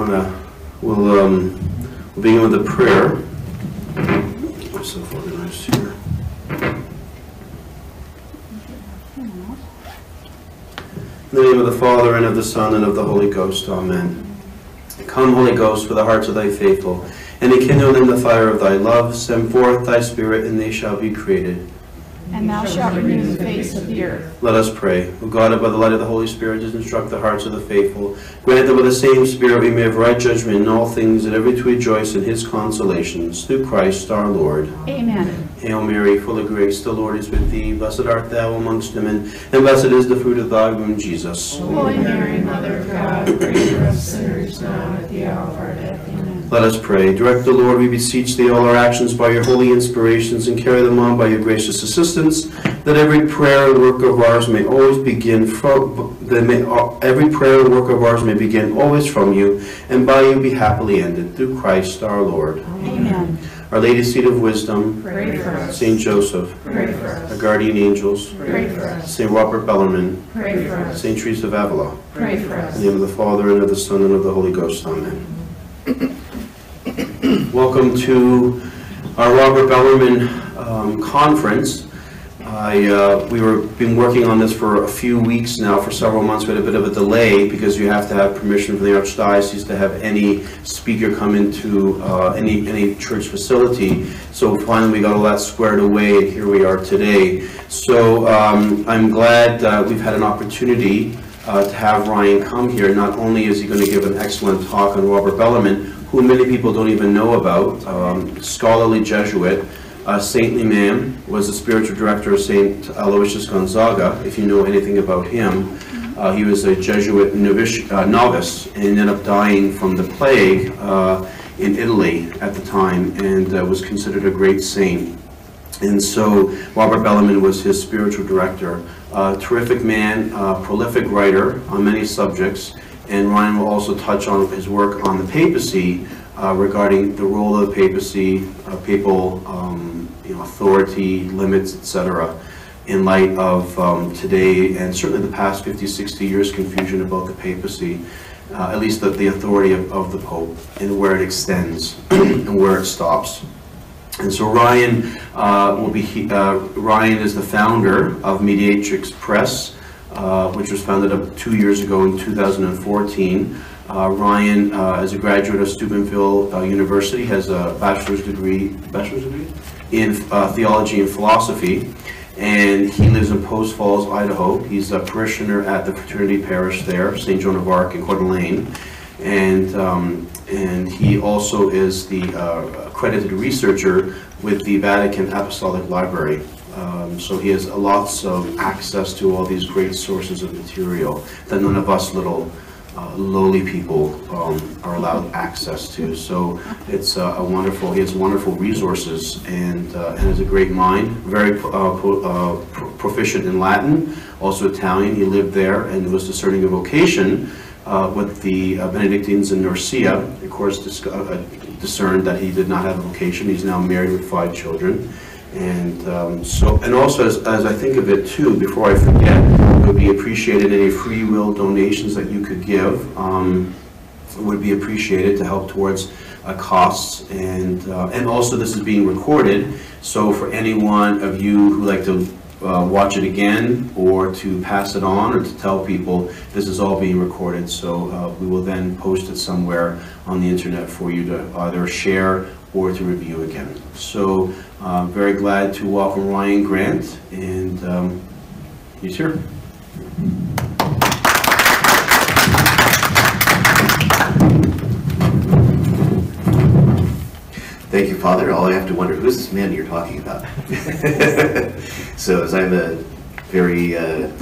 We'll begin with a prayer. Get myself organized here. In the name of the Father, and of the Son, and of the Holy Ghost. Amen. Come, Holy Ghost, with the hearts of thy faithful, and enkindle them the fire of thy love. Send forth thy Spirit, and they shall be created. And thou shalt renew the face of the earth. Let us pray. O God, by the light of the Holy Spirit, does instruct the hearts of the faithful. Grant that with the same Spirit we may have right judgment in all things, and ever to rejoice in his consolations. Through Christ our Lord. Amen. Hail Mary, full of grace, the Lord is with thee. Blessed art thou amongst women, and blessed is the fruit of thy womb, Jesus. Holy Mary, Mother of God, pray for us sinners now and at the hour of our death. Amen. Let us pray. Direct, the Lord, we beseech thee, all our actions by your holy inspirations, and carry them on by your gracious assistance, that every prayer and work of ours may always begin from every prayer and work of ours may begin always from you, and by you be happily ended. Through Christ our Lord. Amen. Our Lady, Seat of Wisdom, pray for us. Saint Joseph, pray for us. Our Guardian Angels, pray for us. Saint Robert Bellarmine, pray for us. Saint Teresa of Avila, pray for us. In the name of the Father, and of the Son, and of the Holy Ghost. Amen. Welcome to our Robert Bellarmine conference. We've been working on this for a few weeks now, for several months. We had a bit of a delay because you have to have permission from the Archdiocese to have any speaker come into any church facility. So finally we got all that squared away, and here we are today. So I'm glad we've had an opportunity to have Ryan come here. Not only is he going to give an excellent talk on Robert Bellarmine, who many people don't even know about, scholarly Jesuit. Saintly man, was the spiritual director of Saint Aloysius Gonzaga, if you know anything about him. He was a Jesuit novice and ended up dying from the plague in Italy at the time, and was considered a great saint. And so Robert Bellarmine was his spiritual director. Terrific man, prolific writer on many subjects, and Ryan will also touch on his work on the papacy, regarding the role of the papacy, papal authority, limits, etc., in light of today and certainly the past 50, 60 years' confusion about the papacy, at least the authority of the Pope, and where it extends and where it stops. And so Ryan Ryan is the founder of Mediatrix Press, which was founded up 2 years ago in 2014. Ryan is a graduate of Steubenville University, has a bachelor's degree in theology and philosophy, and he lives in Post Falls, Idaho. He's a parishioner at the fraternity parish there, St. Joan of Arc in Coeur d'Alene, and he also is the accredited researcher with the Vatican Apostolic Library. So he has lots of access to all these great sources of material that none of us little lowly people are allowed access to. So it's he has wonderful resources, and has a great mind, very proficient in Latin, also Italian. He lived there and was discerning a vocation with the Benedictines in Nursia. Of course, discerned that he did not have a vocation. He's now married with 5 children. And also, as I think of it too, before I forget, it would be appreciated any free will donations that you could give would be appreciated to help towards costs, and also this is being recorded, so for any one of you who like to watch it again, or to pass it on, or to tell people, this is all being recorded. So we will then post it somewhere on the internet for you to either share or to review again. So very glad to welcome Ryan Grant, and he's here. Thank you, Father. All I have to wonder, who's this man you're talking about? So, as I'm a very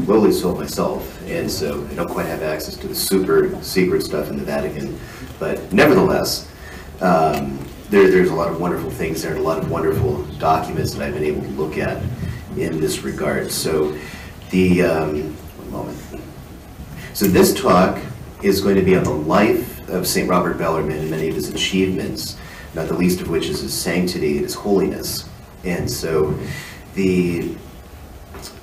lowly soul myself, and so I don't quite have access to the super secret stuff in the Vatican, but nevertheless, there's a lot of wonderful things there, and a lot of wonderful documents that I've been able to look at in this regard. So the one moment. So this talk is going to be on the life of St. Robert Bellarmine and many of his achievements, not the least of which is his sanctity and his holiness. And so the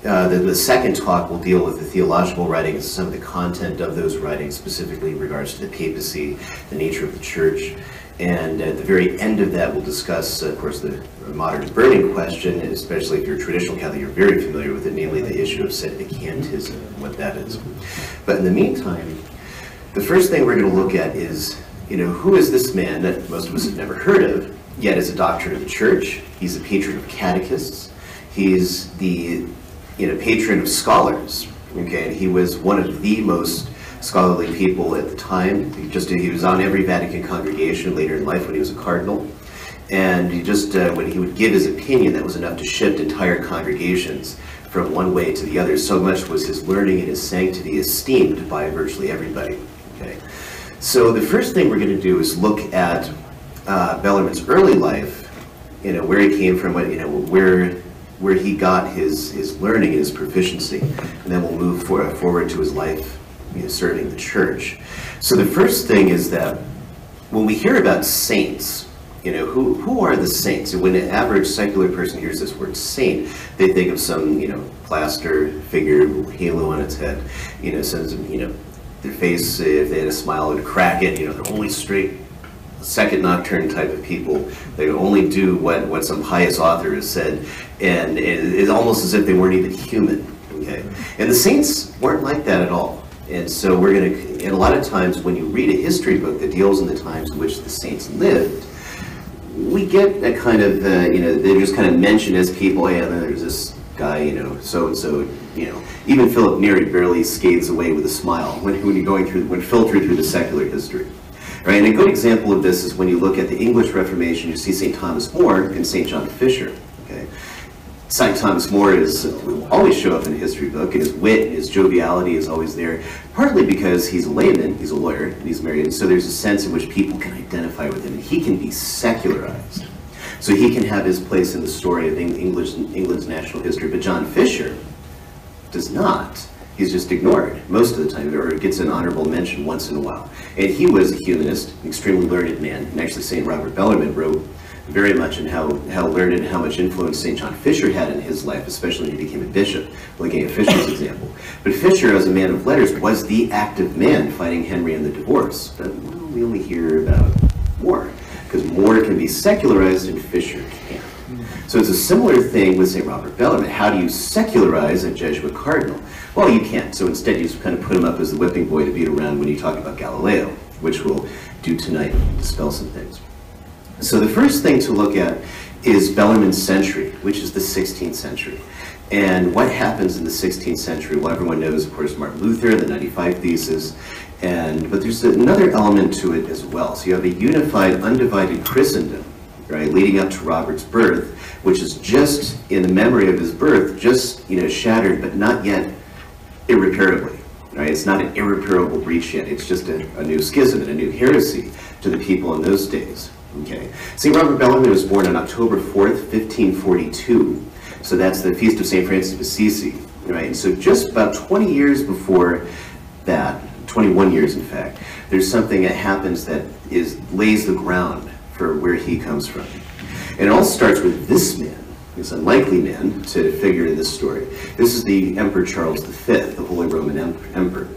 The second talk will deal with the theological writings, some of the content of those writings, specifically in regards to the papacy, the nature of the church. And at the very end of that, we'll discuss, of course, the modern burning question, especially if you're a traditional Catholic, you're very familiar with it, namely the issue of sedecantism and what that is. But in the meantime, the first thing we're going to look at is, you know, who is this man that most of us have never heard of, yet is a doctrine of the church? He's a patron of catechists. He's the, you know, patron of scholars, okay? And he was one of the most scholarly people at the time. He was on every Vatican congregation later in life when he was a cardinal, and he just when he would give his opinion, that was enough to shift entire congregations from one way to the other. So much was his learning and his sanctity esteemed by virtually everybody. Okay, so the first thing we're going to do is look at Bellarmine's early life, you know, where he came from, what, you know, where he got his learning and his proficiency, and then we'll move forward to his life, you know, serving the church. So the first thing is that when we hear about saints, you know, who are the saints? And when an average secular person hears this word saint, they think of some, you know, plaster figure, halo on its head, you know, sends them, you know, their face, if they had a smile, would crack it, you know, they're only straight, second nocturne type of people. They only do what some pious author has said, and it's almost as if they weren't even human, okay? And the saints weren't like that at all. And so we're going to, and a lot of times when you read a history book that deals in the times in which the saints lived, we get a kind of, you know, they're just kind of mentioned as people, and then there's this guy, you know, so-and-so, you know. Even Philip Neri barely scathes away with a smile when you're going through, when filtered through the secular history. Right? And a good example of this is when you look at the English Reformation, you see St. Thomas More and St. John Fisher. Okay? St. Thomas More will always show up in a history book, and his wit and his joviality is always there, partly because he's a layman, he's a lawyer, and he's married, and so there's a sense in which people can identify with him, and he can be secularized. So he can have his place in the story of England's national history, but John Fisher does not. He's just ignored most of the time, or gets an honorable mention once in a while. And he was a humanist, an extremely learned man, and actually St. Robert Bellarmine wrote very much in how learned and how much influence St. John Fisher had in his life, especially when he became a bishop, looking at Fisher's example. But Fisher, as a man of letters, was the active man fighting Henry in the divorce. But well, we only hear about More, because More can be secularized and Fisher can't. So it's a similar thing with St. Robert Bellarmine. How do you secularize a Jesuit cardinal? Well, you can't. So instead, you kind of put him up as the whipping boy to beat around when you talk about Galileo, which we'll do tonight, dispel some things. So the first thing to look at is Bellarmine's century, which is the 16th century. And what happens in the 16th century? Well, everyone knows, of course, Martin Luther, the 95 Thesis, but there's another element to it as well. So you have a unified, undivided Christendom, right, leading up to Robert's birth, which is just, in the memory of his birth, just, you know, shattered, but not yet irreparably, right? It's not an irreparable breach yet. It's just a new schism and a new heresy to the people in those days. Okay. St. Robert Bellarmine was born on October 4th, 1542. So that's the Feast of Saint Francis of Assisi, right? And so just about 20 years before that, 21 years in fact, there's something that happens that lays the ground for where he comes from. And it all starts with this man, this unlikely man to figure in this story. This is the Emperor Charles V, the Holy Roman Emperor,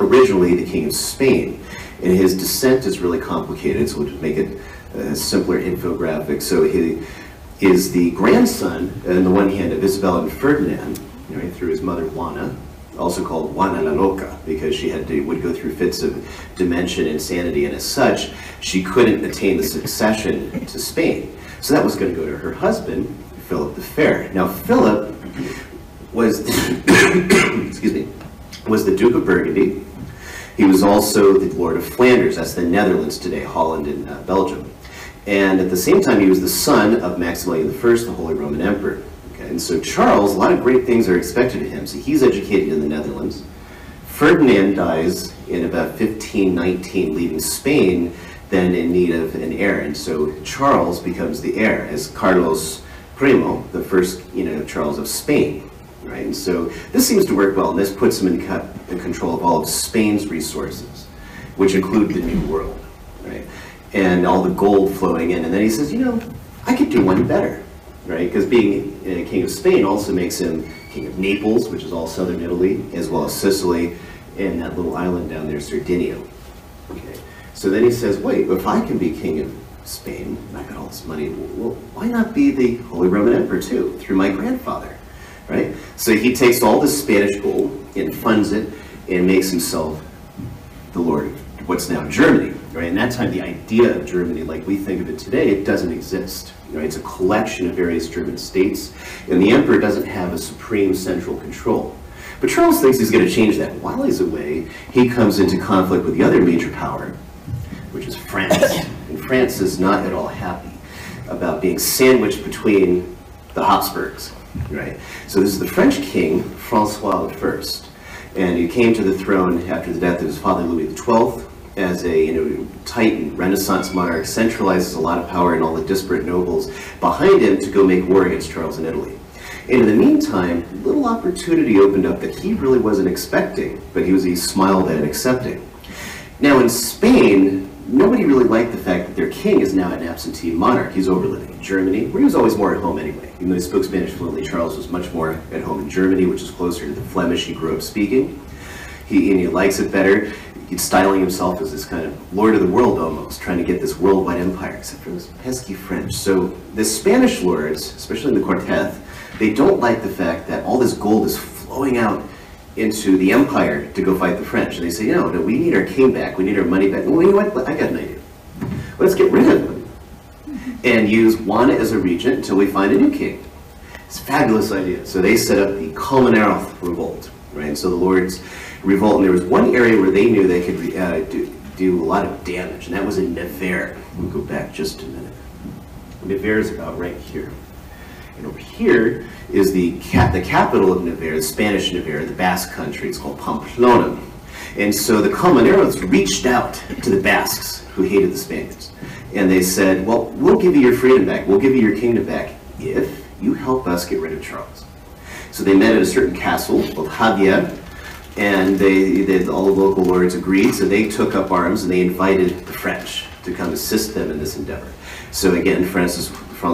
originally the King of Spain. And his descent is really complicated, so we'll just make it a simpler infographic. So he is the grandson, on the one hand, of Isabella and Ferdinand, right, through his mother Juana, also called Juana la Loca, because she would go through fits of dementia and insanity, and as such, she couldn't attain the succession to Spain. So that was going to go to her husband, Philip the Fair. Now, Philip was the, excuse me, was the Duke of Burgundy. He was also the Lord of Flanders, that's the Netherlands today, Holland and Belgium. And at the same time, he was the son of Maximilian I, the Holy Roman Emperor. Okay? And so Charles, a lot of great things are expected of him, so he's educated in the Netherlands. Ferdinand dies in about 1519, leaving Spain then in need of an heir, and so Charles becomes the heir as Carlos Primo, the first, you know, Charles of Spain. Right? And so this seems to work well, and this puts him in control of all of Spain's resources, which include the New World, right? And all the gold flowing in. And then he says, you know, I could do one better. right? Because being a king of Spain also makes him king of Naples, which is all southern Italy, as well as Sicily, and that little island down there, Sardinia. Okay. So then he says, wait, if I can be king of Spain, and I got all this money, well, why not be the Holy Roman Emperor too, through my grandfather, right? So he takes all this Spanish gold and funds it and makes himself the lord of what's now Germany, right? And that time, the idea of Germany, like we think of it today, it doesn't exist, right? It's a collection of various German states, and the emperor doesn't have a supreme central control. But Charles thinks he's going to change that. While he's away, he comes into conflict with the other major power, which is France. And France is not at all happy about being sandwiched between the Habsburgs, right? So this is the French king, Francois I, and he came to the throne after the death of his father, Louis XII, as a Titan, Renaissance monarch, centralizes a lot of power and all the disparate nobles behind him to go make war against Charles in Italy. And in the meantime, a little opportunity opened up that he really wasn't expecting, but he smiled at accepting. Now in Spain, nobody really liked the fact that their king is now an absentee monarch. He's over living in Germany, where he was always more at home anyway. Even though he spoke Spanish fluently, Charles was much more at home in Germany, which is closer to the Flemish he grew up speaking. He likes it better. He's styling himself as this kind of lord of the world almost, trying to get this worldwide empire, except for those pesky French. So the Spanish lords, especially in the Cortes, they don't like the fact that all this gold is flowing out into the empire to go fight the French. And they say, no, we need our king back, we need our money back. Well, you know what, I got an idea. Let's get rid of them and use Juana as a regent until we find a new king. It's a fabulous idea. So they set up the Colmenaroth revolt, right? So the lords revolt, and there was one area where they knew they could do a lot of damage, and that was in Nevers. We'll go back just a minute. Nevers is about right here. And over here is the capital of Nevers, Spanish Nevers, the Basque country. It's called Pamplona. And so the Colmenaroths reached out to the Basques, who hated the Spaniards. And they said, well, we'll give you your freedom back. We'll give you your kingdom back if you help us get rid of Charles. So they met at a certain castle called Javier, and all the local lords agreed, so they took up arms and they invited the French to come assist them in this endeavor. So again, Francois I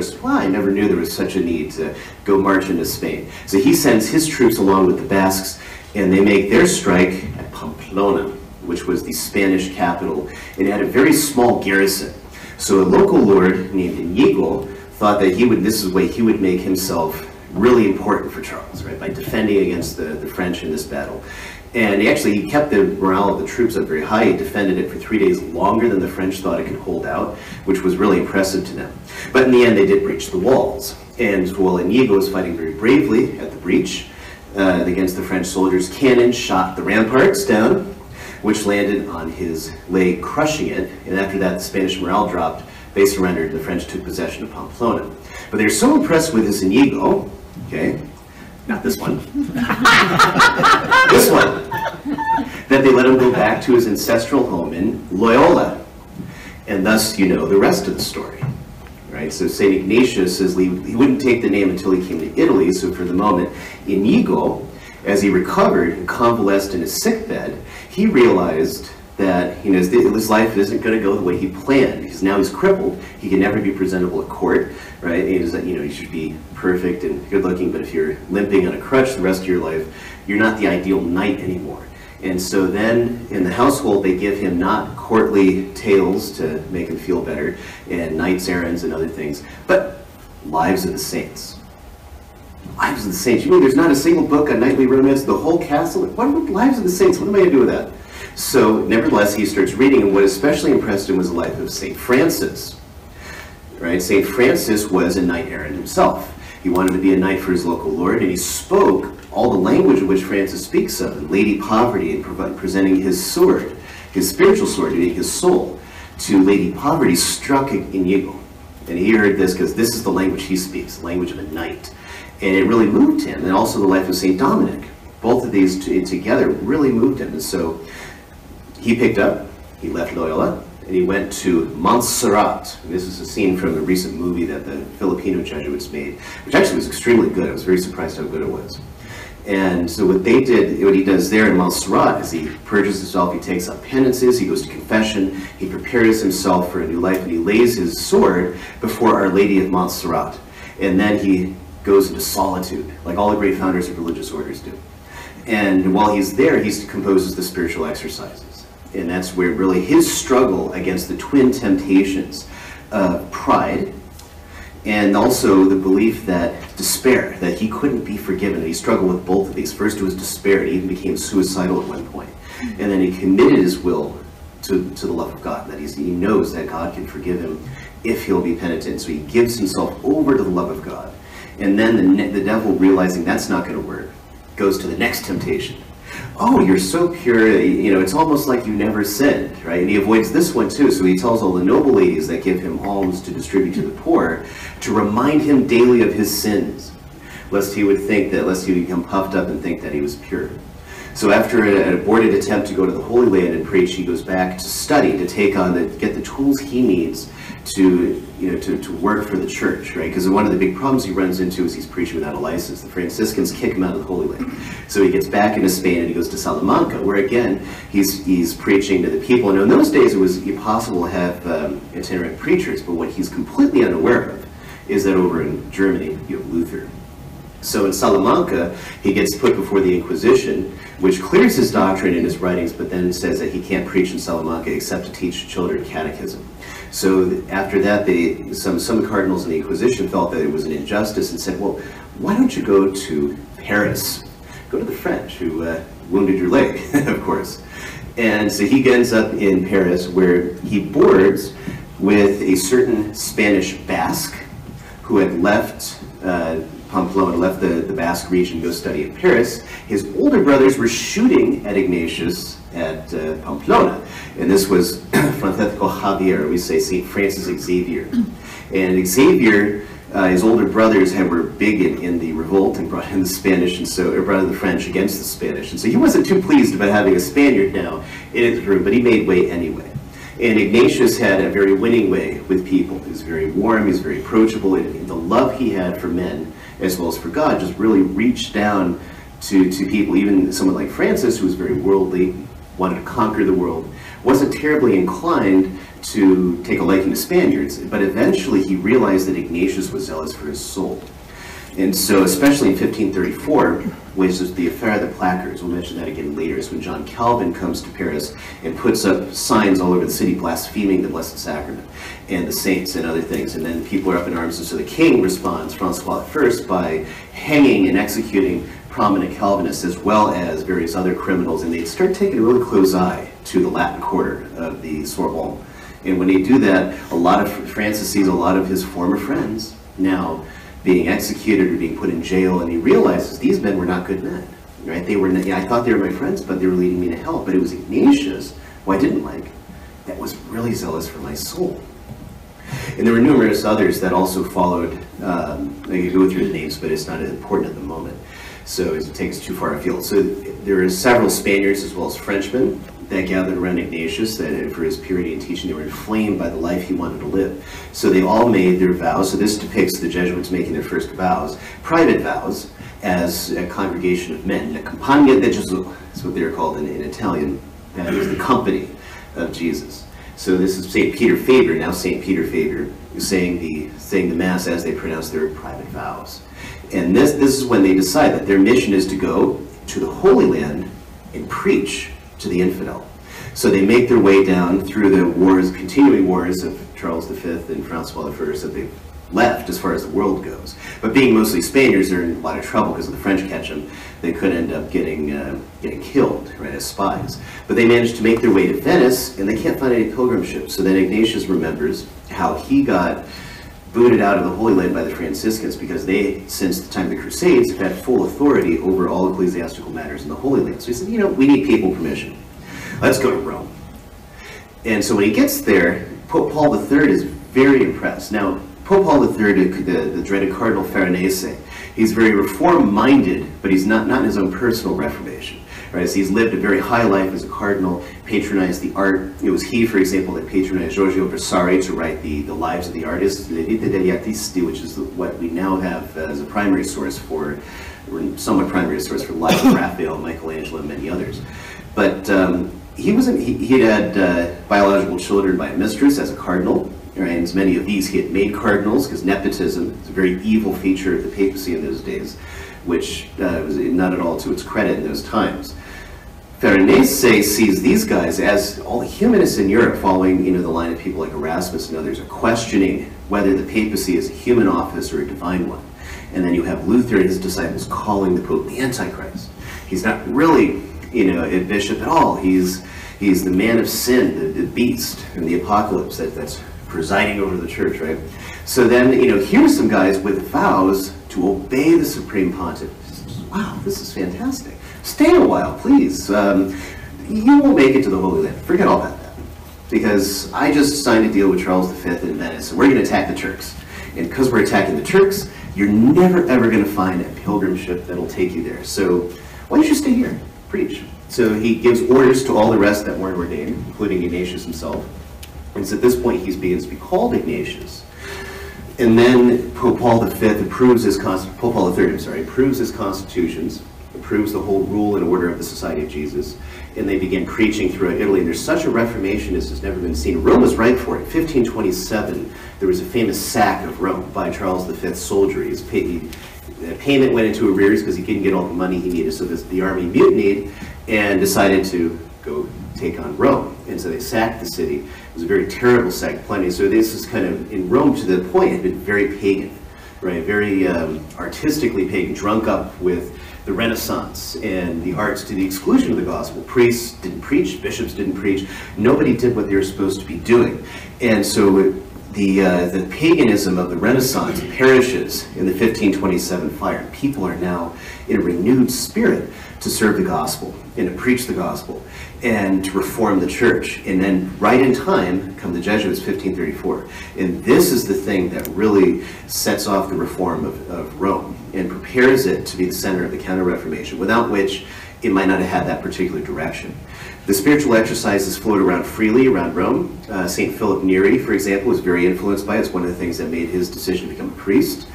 said, well, I never knew there was such a need to go march into Spain. So he sends his troops along with the Basques, and they make their strike at Pamplona, which was the Spanish capital, and it had a very small garrison. So a local lord named Inigo thought that this is the way he would make himself really important for Charles, right, by defending against the French in this battle. And he kept the morale of the troops up very high. He defended it for 3 days longer than the French thought it could hold out, which was really impressive to them. But in the end, they did breach the walls. And while Inigo was fighting very bravely at the breach against the French soldiers, cannon shot the ramparts down, which landed on his leg, crushing it. And after that, the Spanish morale dropped. They surrendered. The French took possession of Pamplona. But they were so impressed with this Inigo, okay, not this one, this one, that they let him go back to his ancestral home in Loyola. And thus, you know the rest of the story, right? So St. Ignatius says he wouldn't take the name until he came to Italy, so for the moment, Inigo, as he recovered and convalesced in his sickbed, he realized that his life isn't going to go the way he planned, because now he's crippled, he can never be presentable at court, right? You should be perfect and good looking, but if you're limping on a crutch the rest of your life, you're not the ideal knight anymore. And so then in the household, they give him not courtly tales to make him feel better, and knights errands and other things, but lives of the saints. Lives of the saints, you mean there's not a single book on knightly romance, the whole castle? What would lives of the saints, what am I going to do with that? So, nevertheless, he starts reading, and what especially impressed him was the life of Saint Francis, right? Saint Francis was a knight errant himself. He wanted to be a knight for his local lord, and he spoke all the language which Francis speaks of, and Lady Poverty, and presenting his sword, his spiritual sword, meaning his soul, to Lady Poverty, struck Inigo. And he heard this because this is the language he speaks, the language of a knight. And it really moved him, and also the life of Saint Dominic. Both of these together really moved him, and so he picked up, he left Loyola, and he went to Montserrat. This is a scene from a recent movie that the Filipino Jesuits made, which actually was extremely good. I was very surprised how good it was. And so what he does there in Montserrat is he purges himself, he takes up penances, he goes to confession, he prepares himself for a new life, and he lays his sword before Our Lady of Montserrat. and then he goes into solitude, like all the great founders of religious orders do. And while he's there, he composes the spiritual exercises. And that's where really his struggle against the twin temptations of pride and also the belief that despair, that he couldn't be forgiven. And he struggled with both of these. First it was despair, and he even became suicidal at one point. And then he committed his will to the love of God, that he knows that God can forgive him if he'll be penitent. So he gives himself over to the love of God. And then the devil, realizing that's not going to work, goes to the next temptation. Oh, you're so pure, you know, it's almost like you never sinned, right? And he avoids this one too, so he tells all the noble ladies that give him alms to distribute to the poor to remind him daily of his sins, lest he become puffed up and think that he was pure. So after an aborted attempt to go to the Holy Land and preach, he goes back to study, to get the tools he needs to work for the church, right? Because one of the big problems he runs into is he's preaching without a license. The Franciscans kick him out of the Holy Land. So he gets back into Spain and he goes to Salamanca, where again, he's preaching to the people. And in those days, it was impossible to have itinerant preachers, but what he's completely unaware of is that over in Germany, you have Luther. So in Salamanca, he gets put before the Inquisition, which clears his doctrine in his writings, but then says that he can't preach in Salamanca except to teach children catechism. So after that, some cardinals in the Inquisition felt that it was an injustice and said, well, why don't you go to Paris? Go to the French who wounded your leg, of course. And so he ends up in Paris, where he boards with a certain Spanish Basque who had left Pamplona, left the Basque region to go study in Paris. His older brothers were shooting at Ignatius at Pamplona, and this was Francisco Xavier, we say Saint Francis Xavier. And Xavier, his older brothers were big in the revolt and brought in the Spanish, and so brought in the French against the Spanish, and so he wasn't too pleased about having a Spaniard now in his room, but he made way anyway. And Ignatius had a very winning way with people. He was very warm, he was very approachable, and the love he had for men as well as for God just really reached down to people. Even someone like Francis, who was very worldly, wanted to conquer the world, wasn't terribly inclined to take a liking to Spaniards, but eventually he realized that Ignatius was zealous for his soul. And so, especially in 1534, which is the affair of the placards, we'll mention that again later, is when John Calvin comes to Paris and puts up signs all over the city blaspheming the Blessed Sacrament and the saints and other things, and then people are up in arms, and so the king responds, Francois I, by hanging and executing prominent Calvinists as well as various other criminals, and they start taking a really close eye to the Latin Quarter of the Sorbonne. And when they do that, Francis sees a lot of his former friends now being executed or being put in jail, and he realizes these men were not good men, right? They were, I thought they were my friends, but they were leading me to hell. But it was Ignatius, who I didn't like, that was really zealous for my soul. And there were numerous others that also followed. I could go through the names, but it's not important at the moment, so it takes too far afield. So there are several Spaniards as well as Frenchmen that gathered around Ignatius, that for his purity and teaching, they were inflamed by the life he wanted to live. So they all made their vows. So this depicts the Jesuits making their first vows, private vows, as a congregation of men. La Compagnia de Gesù is what they were called in Italian. That is the company of Jesus. So this is St. Peter Faber, now St. Peter Faber, saying the Mass as they pronounce their private vows. And this is when they decide that their mission is to go to the Holy Land and preach to the infidel. So they make their way down through the wars, continuing wars of Charles V and Francois I that they've left as far as the world goes. But being mostly Spaniards, they're in a lot of trouble because if the French catch them, they could end up getting killed, right, as spies. But they manage to make their way to Venice, and they can't find any pilgrim ships. So then Ignatius remembers how he got booted out of the Holy Land by the Franciscans because they, since the time of the Crusades, have had full authority over all ecclesiastical matters in the Holy Land. So he said, you know, we need papal permission. Let's go to Rome. And so when he gets there, Pope Paul III is very impressed. Now, Pope Paul III, the dreaded Cardinal Cerbini, he's very reform-minded, but he's not in his own personal reformation. Right? So he's lived a very high life as a cardinal, patronized the art. It was he, for example, that patronized Giorgio Vasari to write the lives of the artists, the Vita degli Artisti, which is what we now have as a primary source for, or somewhat primary source for, life of Raphael, Michelangelo, and many others. But he had biological children by a mistress as a cardinal, and as many of these he had made cardinals, because nepotism is a very evil feature of the papacy in those days, which was not at all to its credit in those times. Veronese sees these guys as all the humanists in Europe, following the line of people like Erasmus and others, are questioning whether the papacy is a human office or a divine one. And then you have Luther and his disciples calling the Pope the Antichrist. He's not really, a bishop at all. He's the man of sin, the beast in the apocalypse that's presiding over the church, right? So then, here's some guys with vows to obey the Supreme Pontiff. Wow, this is fantastic. Stay a while, please. You won't make it to the Holy Land. Forget all about that. Because I just signed a deal with Charles V in Venice, and we're going to attack the Turks. And because we're attacking the Turks, you're never, ever going to find a pilgrim ship that'll take you there. So why don't you stay here? Preach. So he gives orders to all the rest that weren't ordained, including Ignatius himself. And so at this point, he begins to be called Ignatius. And then Pope Paul V approves his constitutions, approves the whole rule and order of the Society of Jesus, and they begin preaching throughout Italy. And there's such a reformation as has never been seen. Rome was ripe for it. 1527, there was a famous sack of Rome by Charles V's soldiery. His payment went into arrears because he couldn't get all the money he needed, so the army mutinied and decided to go take on Rome. And so they sacked the city. It was a very terrible sack, plenty. So this is kind of, in Rome to the point, it had been very pagan, right? Very artistically pagan, drunk up with the Renaissance and the arts to the exclusion of the gospel. Priests didn't preach, bishops didn't preach, nobody did what they were supposed to be doing. And so the paganism of the Renaissance perishes in the 1527 fire. People are now in a renewed spirit to serve the gospel and to preach the gospel and to reform the church. And then right in time come the Jesuits, 1534. And this is the thing that really sets off the reform of Rome and prepares it to be the center of the Counter-Reformation, without which it might not have had that particular direction. The spiritual exercises float around freely around Rome. St. Philip Neri, for example, was very influenced by it. It's one of the things that made his decision to become a priest.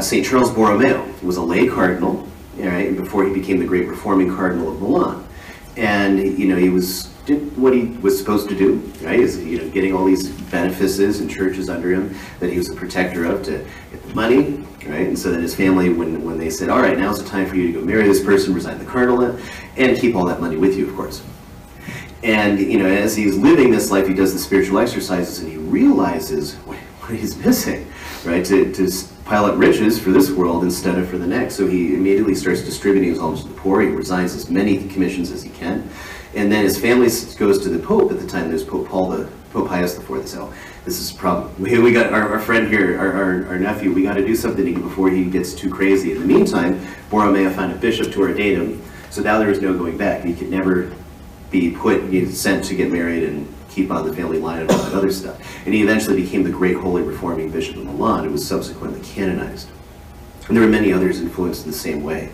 St. Charles Borromeo was a lay cardinal, and before he became the great reforming cardinal of Milan. And, he did what he was supposed to do, right? Is, getting all these benefices and churches under him that he was a protector of to get the money, right? And so that his family, when they said, all right, now's the time for you to go marry this person, resign the cardinalate, and keep all that money with you, of course. And, as he's living this life, he does the spiritual exercises and he realizes what he's missing, right? To pile up riches for this world instead of for the next. So he immediately starts distributing his alms to the poor. He resigns as many commissions as he can. And then his family goes to the Pope at the time. There's Pope Pius IV. They say, oh, this is a problem. We got our friend here, our nephew, we got to do something to him before he gets too crazy. In the meantime, Borromeo found a bishop to ordain him. So now there is no going back. He could never be sent to get married and keep on the family line and all that other stuff. And he eventually became the great holy reforming bishop of Milan and was subsequently canonized. And there were many others influenced in the same way.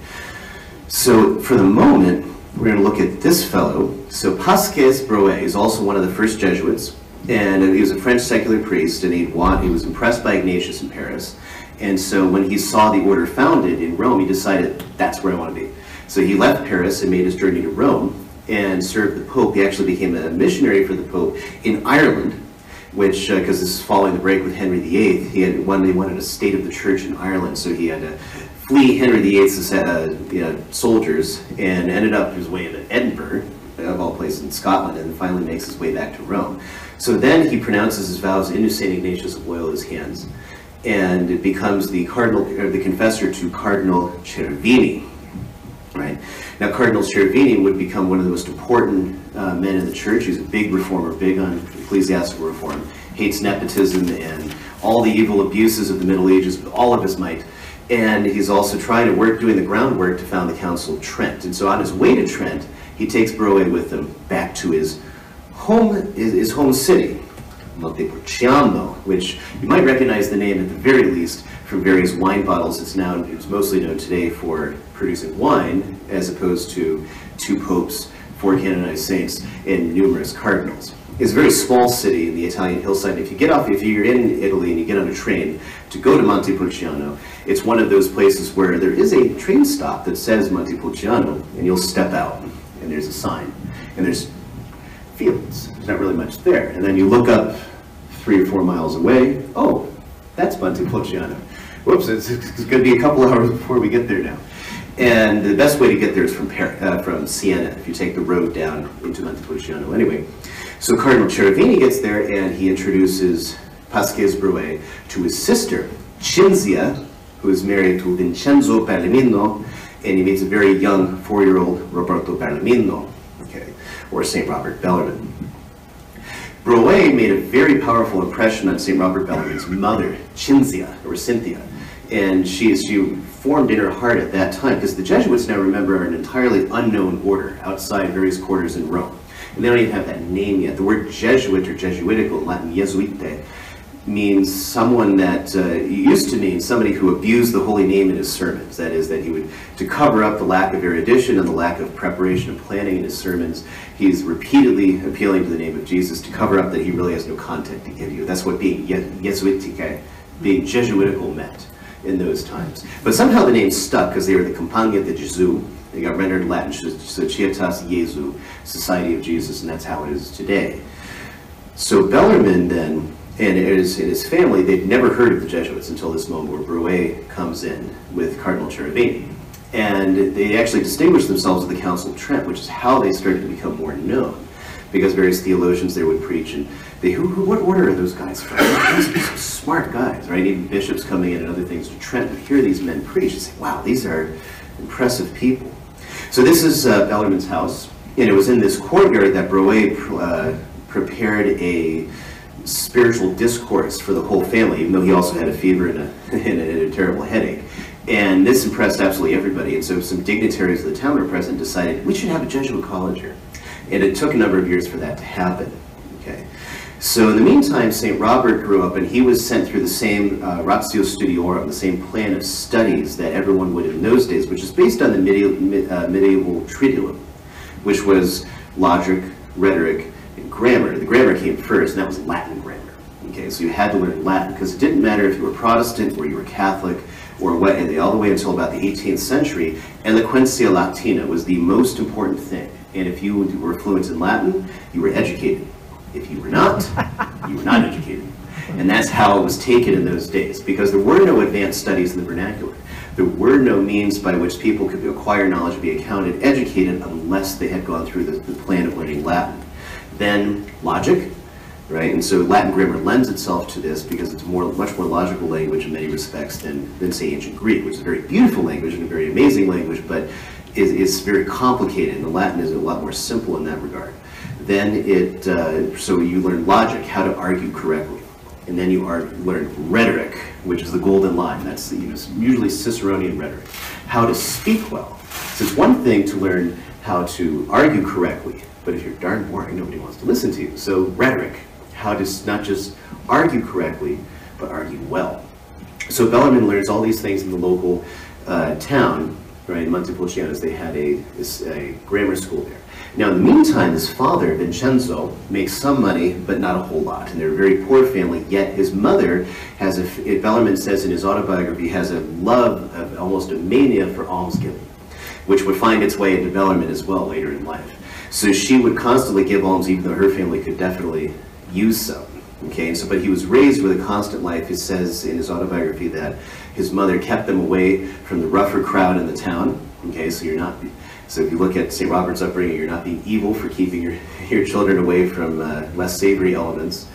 So for the moment, we're going to look at this fellow. So Pasquès Brouet is also one of the first Jesuits, and he was a French secular priest, and he was impressed by Ignatius in Paris. And so when he saw the order founded in Rome, he decided, that's where I want to be. So he left Paris and made his journey to Rome and served the Pope. He actually became a missionary for the Pope in Ireland, which, because this is following the break with Henry VIII, they wanted a state of the church in Ireland, so he had to flee Henry VIII's soldiers and ended up his way to Edinburgh, of all places in Scotland, and finally makes his way back to Rome. So then he pronounces his vows into St. Ignatius of Loyola's hands, and it becomes the confessor to Cardinal Cervini. Right? Now, Cardinal Cervini would become one of the most important men in the church. He's a big reformer, big on ecclesiastical reform, hates nepotism and all the evil abuses of the Middle Ages with all of his might. And he's also doing the groundwork to found the Council of Trent. And so on his way to Trent, he takes Brouet with him back to his home city, Montepulciano, which you might recognize the name at the very least from various wine bottles. It's mostly known today for producing wine, as opposed to 2 popes, 4 canonized saints, and numerous cardinals. It's a very small city in the Italian hillside. And if you're in Italy and you get on a train to go to Montepulciano, it's one of those places where there is a train stop that says Montepulciano, and you'll step out, and there's a sign, and there's fields. There's not really much there. And then you look up 3 or 4 miles away. Oh, that's Montepulciano. Whoops, it's going to be a couple hours before we get there now. And the best way to get there is from Siena, if you take the road down into Montepulciano anyway. So Cardinal Cervini gets there and he introduces Pasquez Bruet to his sister, Cinzia, who is married to Vincenzo Bellarmine, and he meets a very young 4-year-old Roberto Bellarmine, okay, or St. Robert Bellarmine. Bruet made a very powerful impression on St. Robert Bellarmine's mother, Cinzia, or Cynthia, and she formed in her heart at that time, because the Jesuits, now remember, are an entirely unknown order outside various quarters in Rome. And they don't even have that name yet. The word Jesuit or Jesuitical, Latin Jesuite, means someone that used to mean somebody who abused the holy name in his sermons. That is, that he would, to cover up the lack of erudition and the lack of preparation and planning in his sermons, he's repeatedly appealing to the name of Jesus to cover up that he really has no content to give you. That's what being Jesuitica, being Jesuitical meant in those times. But somehow the name stuck because they were the Compagnia de Jesu. They got rendered Latin, Societas Jesu, Society of Jesus, and that's how it is today. So Bellarmine then, and in his family, they'd never heard of the Jesuits until this moment where Bruet comes in with Cardinal Cervini. And they actually distinguished themselves at the Council of Trent, which is how they started to become more known, because various theologians there would preach, and they, what order are those guys from? These are smart guys, right? Even bishops coming in and other things to Trent would hear these men preach and say, wow, these are impressive people. So this is Bellarmine's house, and it was in this courtyard that Bruet prepared a spiritual discourse for the whole family, even though he also had a fever and a terrible headache. And this impressed absolutely everybody, and so some dignitaries of the town were present decided, we should have a Jesuit college here. And it took a number of years for that to happen. Okay. So in the meantime, St. Robert grew up, and he was sent through the same ratio studiorum, the same plan of studies that everyone would in those days, which is based on the medieval Triduum, which was logic, rhetoric, and grammar. The grammar came first, and that was Latin grammar. Okay, so you had to learn Latin, because it didn't matter if you were Protestant or you were Catholic, or what, and all the way until about the 18th century, eloquentia latina was the most important thing. And if you were fluent in Latin, you were educated. If you were not, you were not educated. And that's how it was taken in those days, because there were no advanced studies in the vernacular. There were no means by which people could acquire knowledge, be accounted educated, unless they had gone through the plan of learning Latin. Then logic, right? And so Latin grammar lends itself to this because it's much more logical language in many respects than say ancient Greek, which is a very beautiful language and a very amazing language, but is very complicated, and the Latin is a lot more simple in that regard. Then so you learn logic, how to argue correctly, and then you learn rhetoric, which is the golden line. That's usually Ciceronian rhetoric, how to speak well. So it's one thing to learn how to argue correctly, but if you're darn boring, nobody wants to listen to you. So rhetoric, how to not just argue correctly, but argue well. So Bellarmine learns all these things in the local town, right, in Montepulciano. They had a grammar school there. Now, in the meantime, his father, Vincenzo, makes some money, but not a whole lot. And they're a very poor family, yet his mother has Bellarmine says in his autobiography, has a love of almost a mania for almsgiving, which would find its way into Bellarmine as well later in life. So she would constantly give alms, even though her family could definitely use some. Okay, so, but he was raised with a constant life. It says in his autobiography that his mother kept them away from the rougher crowd in the town. Okay, so so if you look at St. Robert's upbringing, you're not being evil for keeping your children away from less savory elements.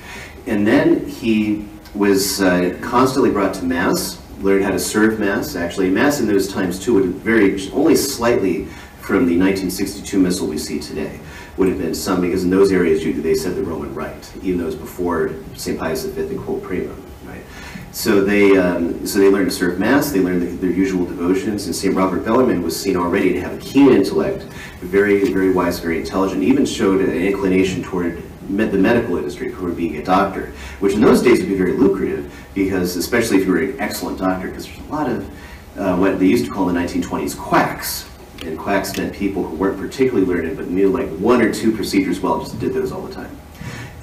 And then he was constantly brought to Mass, learned how to serve Mass. Actually, Mass in those times too would vary only slightly from the 1962 Missal we see today. Would have been some, because in those areas they said the Roman Rite, even though it was before St. Pius V and Quo Primo, right? So they learned to serve Mass, they learned their usual devotions, and St. Robert Bellarmine was seen already to have a keen intellect, very, very wise, very intelligent, even showed an inclination toward the medical industry, toward being a doctor, which in those days would be very lucrative, because especially if you were an excellent doctor, because there's a lot of what they used to call in the 1920s quacks. And quacks meant people who weren't particularly learned, but knew like 1 or 2 procedures well, just did those all the time.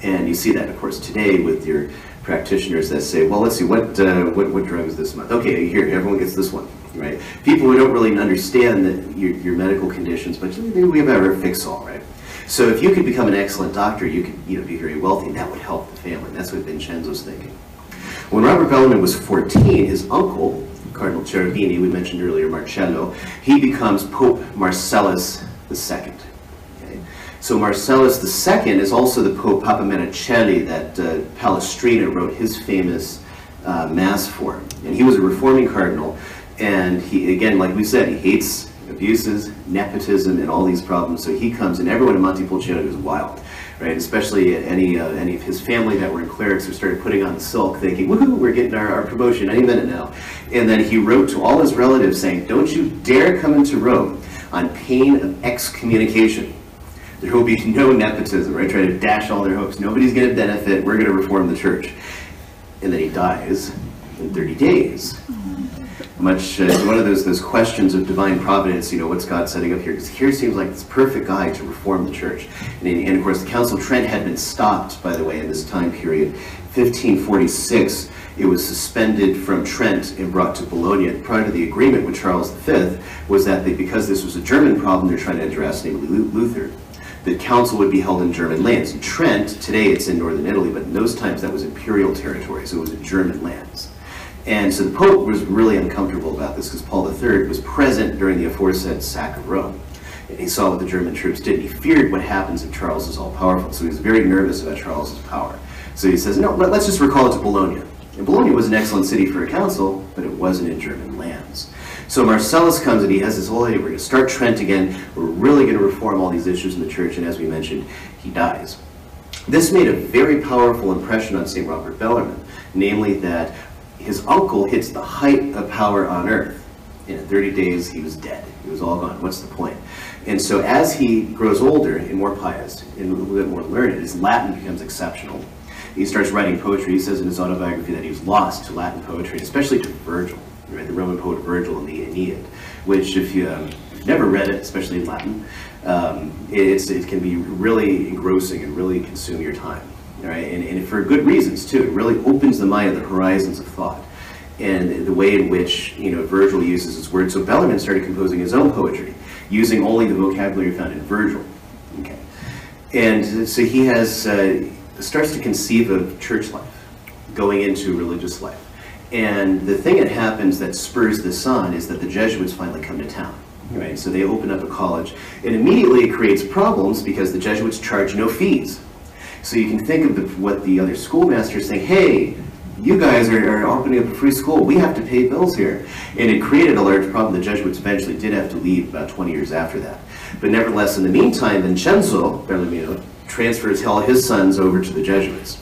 And you see that, of course, today with your practitioners that say, well, let's see, what drug is this month? Okay, here, everyone gets this one, right? People who don't really understand your medical conditions, but we have our fix-all, right? So if you could become an excellent doctor, you could be very wealthy, and that would help the family. And that's what Vincenzo's thinking. When Robert Bellarmine was 14, his uncle, Cardinal Cervini, we mentioned earlier, Marcello, he becomes Pope Marcellus II. Okay? So Marcellus II is also the Pope Papamenicelli that Palestrina wrote his famous mass for. And he was a reforming cardinal, and he, again, like we said, he hates abuses, nepotism, and all these problems. So he comes, and everyone in Montepulciano is wild, right? Especially any of his family that were in clerics who started putting on the silk, thinking, "Woohoo, we're getting our promotion any minute now." And then he wrote to all his relatives saying, "Don't you dare come into Rome on pain of excommunication. There will be no nepotism," right? Trying to dash all their hopes. Nobody's going to benefit. We're going to reform the church. And then he dies in 30 days. Much one of those questions of divine providence, what's God setting up here? Because here seems like this perfect guy to reform the church. And of course, the Council of Trent had been stopped, by the way, in this time period. 1546, it was suspended from Trent and brought to Bologna. Prior to the agreement with Charles V was that they, because this was a German problem they're trying to address, namely Luther, the council would be held in German lands. In Trent, today it's in northern Italy, but in those times that was imperial territory, so it was in German lands. And so the Pope was really uncomfortable about this because Paul III was present during the aforesaid sack of Rome. And he saw what the German troops did. He feared what happens if Charles is all-powerful. So he was very nervous about Charles's power. So he says, no, let's just recall it to Bologna. And Bologna was an excellent city for a council, but it wasn't in German lands. So Marcellus comes and he has this whole idea, we're going to start Trent again. We're really going to reform all these issues in the church. And as we mentioned, he dies. This made a very powerful impression on St. Robert Bellarmine, namely that his uncle hits the height of power on earth, and in 30 days he was dead. He was all gone. What's the point? And so as he grows older and more pious and a little bit more learned, his Latin becomes exceptional. He starts writing poetry. He says in his autobiography that he was lost to Latin poetry, especially to Virgil, right? The Roman poet Virgil in the Aeneid, which if you never read it, especially in Latin, it can be really engrossing and really consume your time. Right? And for good reasons, too. It really opens the mind of the horizons of thought and the way in which Virgil uses his words. So Bellarmine started composing his own poetry, using only the vocabulary found in Virgil. Okay. And so he has starts to conceive of church life, going into religious life. And the thing that happens that spurs this on is that the Jesuits finally come to town. Right? So they open up a college, and immediately it creates problems because the Jesuits charge no fees. So you can think of what the other schoolmasters think, hey, you guys are opening up a free school, we have to pay bills here. And it created a large problem. The Jesuits eventually did have to leave about 20 years after that. But nevertheless, in the meantime, Vincenzo Bellarmino transfers all his sons over to the Jesuits.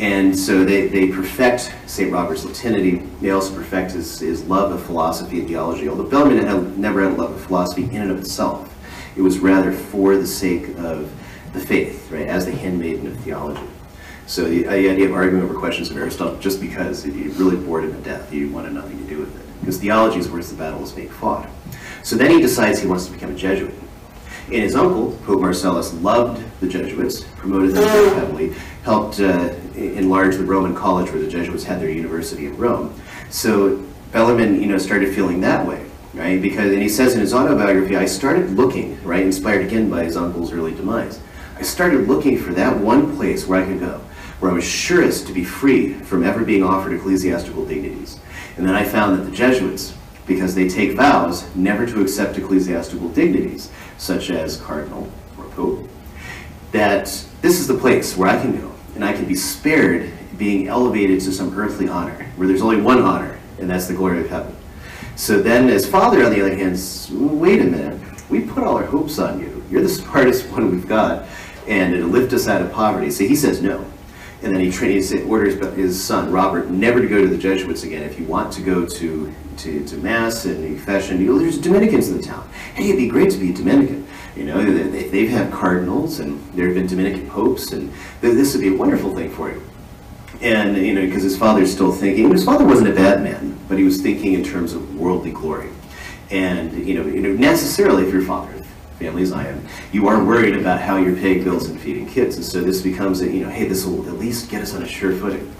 And so they perfect St. Robert's Latinity. They also perfect his love of philosophy and theology, although Bellarmine never had a love of philosophy in and of itself. It was rather for the sake of the faith, right, as the handmaiden of theology. So the idea of arguing over questions of Aristotle, just because it really bored him to death, he wanted nothing to do with it, because theology is where the battle is being fought. So then he decides he wants to become a Jesuit. And his uncle, Pope Marcellus, loved the Jesuits, promoted them heavily, helped enlarge the Roman college where the Jesuits had their university in Rome. So Bellarmine, started feeling that way. Right, because, and he says in his autobiography, I started looking, right, inspired again by his uncle's early demise, I started looking for that one place where I could go, where I was surest to be free from ever being offered ecclesiastical dignities. And then I found that the Jesuits, because they take vows never to accept ecclesiastical dignities, such as cardinal or pope, that this is the place where I can go, and I can be spared being elevated to some earthly honor, where there's only one honor, and that's the glory of heaven. So then his father, on the other hand, says, wait a minute, we put all our hopes on you. You're the smartest one we've got, and it'll lift us out of poverty. So he says no. And then he orders his son, Robert, never to go to the Jesuits again. If you want to go to Mass and confession, there's Dominicans in the town. Hey, it'd be great to be a Dominican. They've had cardinals, and there have been Dominican popes, and this would be a wonderful thing for you. And, because his father's still thinking, his father wasn't a bad man, but he was thinking in terms of worldly glory. And, necessarily, if your father, family as I am, you are worried about how you're paying bills and feeding kids. And so this becomes hey, this will at least get us on a sure footing.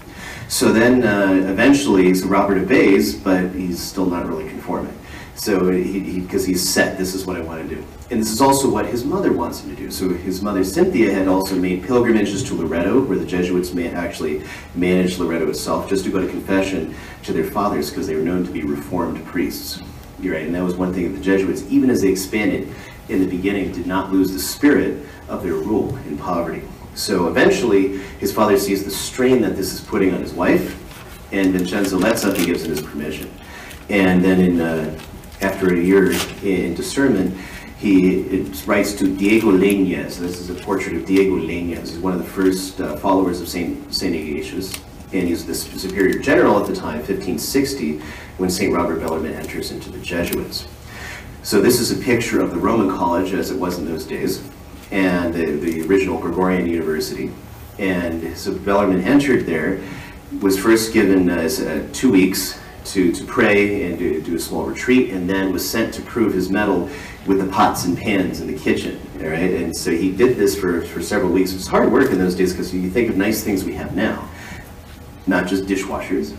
So then eventually, so Robert obeys, but he's still not really conforming. So he's set, this is what I want to do. And this is also what his mother wants him to do. So his mother, Cinzia, had also made pilgrimages to Loreto, where the Jesuits may actually managed Loreto itself, just to go to confession to their fathers, because they were known to be reformed priests. You're right, and that was one thing that the Jesuits, even as they expanded in the beginning, did not lose the spirit of their rule in poverty. So eventually, his father sees the strain that this is putting on his wife, and Vincenzo lets up and gives him his permission. And then in, after a year in discernment, he writes to Diego Legnes. This is a portrait of Diego Legnes. He's one of the first followers of Saint Ignatius, and he's the superior general at the time, 1560, when St. Robert Bellarmine enters into the Jesuits. So this is a picture of the Roman college as it was in those days, and the original Gregorian University. And so Bellarmine entered there, was first given 2 weeks to pray and do a small retreat, and then was sent to prove his mettle with the pots and pans in the kitchen. All right? And so he did this for several weeks. It was hard work in those days, because you think of nice things we have now, not just dishwashers,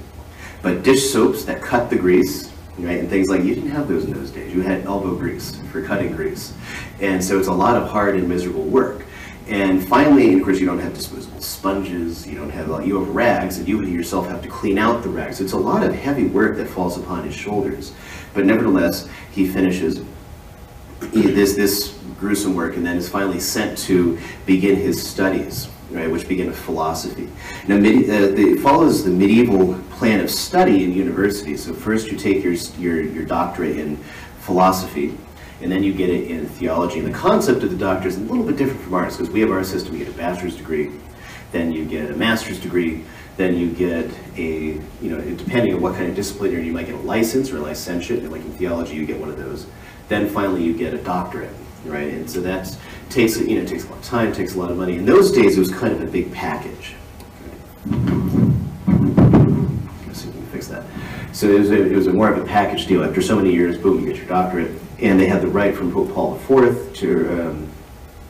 but dish soaps that cut the grease, right? And things like, you didn't have those in those days. You had elbow grease for cutting grease. And so it's a lot of hard and miserable work. And finally, and of course, you don't have disposable sponges, you don't have, you have rags, and you yourself have to clean out the rags. It's a lot of heavy work that falls upon his shoulders. But nevertheless, he finishes this gruesome work, and then is finally sent to begin his studies, right, which begin with philosophy. Now, it follows the medieval plan of study in university. So first you take your doctorate in philosophy, and then you get it in theology. And the concept of the doctorate is a little bit different from ours, because we have our system. You get a bachelor's degree, then you get a master's degree, then you get a, you know, depending on what kind of discipline you're in, you might get a license or a licentiate, and like in theology, you get one of those. Then finally you get a doctorate, right? And so that takes, you know, it takes a lot of time, takes a lot of money. In those days, it was kind of a big package. Let's see if we can fix that. So it was a more of a package deal. After so many years, boom, you get your doctorate. And they had the right from Pope Paul IV to,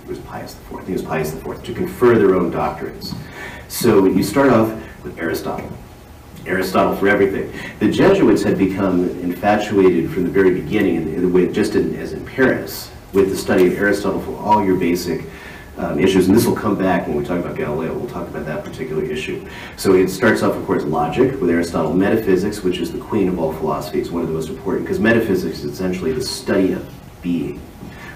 it was Pius IV, I think it was Pius IV, to confer their own doctorates. So you start off with Aristotle. Aristotle for everything. The Jesuits had become infatuated from the very beginning, with, just in, as in Paris, with the study of Aristotle for all your basic issues. And this will come back when we talk about Galileo. We'll talk about that particular issue. So it starts off, of course, logic with Aristotle, metaphysics, which is the queen of all philosophy. It's one of the most important, because metaphysics is essentially the study of being,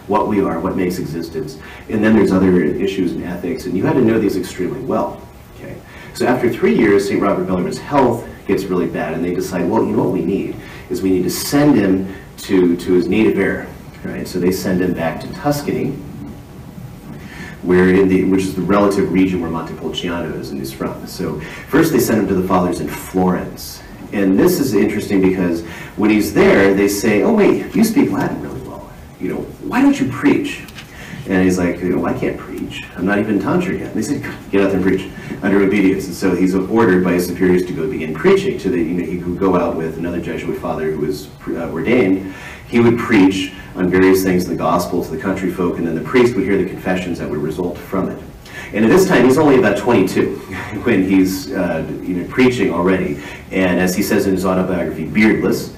what we are, what makes existence. And then there's other issues in ethics, and you had to know these extremely well. Okay? So after 3 years, St. Robert Bellarmine's health gets really bad, and they decide, well, you know what we need is we need to send him to his native air. Right? So they send him back to Tuscany, where which is the relative region where Montepulciano is and he's from. So first they sent him to the fathers in Florence. And this is interesting because when he's there, they say, oh wait, you speak Latin really well. You know, why don't you preach? And he's like, you know, I can't preach. I'm not even tonsured yet. And they said, get out there and preach under obedience. And so he's ordered by his superiors to go begin preaching. So that, you know, he could go out with another Jesuit father who was ordained. He would preach on various things, the gospel to the country folk, and then the priest would hear the confessions that would result from it. And at this time, he's only about 22 when he's you know, preaching already, and as he says in his autobiography, beardless.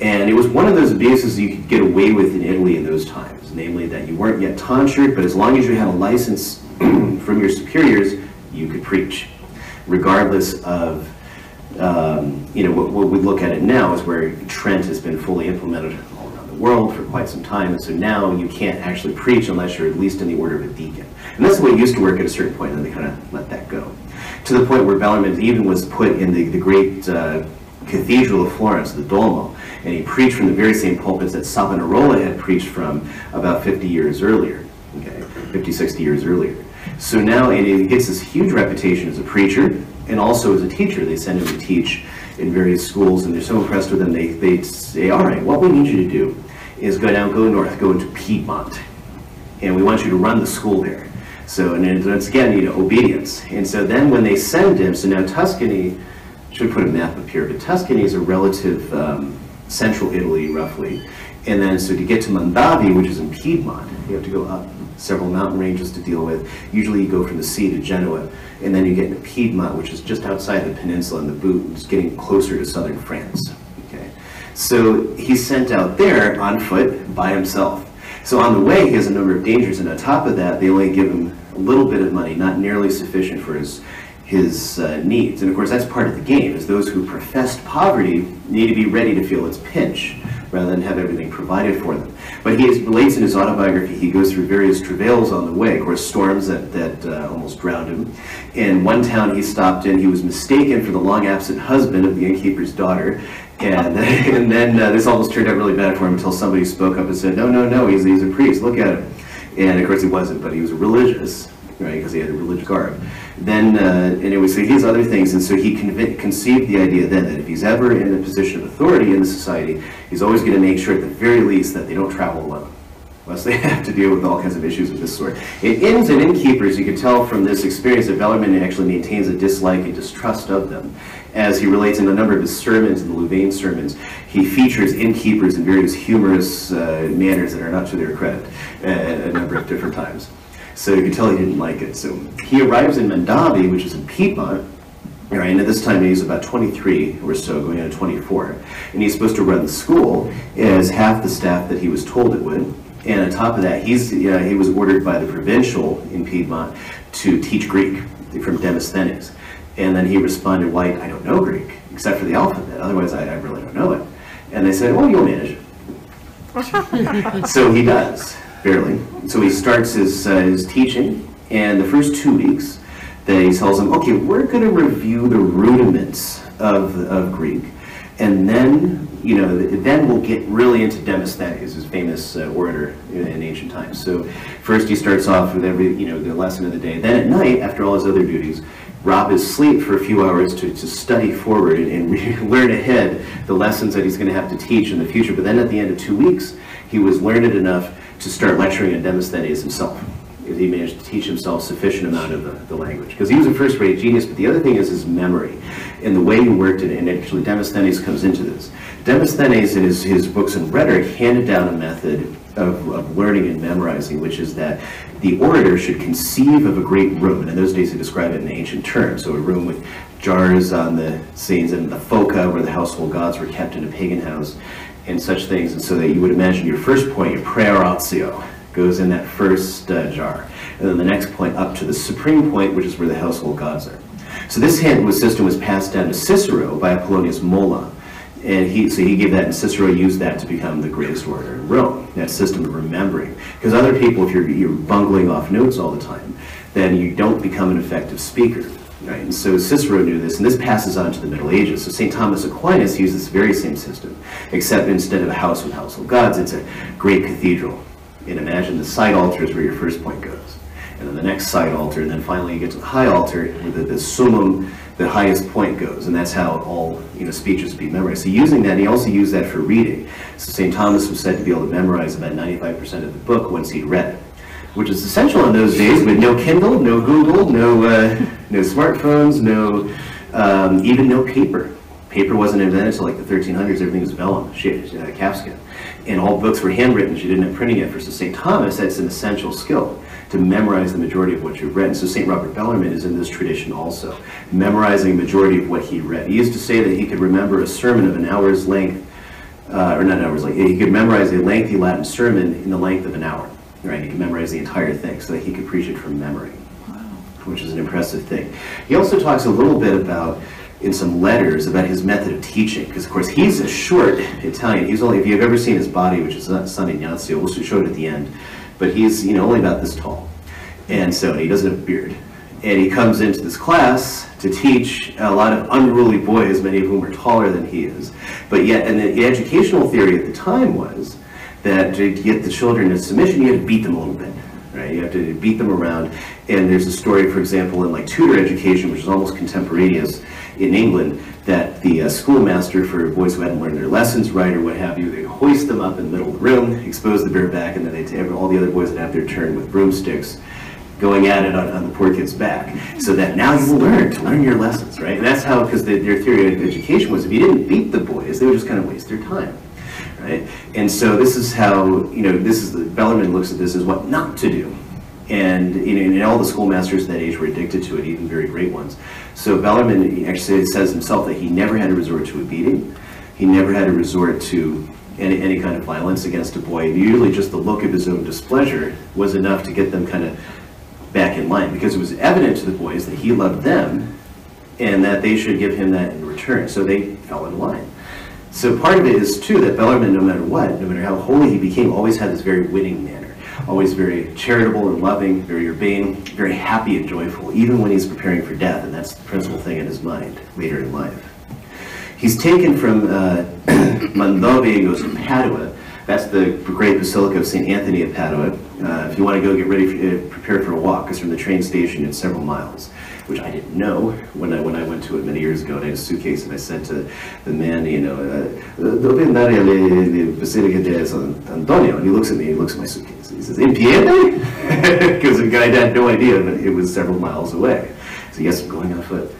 And it was one of those abuses you could get away with in Italy in those times, namely that you weren't yet tonsured, but as long as you had a license from your superiors, you could preach, regardless of you know, what we look at it now is where Trent has been fully implemented world for quite some time, and so now you can't actually preach unless you're at least in the order of a deacon. And that's the way it used to work at a certain point, and then they kind of let that go. To the point where Bellarmine even was put in the great cathedral of Florence, the Duomo, and he preached from the very same pulpits that Savonarola had preached from about 50 years earlier, okay, 50, 60 years earlier. So now he gets this huge reputation as a preacher, and also as a teacher. They send him to teach in various schools, and they're so impressed with him, they say, all right, what we need you to do is go down, go north, go into Piedmont, and we want you to run the school there. So, and once again, you know, obedience. And so then when they send him, so now Tuscany, should put a map up here, but Tuscany is a relative central Italy roughly. And then so to get to Mondovì, which is in Piedmont, you have to go up several mountain ranges to deal with. Usually you go from the sea to Genoa, and then you get into Piedmont, which is just outside the peninsula in the Boot, just getting closer to southern France. Okay, so he's sent out there on foot by himself. So on the way, he has a number of dangers, and on top of that, they only give him a little bit of money, not nearly sufficient for his needs. And of course, that's part of the game, is those who professed poverty need to be ready to feel its pinch, rather than have everything provided for them. But he relates in his autobiography, he goes through various travails on the way, of course storms that almost drowned him. In one town he stopped in, he was mistaken for the long absent husband of the innkeeper's daughter, and then this almost turned out really bad for him until somebody spoke up and said, no, no, no, he's a priest, look at him. And of course he wasn't, but he was religious, right, because he had a religious garb. Then, anyway, so he has other things, and so he conceived the idea then that if he's ever in a position of authority in the society, he's always going to make sure at the very least that they don't travel alone, unless they have to deal with all kinds of issues of this sort. It ends in innkeepers, you can tell from this experience that Bellarmine actually maintains a dislike and distrust of them. As he relates in a number of his sermons, in the Louvain sermons, he features innkeepers in various humorous manners that are not to their credit a number of different times. So you can tell he didn't like it. So he arrives in Mondovì, which is in Piedmont, right, and at this time he's about 23 or so, going into 24. And he's supposed to run the school as half the staff that he was told it would. And on top of that, he was ordered by the provincial in Piedmont to teach Greek from Demosthenes. And then he responded, why, I don't know Greek, except for the alphabet, otherwise I really don't know it. And they said, well, you'll manage. So he does. Barely. So he starts his teaching, and the first 2 weeks, they tells him, okay, we're going to review the rudiments of Greek, and then, you know, then we'll get really into Demosthenes, his famous orator in ancient times. So first he starts off with every, you know, the lesson of the day. Then at night, after all his other duties, Rob is asleep for a few hours to study forward and learn ahead the lessons that he's going to have to teach in the future. But then at the end of 2 weeks, he was learned enough to start lecturing on Demosthenes himself. He managed to teach himself sufficient amount of the language. Because he was a first-rate genius, but the other thing is his memory and the way he worked it, and actually Demosthenes comes into this. Demosthenes in his books on rhetoric handed down a method of learning and memorizing, which is that the orator should conceive of a great room, and in those days they describe it in ancient terms, so a room with jars on the scenes and the foca where the household gods were kept in a pagan house, and such things, and so that you would imagine your first point, your praeoratio, goes in that first jar, and then the next point up to the supreme point, which is where the household gods are. So this system was passed down to Cicero by Apollonius Molo, and he gave that, and Cicero used that to become the greatest orator in Rome, that system of remembering. Because other people, if you're bungling off notes all the time, then you don't become an effective speaker. Right? And so Cicero knew this, and this passes on to the Middle Ages. So St. Thomas Aquinas used this very same system, except instead of a house with household gods, it's a great cathedral. And imagine the side altar is where your first point goes, and then the next side altar, and then finally you get to the high altar, where the summum, the highest point goes, and that's how all, you know, speeches be memorized. So using that, he also used that for reading. So St. Thomas was said to be able to memorize about 95% of the book once he read it, which is essential in those days with no Kindle, no Google, no smartphones, even no paper. Paper wasn't invented until like the 1300s, everything was vellum, calfskin. And all books were handwritten, you didn't have printing efforts. So St. Thomas, that's an essential skill, to memorize the majority of what you read. And so St. Robert Bellarmine is in this tradition also, memorizing the majority of what he read. He used to say that he could remember a sermon of an hour's length, or not an hour's length, he could memorize a lengthy Latin sermon in the length of an hour. Right, he could memorize the entire thing so that he could preach it from memory. Wow. Which is an impressive thing. He also talks a little bit about, in some letters, about his method of teaching, because of course he's a short Italian. He's only, if you've ever seen his body, which is not San Ignatius, we'll show it at the end, but he's, you know, only about this tall, and so he doesn't have a beard. And he comes into this class to teach a lot of unruly boys, many of whom are taller than he is. But yet, and the educational theory at the time was that to get the children in submission, you have to beat them a little bit, right? You have to beat them around. And there's a story, for example, in like Tudor education, which is almost contemporaneous in England, that the schoolmaster for boys who hadn't learned their lessons right or what have you, they'd hoist them up in the middle of the room, expose the bare back, and then they'd all the other boys would have their turn with broomsticks. going at it on the poor kid's back, so that now you will learn your lessons, right? And that's how, because their theory of education was if you didn't beat the boys, they would just kind of waste their time, right? And so this is how, you know, this is, Bellarmine looks at this as what not to do. And, you know, and all the schoolmasters in that age were addicted to it, even very great ones. So Bellarmine actually says himself that he never had to resort to a beating. He never had to resort to any kind of violence against a boy. And usually just the look of his own displeasure was enough to get them kind of back in line, because it was evident to the boys that he loved them and that they should give him that in return. So they fell in line. So part of it is, too, that Bellarmine, no matter what, no matter how holy he became, always had this very winning manner, always very charitable and loving, very urbane, very happy and joyful, even when he's preparing for death, and that's the principal thing in his mind later in life. He's taken from Mondovì and goes to Padua. That's the great Basilica of St. Anthony of Padua. If you want to go, get ready, for, prepare for a walk, because from the train station it's several miles, which I didn't know when I went to it many years ago, and I had a suitcase, and I said to the man, you know, dove andare alla Basilica di San Antonio? And he looks at me, he looks at my suitcase, and he says, in piedi? Because the guy had no idea that it was several miles away. So yes, I'm going on foot.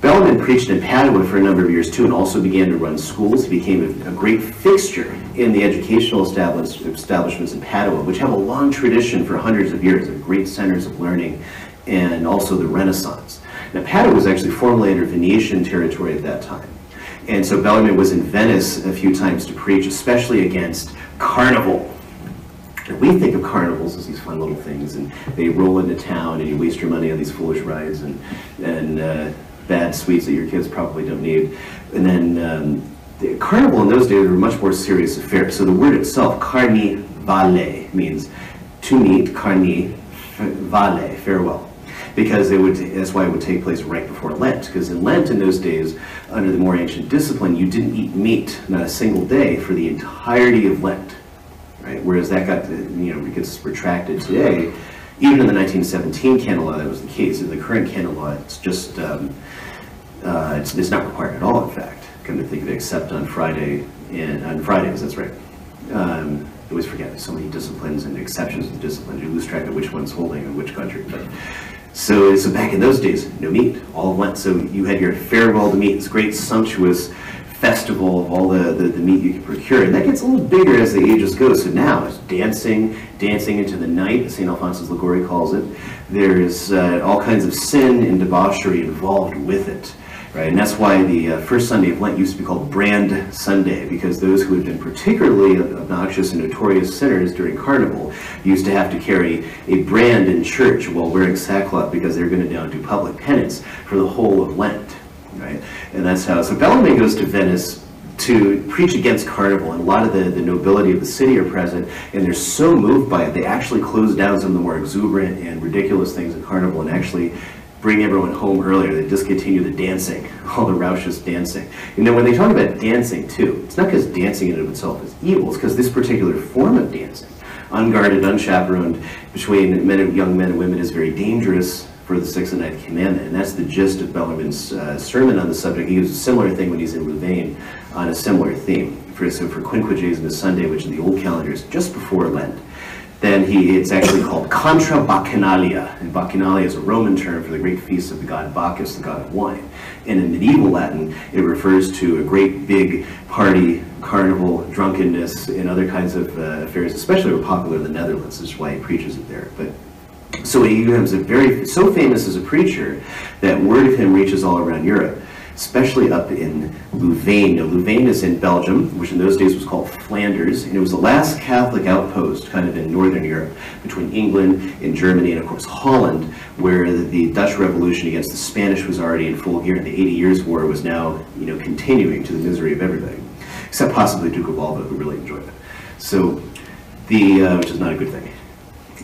Bellarmine preached in Padua for a number of years, too, and also began to run schools. He became a great fixture in the educational establishments in Padua, which have a long tradition for hundreds of years of great centers of learning, and also the Renaissance. Now, Padua was actually formerly under Venetian territory at that time. And so Bellarmine was in Venice a few times to preach, especially against carnival. And we think of carnivals as these fun little things, and they roll into town, and you waste your money on these foolish rides, and bad sweets that your kids probably don't need. And then the carnival in those days were much more serious affairs. So the word itself, carnivale, means to meet, carnivale, farewell. Because it would, that's why it would take place right before Lent. Because in Lent in those days, under the more ancient discipline, you didn't eat meat, not a single day, for the entirety of Lent. Right? Whereas that got, you know, gets retracted today. Even in the 1917 canon law, that was the case. In the current canon law, it's just, it's not required at all, in fact. Come to think of it, except on Friday, and on Fridays, that's right. I always forget, there's so many disciplines and exceptions to the disciplines. You lose track of which one's holding in which country. But, so back in those days, no meat, all of Lent. So you had your farewell to meat, this great sumptuous festival of all the meat you can procure. And that gets a little bigger as the ages go. So now it's dancing into the night, as St. Alphonsus Liguori calls it. There's all kinds of sin and debauchery involved with it, right? And that's why the first Sunday of Lent used to be called Brand Sunday, because those who had been particularly obnoxious and notorious sinners during Carnival used to have to carry a brand in church while wearing sackcloth, because they're going to now do public penance for the whole of Lent. Right? And that's how, so Bellarmine goes to Venice to preach against carnival, and a lot of the nobility of the city are present, and they're so moved by it, they actually close down some of the more exuberant and ridiculous things at carnival and actually bring everyone home earlier. They discontinue the dancing, all the raucous dancing. And then when they talk about dancing too, it's not because dancing in and of itself is evil, it's because this particular form of dancing, unguarded, unchaperoned, between young men and women, is very dangerous for the 6th and 9th commandment. And that's the gist of Bellarmine's sermon on the subject. He gives a similar thing when he's in Louvain on a similar theme. For Quinquagesima Sunday, which in the old calendar is just before Lent, then it's actually called Contra Bacchanalia. And Bacchanalia is a Roman term for the great feast of the god Bacchus, the god of wine. And in medieval Latin, it refers to a great big party, carnival, drunkenness, and other kinds of affairs, especially were popular in the Netherlands, which is why he preaches it there. But so he becomes so famous as a preacher that word of him reaches all around Europe, especially up in Louvain. Now, Louvain is in Belgium, which in those days was called Flanders, and it was the last Catholic outpost kind of in northern Europe between England and Germany and, of course, Holland, where the Dutch Revolution against the Spanish was already in full gear, and the 80 Years' War was now, you know, continuing to the misery of everybody, except possibly Duke of Alva, who really enjoyed it. So, which is not a good thing.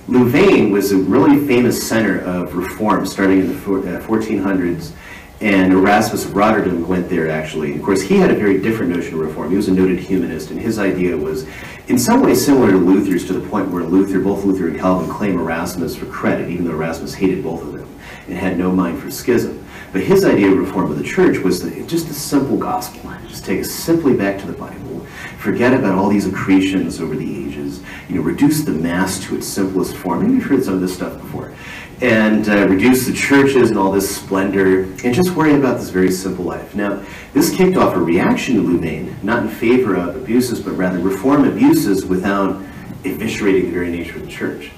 Louvain was a really famous center of reform starting in the 1400s, and Erasmus of Rotterdam went there, actually. Of course, he had a very different notion of reform. He was a noted humanist, and his idea was in some ways similar to Luther's, to the point where both Luther and Calvin claim Erasmus for credit, even though Erasmus hated both of them and had no mind for schism. But his idea of reform of the church was just the simple gospel. Just take us simply back to the Bible, forget about all these accretions over the ages, reduce the Mass to its simplest form. Maybe you've heard some of this stuff before. And reduce the churches and all this splendor, and just worry about this very simple life. Now, this kicked off a reaction to Louvain, not in favor of abuses, but rather reform abuses without eviscerating the very nature of the church.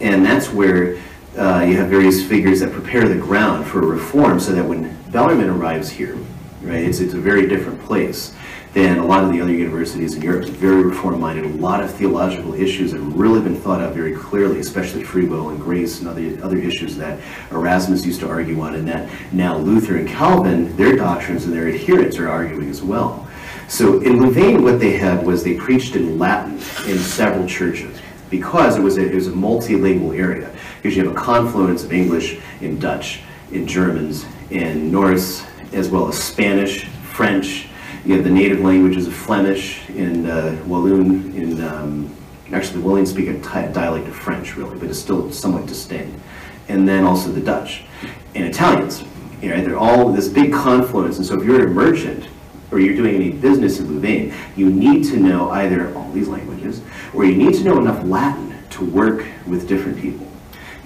And that's where you have various figures that prepare the ground for reform, so that when Bellarmine arrives here, right, it's a very different place than a lot of the other universities in Europe. It's very reform-minded, a lot of theological issues that have really been thought out very clearly, especially free will and grace and other issues that Erasmus used to argue on, and that now Luther and Calvin, their doctrines and their adherents are arguing as well. So in Louvain, what they had was they preached in Latin in several churches, because it was a multilingual area, because you have a confluence of English and Dutch and Germans and Norse, as well as Spanish, French. You have the native languages of Flemish and Walloon, and actually the Walloons speak a dialect of French, really, but it's still somewhat distinct. And then also the Dutch and Italians. They're all this big confluence, and so if you're a merchant or you're doing any business in Louvain, you need to know either all these languages, or you need to know enough Latin to work with different people.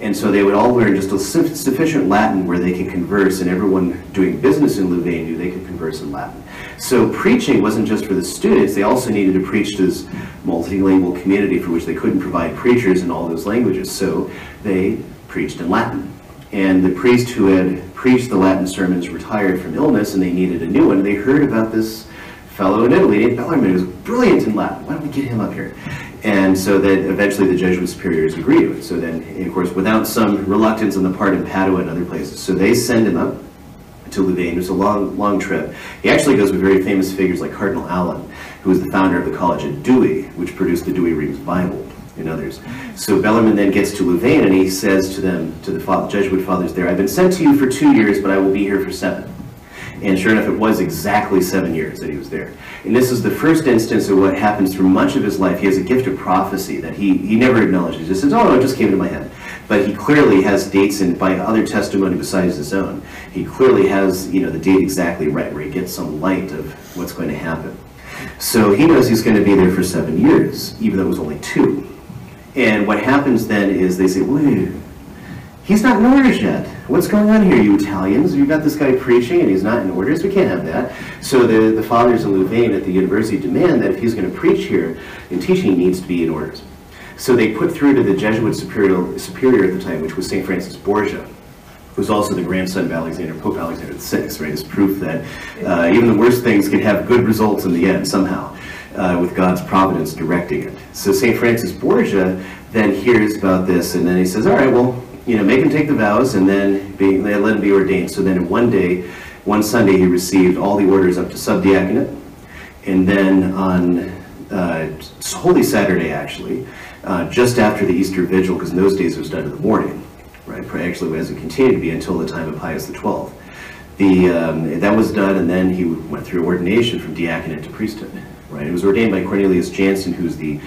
And so they would all learn just a sufficient Latin where they could converse, and everyone doing business in Louvain knew they could converse in Latin. So preaching wasn't just for the students, they also needed to preach to this multilingual community for which they couldn't provide preachers in all those languages, so they preached in Latin. And the priest who had preached the Latin sermons retired from illness, and they needed a new one. They heard about this fellow in Italy named Bellarmine, who was brilliant in Latin. Why don't we get him up here? And so that eventually the Jesuit superiors agree to it. So then, of course, without some reluctance on the part of Padua and other places, so they send him up to Louvain. It was a long, long trip. He actually goes with very famous figures like Cardinal Allen, who was the founder of the college at Douai, which produced the Douai Rheims Bible and others. So Bellarmine then gets to Louvain, and he says to them, to the Jesuit fathers there, "I've been sent to you for 2 years, but I will be here for 7." And sure enough, it was exactly 7 years that he was there. And this is the first instance of what happens through much of his life. He has a gift of prophecy that he never acknowledges. He just says, "Oh, no, it just came into my head." But he clearly has dates, and by other testimony besides his own, he clearly has the date exactly right, where he gets some light of what's going to happen. So he knows he's going to be there for 7 years, even though it was only 2. And what happens then is they say, "Wait, he's not in orders yet. What's going on here, you Italians? You've got this guy preaching and he's not in orders. We can't have that." So the fathers in Louvain at the university demand that if he's going to preach here and teach, he needs to be in orders. So they put through to the Jesuit superior at the time, which was Saint Francis Borgia, who's also the grandson of Pope Alexander VI, right? It's proof that even the worst things can have good results in the end somehow, with God's providence directing it. So Saint Francis Borgia then hears about this, and then he says, "All right, well, make him take the vows, and then let him be ordained." So then in one Sunday, he received all the orders up to subdiaconate, and then on Holy Saturday, actually, just after the Easter Vigil, because in those days it was done in the morning, right? Actually, as it continued to be until the time of Pius XII, that was done, and then he went through ordination from diaconate to priesthood, right? It was ordained by Cornelius Jansen, who's the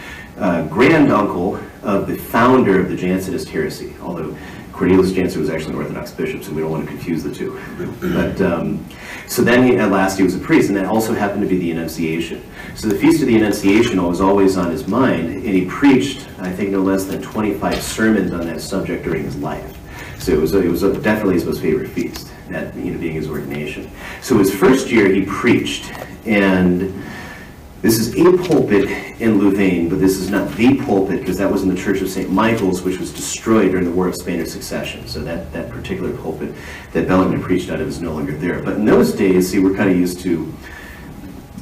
grand uncle of the founder of the Jansenist heresy, although Cornelius Jansen was actually an Orthodox bishop, so we don't want to confuse the two. But so then at last he was a priest, and that also happened to be the Annunciation. So the Feast of the Annunciation was always on his mind, and he preached, I think, no less than 25 sermons on that subject during his life. So it was definitely his most favorite feast, that being his ordination. So his first year he preached, and this is a pulpit in Louvain, but this is not the pulpit, because that was in the Church of St. Michael's, which was destroyed during the War of Spanish Succession. So that particular pulpit that Bellarmine preached out of is no longer there. But in those days, see, we're kind of used to,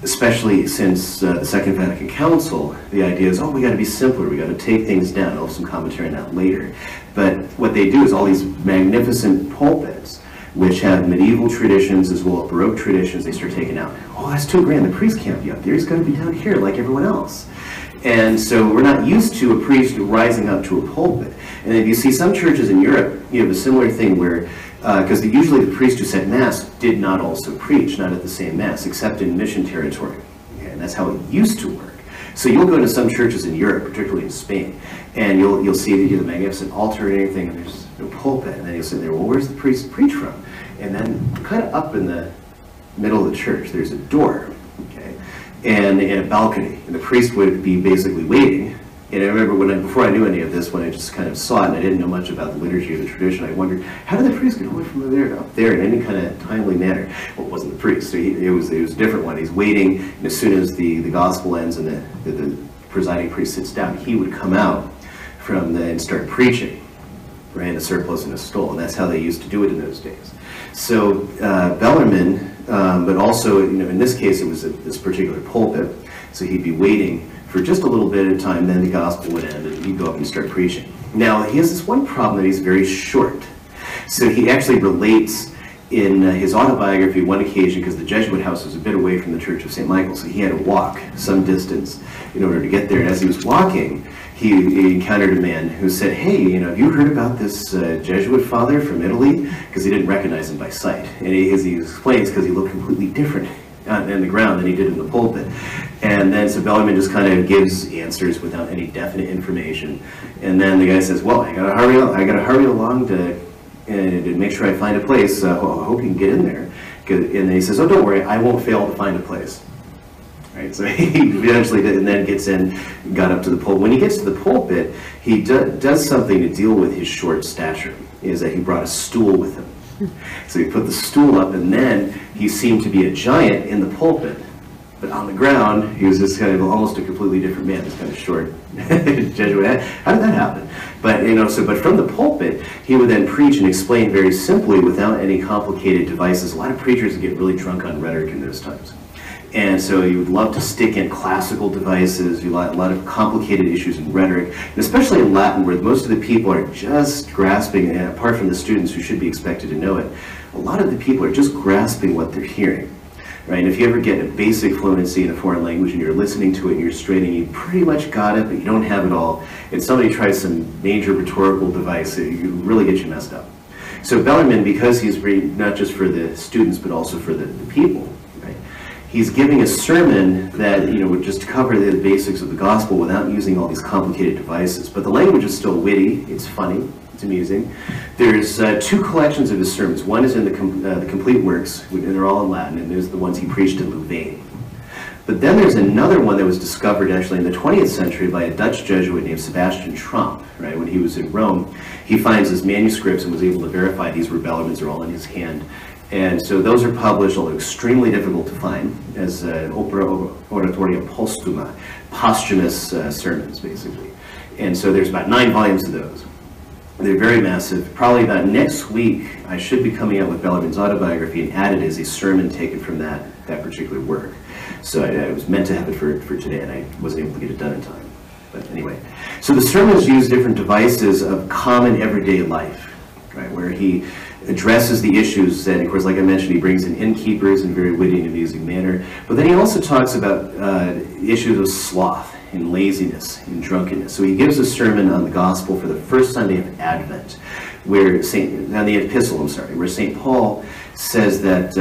especially since the Second Vatican Council, the idea is, oh, we got to be simpler, we got to take things down. I'll have some commentary on that later. But what they do is all these magnificent pulpits, which have medieval traditions as well as Baroque traditions, they start taking out. Oh, that's too grand. The priest can't be up there. He's got to be down here like everyone else. And so we're not used to a priest rising up to a pulpit. And if you see some churches in Europe, you have a similar thing where, because usually the priest who said Mass did not also preach, not at the same Mass, except in mission territory. And that's how it used to work. So you'll go to some churches in Europe, particularly in Spain, and you'll see the magnificent altar and everything, and there's no pulpit, and then you'll sit there, well, where's the priest preach from? And then kind of up in the middle of the church, there's a door, okay, and a balcony. And the priest would be basically waiting. And I remember before I knew any of this, when I just kind of saw it and I didn't know much about the liturgy or the tradition, I wondered, how did the priest get away from there to up there in any kind of timely manner? Well, it wasn't the priest. So it was a different one. He's waiting, and as soon as the gospel ends and the presiding priest sits down, he would come out from there and start preaching, right, in a surplice and a stole. And that's how they used to do it in those days. So Bellarmine, but also, you know, in this case, it was this particular pulpit, so he'd be waiting for just a little bit of time, then the gospel would end, and he'd go up and start preaching. Now, he has this one problem that he's very short. So he actually relates in his autobiography one occasion, because the Jesuit house was a bit away from the Church of St. Michael, so he had to walk some distance in order to get there. And as he was walking, he encountered a man who said, hey, you know, have you heard about this Jesuit father from Italy? Because he didn't recognize him by sight. And as he explains, because he looked completely different on the ground than he did in the pulpit. And then so Bellarmine just kind of gives answers without any definite information. And then the guy says, well, I gotta hurry along to make sure I find a place. I hope you can get in there. And then he says, oh, don't worry, I won't fail to find a place. Right, so he eventually did, and then gets in, got up to the pulpit. When he gets to the pulpit, he does something to deal with his short stature, is that he brought a stool with him. So he put the stool up, and then he seemed to be a giant in the pulpit. But on the ground, he was just kind of almost a completely different man, just kind of short Jesuit. How did that happen? But, you know, but from the pulpit, he would then preach and explain very simply without any complicated devices. A lot of preachers would get really drunk on rhetoric in those times. And so you would love to stick in classical devices, you a lot of complicated issues in rhetoric, and especially in Latin, where most of the people are just grasping, and apart from the students who should be expected to know it, a lot of the people are just grasping what they're hearing. Right? And if you ever get a basic fluency in a foreign language and you're listening to it and you're straining, you pretty much got it, but you don't have it all, and somebody tries some major rhetorical device, you really get you messed up. So Bellarmine, because he's reading not just for the students, but also for the people, he's giving a sermon that, you know, would just cover the basics of the gospel without using all these complicated devices. But the language is still witty, it's funny, it's amusing. There's two collections of his sermons. One is in the complete works, and they're all in Latin, and there's the ones he preached in Louvain. But then there's another one that was discovered actually in the 20th century by a Dutch Jesuit named Sebastian Tromp, right, when he was in Rome. He finds his manuscripts and was able to verify these were Bellarmine's, are all in his hand. And so those are published, although extremely difficult to find, as opera oratoria postuma, posthumous sermons, basically. And so there's about 9 volumes of those. They're very massive. Probably about next week, I should be coming out with Bellarmine's autobiography and added as a sermon taken from that particular work. So I was meant to have it for today, and I wasn't able to get it done in time. But anyway, so the sermons use different devices of common everyday life, right, where he addresses the issues that, of course, like I mentioned, he brings in innkeepers in a very witty and amusing manner. But then he also talks about issues of sloth and laziness and drunkenness. So he gives a sermon on the gospel for the first Sunday of Advent, where on the epistle, where St. Paul says that,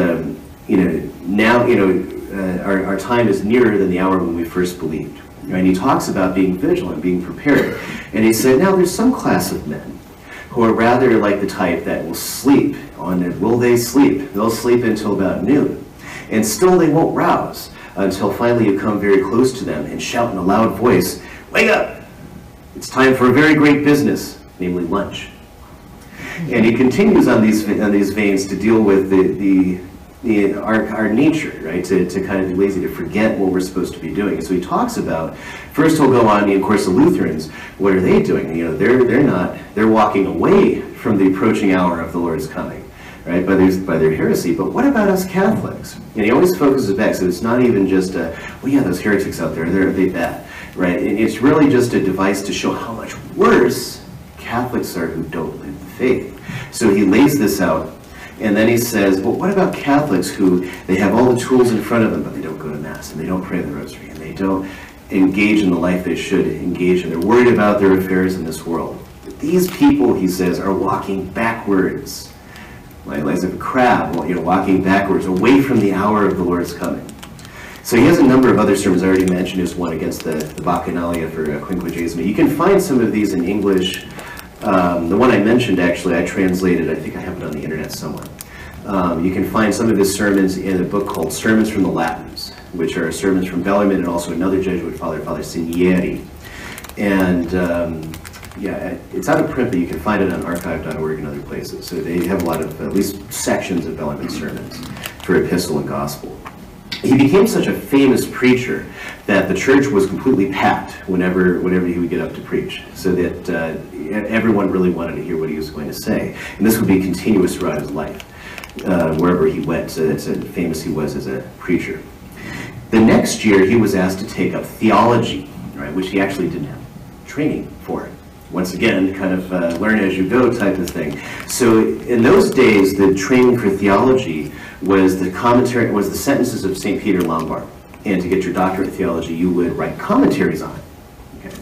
you know, now, you know, our time is nearer than the hour when we first believed. Right? And he talks about being vigilant, being prepared. And he said, now there's some class of men who are rather like the type that will sleep on it. Will they sleep? They'll sleep until about noon. And still they won't rouse until finally you come very close to them and shout in a loud voice, wake up! It's time for a very great business, namely lunch. And he continues on these veins to deal with our nature, right? To kind of be lazy, to forget what we're supposed to be doing. So he talks about, first he'll go on, of course, the Lutherans, what are they doing? You know, they're walking away from the approaching hour of the Lord's coming, right? By their heresy. But what about us Catholics? And he always focuses back, so it's not even just a, well, yeah, those heretics out there, they're bad, right? And it's really just a device to show how much worse Catholics are who don't live the faith. So he lays this out. And then he says, well, what about Catholics who, they have all the tools in front of them, but they don't go to Mass, and they don't pray the Rosary, and they don't engage in the life they should engage in. They're worried about their affairs in this world. But these people, he says, are walking backwards, like a crab, you know, walking backwards, away from the hour of the Lord's coming. So he has a number of other sermons. I already mentioned his one against the Bacchanalia for Quinquagesima. You can find some of these in English. The one I mentioned, actually, I translated. I think I have it on the internet somewhere. You can find some of his sermons in a book called Sermons from the Latins, which are sermons from Bellarmine and also another Jesuit father, Father Cinieri. And yeah, it's out of print, but you can find it on archive.org and other places. So they have a lot of, at least sections of Bellarmine sermons for epistle and gospel. He became such a famous preacher that the church was completely packed whenever he would get up to preach, so that everyone really wanted to hear what he was going to say. And this would be continuous throughout his life, wherever he went, so that's how famous he was as a preacher. The next year, he was asked to take up theology, right, which he actually didn't have training for. Once again, kind of learn as you go type of thing. So in those days, the training for theology was the commentary, was the sentences of St. Peter Lombard. And to get your doctorate in theology, you would write commentaries on it. Okay.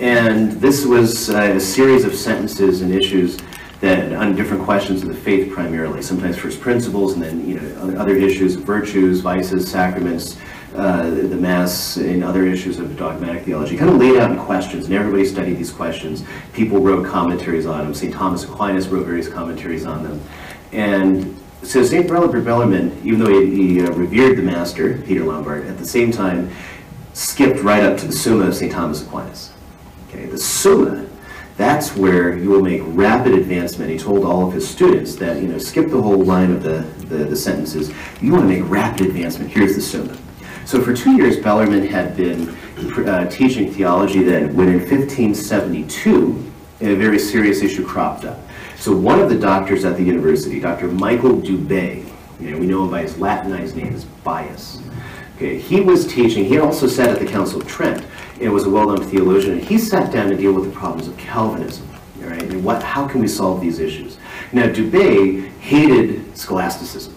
And this was a series of sentences and issues that on different questions of the faith primarily, sometimes first principles, and then other issues, virtues, vices, sacraments, the Mass, and other issues of dogmatic theology, kind of laid out in questions, and everybody studied these questions. People wrote commentaries on them. St. Thomas Aquinas wrote various commentaries on them. And so St. Robert Bellarmine, even though he revered the master, Peter Lombard, at the same time skipped right up to the Summa of St. Thomas Aquinas. Okay, the Summa, that's where you will make rapid advancement. He told all of his students that, skip the whole line of the sentences. You want to make rapid advancement. Here's the Summa. So for 2 years, Bellarmine had been teaching theology then, when in 1572, a very serious issue cropped up. So one of the doctors at the university, Dr. Michael Dubé, we know him by his Latinized name as Bias. Okay, he was teaching, he also sat at the Council of Trent, and was a well-known theologian, and he sat down to deal with the problems of Calvinism, all right? And how can we solve these issues? Now, Dubé hated scholasticism,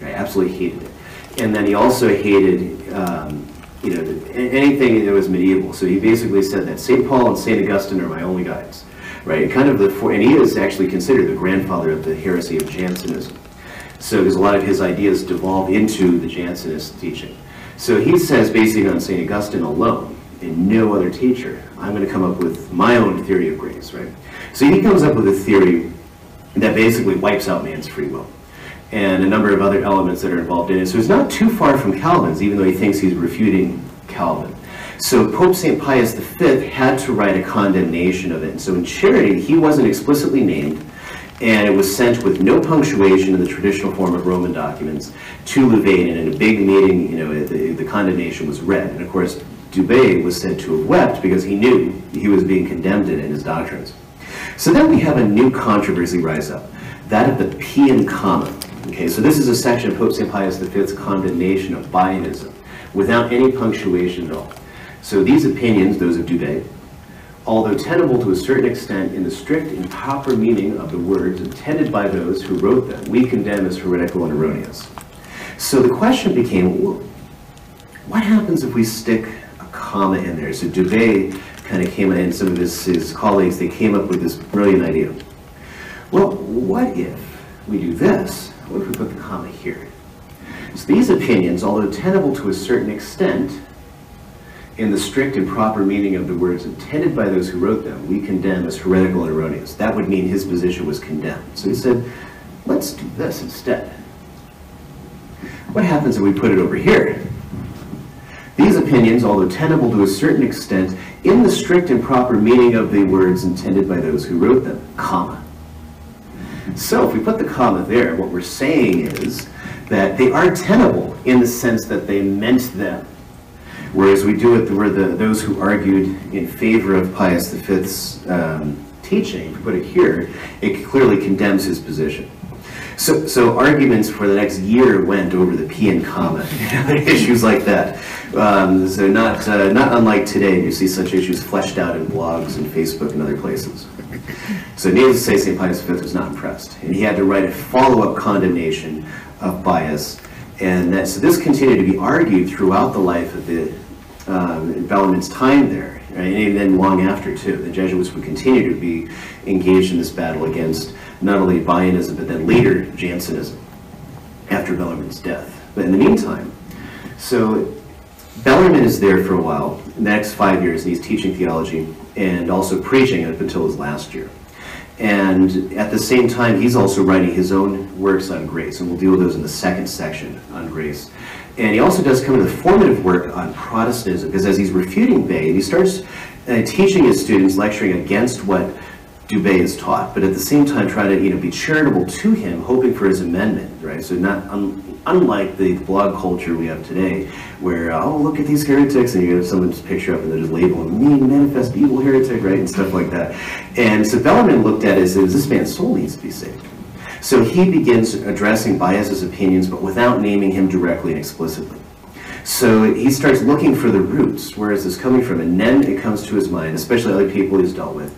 right? Absolutely hated it. And then he also hated anything that was medieval. So he basically said that St. Paul and St. Augustine are my only guides, right? Kind of and he is actually considered the grandfather of the heresy of Jansenism. So there's a lot of his ideas devolve into the Jansenist teaching. So he says, basing on St. Augustine alone and no other teacher, I'm going to come up with my own theory of grace, right? So he comes up with a theory that basically wipes out man's free will, and a number of other elements that are involved in it. So it's not too far from Calvin's, even though he thinks he's refuting Calvin. So Pope St. Pius V had to write a condemnation of it. And so in charity, he wasn't explicitly named, and it was sent with no punctuation in the traditional form of Roman documents to Louvain, and in a big meeting, the condemnation was read. And of course, Dubé was said to have wept because he knew he was being condemned in his doctrines. So then we have a new controversy rise up, that of the Pian Common. Okay, so this is a section of Pope St. Pius V's condemnation of Baianism, without any punctuation at all. So these opinions, those of Dubé, although tenable to a certain extent in the strict and proper meaning of the words intended by those who wrote them, we condemn as heretical and erroneous. So the question became, well, what happens if we stick a comma in there? So Dubé kind of came in, and some of his colleagues, they came up with this brilliant idea. Well, what if we do this? What if we put the comma here? So these opinions, although tenable to a certain extent in the strict and proper meaning of the words intended by those who wrote them, we condemn as heretical and erroneous. That would mean his position was condemned. So he said, let's do this instead. What happens if we put it over here? These opinions, although tenable to a certain extent in the strict and proper meaning of the words intended by those who wrote them, comma. So if we put the comma there, what we're saying is that they are tenable in the sense that they meant them. Whereas we do it, those who argued in favor of Pius V's teaching, if we put it here, it clearly condemns his position. So arguments for the next year went over the Pian Common, issues like that. So not unlike today, you see such issues fleshed out in blogs and Facebook and other places. So needless to say, St. Pius V was not impressed, and he had to write a follow-up condemnation of Bias, and so this continued to be argued throughout the life of the Bellarmine's time there, right? And then long after too. The Jesuits would continue to be engaged in this battle against not only Baianism, but then later Jansenism after Bellarmine's death. But in the meantime, so Bellarmine is there for a while, in the next 5 years, and he's teaching theology and also preaching up until his last year. And at the same time, he's also writing his own works on grace, and we'll deal with those in the second section on grace. And he also does come into the formative work on Protestantism, because as he's refuting Bay, he starts teaching his students, lecturing against what Dubé is taught, but at the same time trying to, be charitable to him, hoping for his amendment, right? So not unlike the blog culture we have today, where, oh, look at these heretics, and you have someone's picture up and they just label him mean, manifest, evil heretic, right, and stuff like that. And so Bellarmine looked at it as, this man's soul needs to be saved. So he begins addressing Bias's opinions, but without naming him directly and explicitly. So he starts looking for the roots, where is this coming from? And then it comes to his mind, especially other people he's dealt with,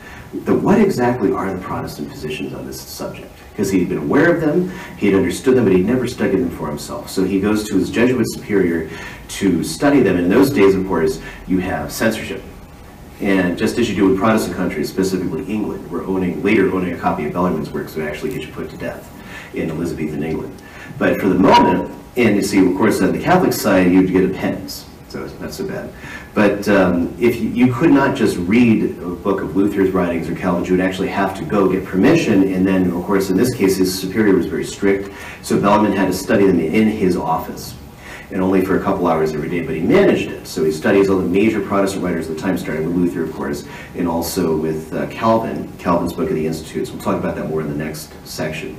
what exactly are the Protestant positions on this subject? Because he'd been aware of them, he'd understood them, but he'd never studied them for himself. So he goes to his Jesuit superior to study them. And in those days, of course, you have censorship. And just as you do in Protestant countries, specifically England, where later owning a copy of Bellarmine's works would actually get you put to death in Elizabethan England. But for the moment, and you see, of course, on the Catholic side, you'd get a pens. So it's not so bad. But if you could not just read a book of Luther's writings or Calvin, you would actually have to go get permission. And then, of course, in this case, his superior was very strict. So Bellarmine had to study them in his office, and only for a couple hours every day, but he managed it. So he studies all the major Protestant writers of the time, starting with Luther, of course, and also with Calvin's Book of the Institutes. We'll talk about that more in the next section.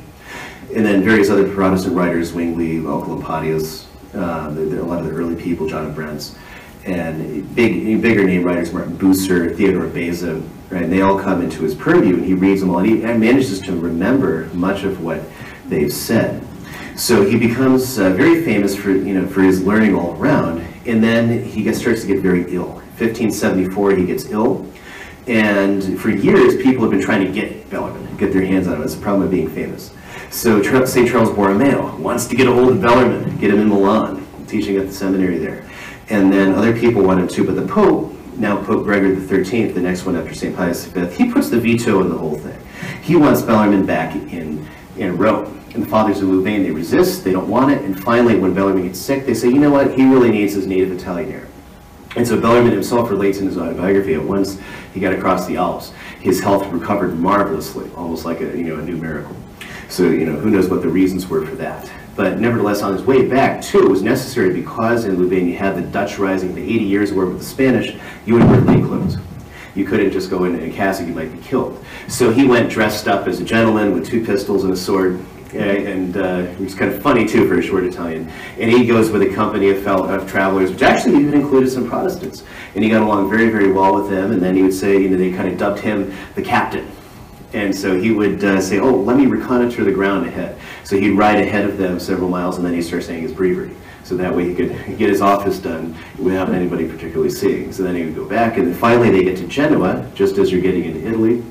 And then various other Protestant writers, Zwingli, Oecolampadius, a lot of the early people, John of Brentz, and bigger name writers, Martin Bucer, Theodore Beza, right? And they all come into his purview, and he reads them all, and he manages to remember much of what they've said. So he becomes very famous for for his learning all around, and then he starts to get very ill. 1574, he gets ill, and for years people have been trying to get Bellarmine, get their hands on him. It's the problem of being famous. So St. Charles Borromeo wants to get a hold of Bellarmine, get him in Milan, teaching at the seminary there, and then other people want him too. But the Pope, now Pope Gregory XIII, the next one after St. Pius V, he puts the veto on the whole thing. He wants Bellarmine back in Rome. And the fathers of Louvain, they resist, they don't want it, and finally when Bellarmine gets sick, they say, you know what, he really needs his native Italian air. And so Bellarmine himself relates in his autobiography that once he got across the Alps, his health recovered marvelously, almost like a new miracle. So, who knows what the reasons were for that. But nevertheless, on his way back, too, it was necessary because in Louvain you had the Dutch rising, the 80 years war with the Spanish, you would wear lay clothes. You couldn't just go in and cassock, you might be killed. So he went dressed up as a gentleman with two pistols and a sword. And it was kind of funny too for a short Italian. And he goes with a company of travelers, which actually even included some Protestants. And he got along very, very well with them. And then he would say, they kind of dubbed him the captain. And so he would say, oh, let me reconnoiter the ground ahead. So he'd ride ahead of them several miles, and then he'd start saying his breviary. So that way he could get his office done without anybody particularly seeing. So then he would go back, and then finally they get to Genoa, just as you're getting into Italy.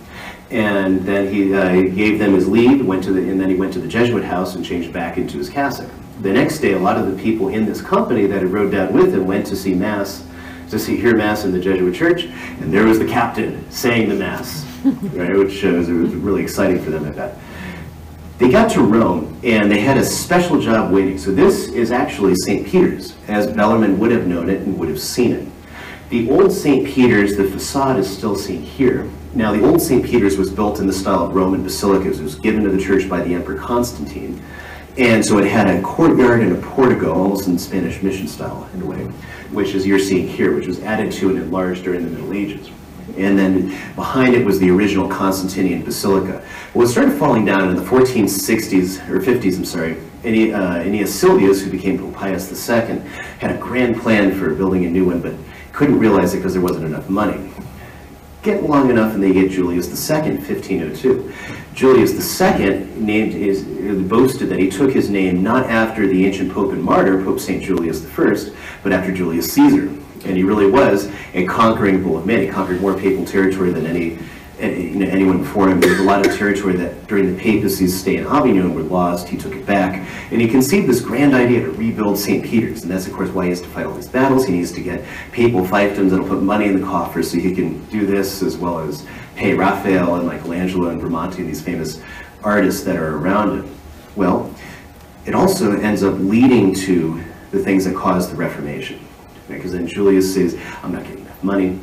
And then he gave them his leave, and then he went to the Jesuit house and changed back into his cassock. The next day, a lot of the people in this company that had rode down with him went to see Mass, hear Mass in the Jesuit church, and there was the captain saying the Mass, right, which was really exciting for them, I bet. They got to Rome, and they had a special job waiting. So this is actually St. Peter's, as Bellarmine would have known it and would have seen it. The old St. Peter's, the facade is still seen here. Now, the old St. Peter's was built in the style of Roman basilicas. It was given to the church by the Emperor Constantine. And so it had a courtyard and a portico, almost in Spanish mission style, in a way, which is you're seeing here, which was added to and enlarged during the Middle Ages. And then behind it was the original Constantinian basilica. Well, it started falling down in the 1460s, or 50s, I'm sorry. Aeneas Silvius, who became Pope Pius II, had a grand plan for building a new one, but couldn't realize it because there wasn't enough money. Get long enough and they get Julius II, 1502. Julius II boasted that he took his name not after the ancient pope and martyr, Pope St. Julius I, but after Julius Caesar. And he really was a conquering bull of man. He conquered more papal territory than anyone before him. There was a lot of territory that during the papacy's stay in Avignon were lost. He took it back. And he conceived this grand idea to rebuild St. Peter's. And that's, of course, why he has to fight all these battles. He needs to get papal fiefdoms that'll put money in the coffers so he can do this, as well as pay Raphael and Michelangelo and Bramante and these famous artists that are around him. Well, it also ends up leading to the things that caused the Reformation. Because then Julius says, I'm not getting enough money.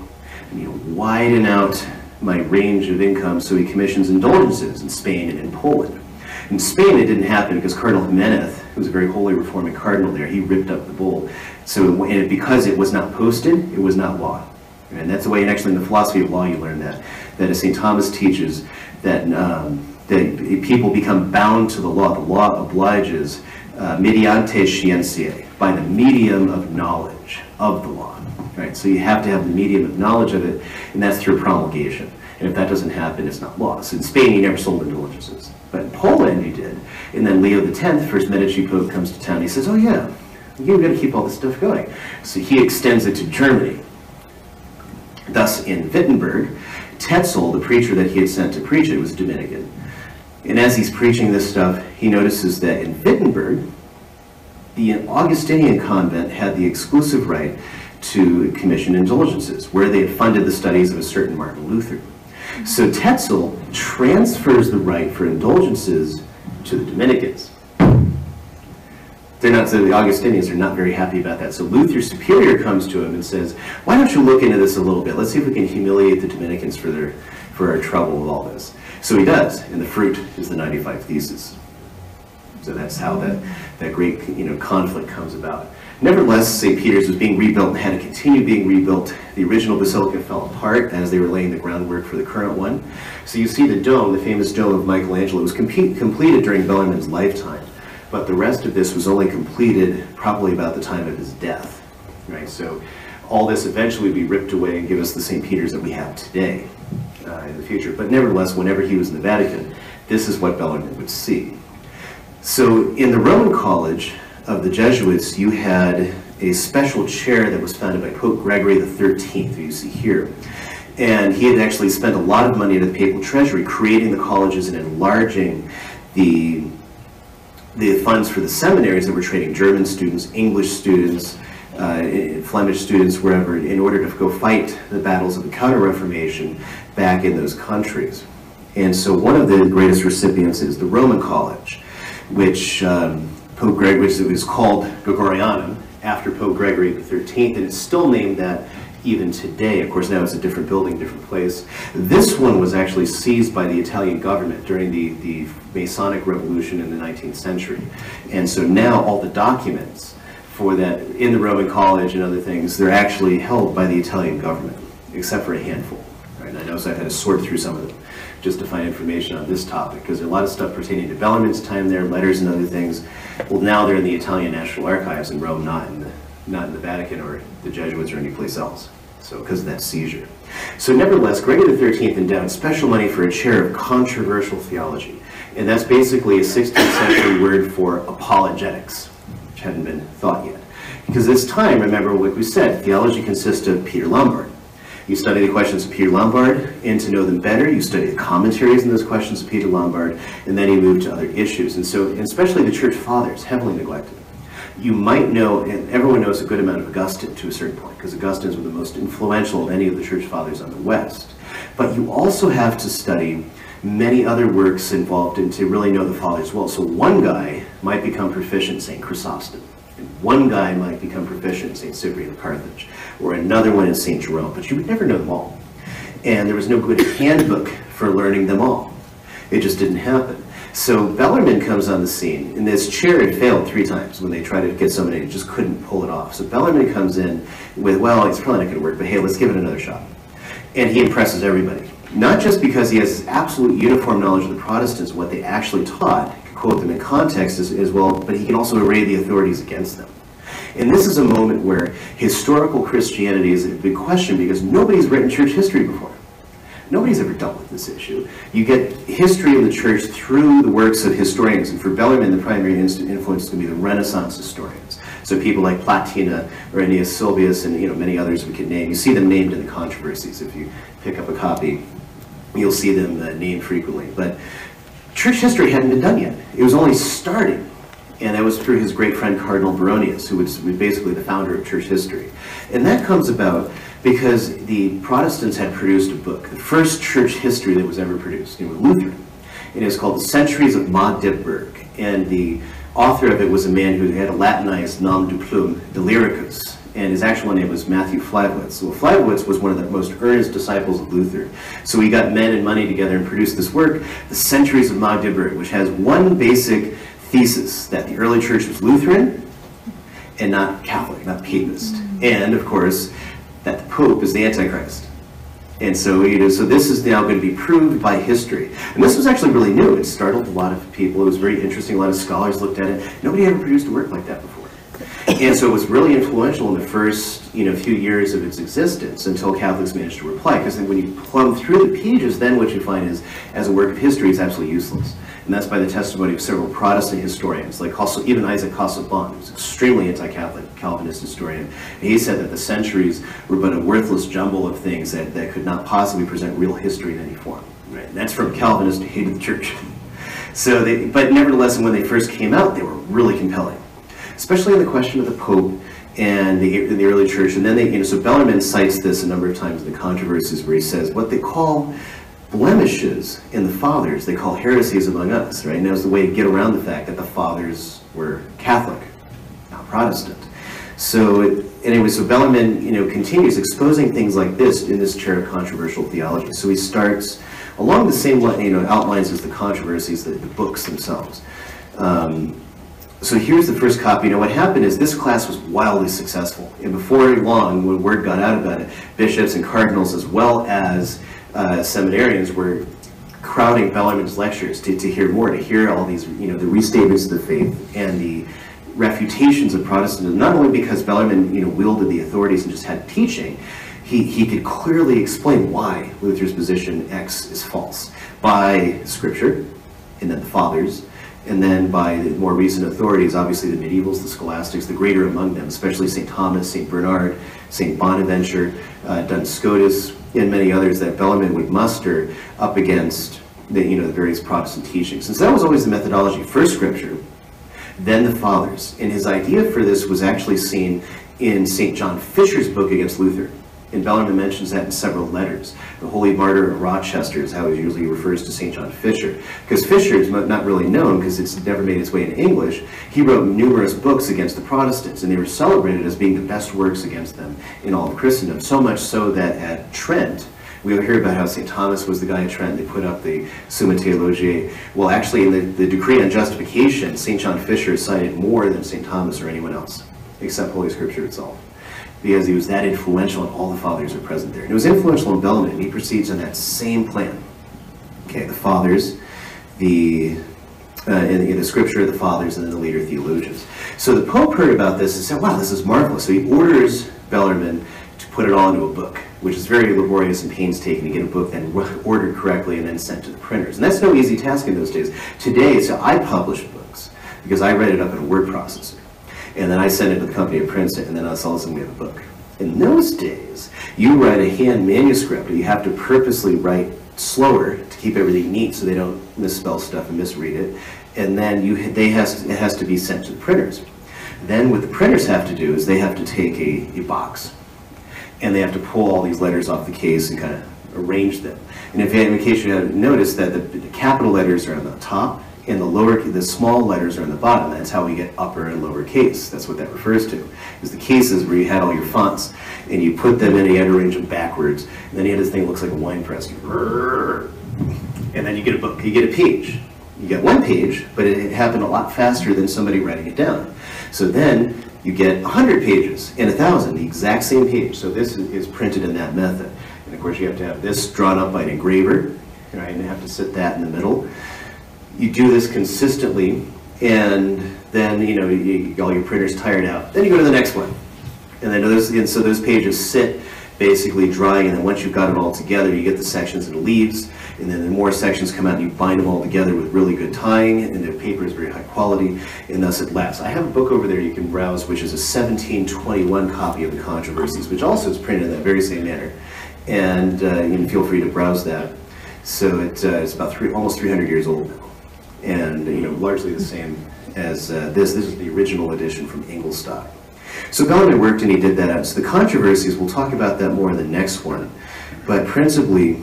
I need to widen out my range of income, so he commissions indulgences in Spain and in Poland. In Spain, it didn't happen because Cardinal Jimenez, who was a very holy reforming cardinal there, he ripped up the bull. So, and because it was not posted, it was not law. And that's the way, and actually in the philosophy of law, you learn that, that as St. Thomas teaches, that, that people become bound to the law. The law obliges mediante scientiae, by the medium of knowledge of the law. Right? So you have to have the medium of knowledge of it, and that's through promulgation. And if that doesn't happen, it's not law. So in Spain, you never sold indulgences. But in Poland, you did. And then Leo X, first Medici Pope, comes to town. He says, oh, yeah, you've got to keep all this stuff going. So he extends it to Germany. Thus, in Wittenberg, Tetzel, the preacher that he had sent to preach it, was Dominican. And as he's preaching this stuff, he notices that in Wittenberg, the Augustinian convent had the exclusive right to commission indulgences, where they had funded the studies of a certain Martin Luther. So Tetzel transfers the right for indulgences to the Dominicans. They're not, so the Augustinians are not very happy about that. So Luther's superior comes to him and says, why don't you look into this a little bit? Let's see if we can humiliate the Dominicans for our trouble with all this. So he does, and the fruit is the 95 Theses. So that's how that great conflict comes about. Nevertheless, St. Peter's was being rebuilt and had to continue being rebuilt. The original basilica fell apart as they were laying the groundwork for the current one. So you see the dome, the famous dome of Michelangelo, was completed during Bellarmine's lifetime, but the rest of this was only completed probably about the time of his death. Right? So all this eventually would be ripped away and give us the St. Peter's that we have today in the future. But nevertheless, whenever he was in the Vatican, this is what Bellarmine would see. So in the Roman College of the Jesuits, you had a special chair that was founded by Pope Gregory XIII, who you see here. And he had actually spent a lot of money to the papal treasury creating the colleges and enlarging the funds for the seminaries that were training German students, English students, Flemish students, wherever, in order to go fight the battles of the Counter-Reformation back in those countries. And so one of the greatest recipients is the Roman College, which Pope Gregory, it was called Gregorianum after Pope Gregory XIII, and it's still named that even today. Of course, now it's a different building, different place. This one was actually seized by the Italian government during the Masonic Revolution in the 19th century. And so now all the documents for that in the Roman College and other things, they're actually held by the Italian government, except for a handful. Right? I know, so I've had to sort through some of them just to find information on this topic, because a lot of stuff pertaining to Bellarmine's time there, letters and other things. Well, now they're in the Italian National Archives in Rome, not in the Vatican or the Jesuits or anyplace else. So, because of that seizure. So, nevertheless, Gregory XIII endowed special money for a chair of controversial theology, and that's basically a 16th century word for apologetics, which hadn't been thought yet. Because this time, remember what we said, theology consists of Peter Lombard. You study the questions of Peter Lombard, and to know them better, you study the commentaries in those questions of Peter Lombard, and then you move to other issues. And so, especially the Church Fathers, heavily neglected. You might know, and everyone knows a good amount of Augustine to a certain point, because Augustine was the most influential of any of the Church Fathers on the West. But you also have to study many other works involved in to really know the Fathers well. So one guy might become proficient, St. Chrysostom. One guy might become proficient in St. Cyprian of Carthage, or another one in St. Jerome, but you would never know them all. And there was no good handbook for learning them all. It just didn't happen. So Bellarmine comes on the scene, and this chair had failed 3 times when they tried to get somebody who just couldn't pull it off. So Bellarmine comes in with, well, it's probably not going to work, but hey, let's give it another shot. And he impresses everybody. Not just because he has absolute uniform knowledge of the Protestants, what they actually taught, quote them in context as well, but he can also array the authorities against them. And this is a moment where historical Christianity is a big question, because nobody's written church history before. Nobody's ever dealt with this issue. You get history of the church through the works of historians, and for Bellarmine, the primary influence is going to be the Renaissance historians. So people like Platina, or Ennius Silvius, and many others we could name. You see them named in the controversies. If you pick up a copy, you'll see them named frequently. But church history hadn't been done yet. It was only starting, and that was through his great friend Cardinal Baronius, who was basically the founder of church history. And that comes about because the Protestants had produced a book, the first church history that was ever produced, it was Lutheran. And it was called The Centuries of Magdeburg, and the author of it was a man who had a Latinized nom de plume, Illyricus, and his actual name was Matthew Fleischwitz. So Fleischwitz was one of the most earnest disciples of Luther. So he got men and money together and produced this work, The Centuries of Magdeburg, which has one basic thesis, that the early church was Lutheran and not Catholic, not Papist. And of course, that the Pope is the Antichrist. And so, you know, so this is now going to be proved by history. And this was actually really new. It startled a lot of people. It was very interesting. A lot of scholars looked at it. Nobody ever produced a work like that before. And so it was really influential in the first, you know, few years of its existence until Catholics managed to reply. Because then when you plumb through the pages, then what you find is, as a work of history, it's absolutely useless. And that's by the testimony of several Protestant historians, like even Isaac Casaubon, who's an extremely anti-Catholic Calvinist historian. And he said that the centuries were but a worthless jumble of things that could not possibly present real history in any form. Right? And that's from Calvinists who hated the church. So they, but nevertheless, when they first came out, they were really compelling, especially on the question of the Pope and the early church. And then they, you know, so Bellarmine cites this a number of times in the controversies where he says what they call blemishes in the fathers, they call heresies among us, right? And that was the way to get around the fact that the fathers were Catholic, not Protestant. So anyway, so Bellarmine, you know, continues exposing things like this in this chair of controversial theology. So he starts along the same line, you know, outlines as the controversies, the books themselves. So here's the first copy. Now what happened is this class was wildly successful. And before long, when word got out about it, bishops and cardinals as well as seminarians were crowding Bellarmine's lectures to hear more, to hear all these, you know, the restatements of the faith and the refutations of Protestantism, not only because Bellarmine, you know, wielded the authorities and just had teaching, he could clearly explain why Luther's position X is false by scripture, and then the fathers, and then by the more recent authorities, obviously the medievals, the scholastics, the greater among them, especially St. Thomas, St. Bernard, St. Bonaventure, Duns Scotus, and many others that Bellarmine would muster up against the, you know, the various Protestant teachings. And so that was always the methodology, first scripture, then the fathers. And his idea for this was actually seen in St. John Fisher's book against Luther. And Bellarmine mentions that in several letters. The Holy Martyr of Rochester is how he usually refers to St. John Fisher. Because Fisher is not really known because it's never made its way into English. He wrote numerous books against the Protestants, and they were celebrated as being the best works against them in all of Christendom. So much so that at Trent, we'll hear about how St. Thomas was the guy at Trent. They put up the Summa Theologiae. Well, actually, in the decree on justification, St. John Fisher cited more than St. Thomas or anyone else, except Holy Scripture itself, because he was that influential and all the fathers are present there. And it was influential in Bellarmine, and he proceeds on that same plan. Okay, the fathers, the scripture, the fathers, and then the later theologians. So the Pope heard about this and said, wow, this is marvelous. So he orders Bellarmine to put it all into a book, which is very laborious and painstaking to get a book then ordered correctly and then sent to the printers. And that's no easy task in those days. Today, so I publish books because I write it up in a word processor. And then I send it to the company that prints it, and then all of a sudden we have a book. In those days, you write a hand manuscript, or you have to purposely write slower to keep everything neat so they don't misspell stuff and misread it. And then it has to be sent to the printers. Then what the printers have to do is they have to take a box, and they have to pull all these letters off the case and kind of arrange them. And in case you haven't noticed that the capital letters are on the top, and the small letters are in the bottom. That's how we get upper and lower case. That's what that refers to, is the cases where you had all your fonts, and you put them in, and you had to arrange them backwards, and then you had this thing that looks like a wine press. And then you get a book, you get a page. You get one page, but it happened a lot faster than somebody writing it down. So then you get 100 pages and 1,000, the exact same page. So this is printed in that method. And of course, you have to have this drawn up by an engraver, right? And you have to sit that in the middle. You do this consistently, and then, you know, all your printers tired out. Then you go to the next one, and then so those pages sit basically drying, and then once you've got it all together, you get the sections and the leaves, and then the more sections come out, and you bind them all together with really good tying, and the paper is very high quality, and thus it lasts. I have a book over there you can browse, which is a 1721 copy of the Controversies, which also is printed in that very same manner, and you can feel free to browse that. So it's about almost 300 years old now. And, you know, largely the same as this. This is the original edition from Ingolstadt. So Bellarmine worked and he did that out. So the controversies, we'll talk about that more in the next one. But principally,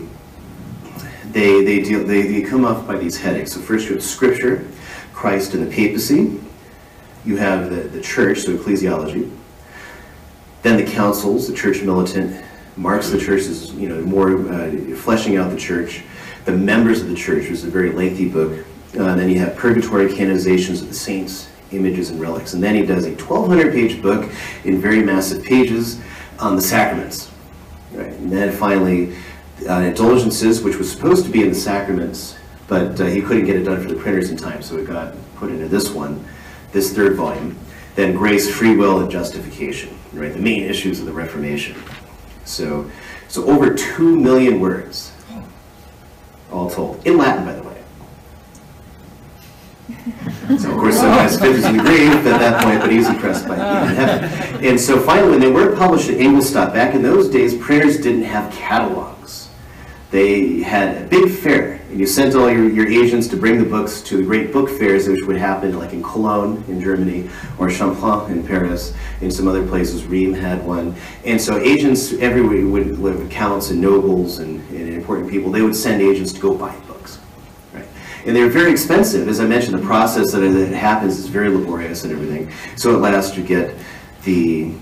they come off by these headings. So first you have Scripture, Christ and the Papacy. You have the Church, so ecclesiology. Then the councils, the church militant, marks the church as, you know, more fleshing out the church. The members of the church was a very lengthy book. Then you have purgatory, canonizations of the saints, images and relics. And then he does a 1,200-page book in very massive pages on the sacraments. Right? And then finally, indulgences, which was supposed to be in the sacraments, but he couldn't get it done for the printers in time, so it got put into this one, this third volume. Then grace, free will, and justification, right? The main issues of the Reformation. So over 2 million words, all told, in Latin, by the way. So of course, sometimes Fifth is in the grave at that point, but he was impressed by it in heaven. And so finally, when they were published at Ingolstadt, back in those days, printers didn't have catalogs. They had a big fair, and you sent all your agents to bring the books to the great book fairs, which would happen like in Cologne in Germany, or Champlain in Paris, and some other places. Rheims had one. And so agents everywhere would live, counts and nobles and important people, they would send agents to go buy books. Right? And they were very expensive. As I mentioned, the process that happens is very laborious and everything. So at last you get the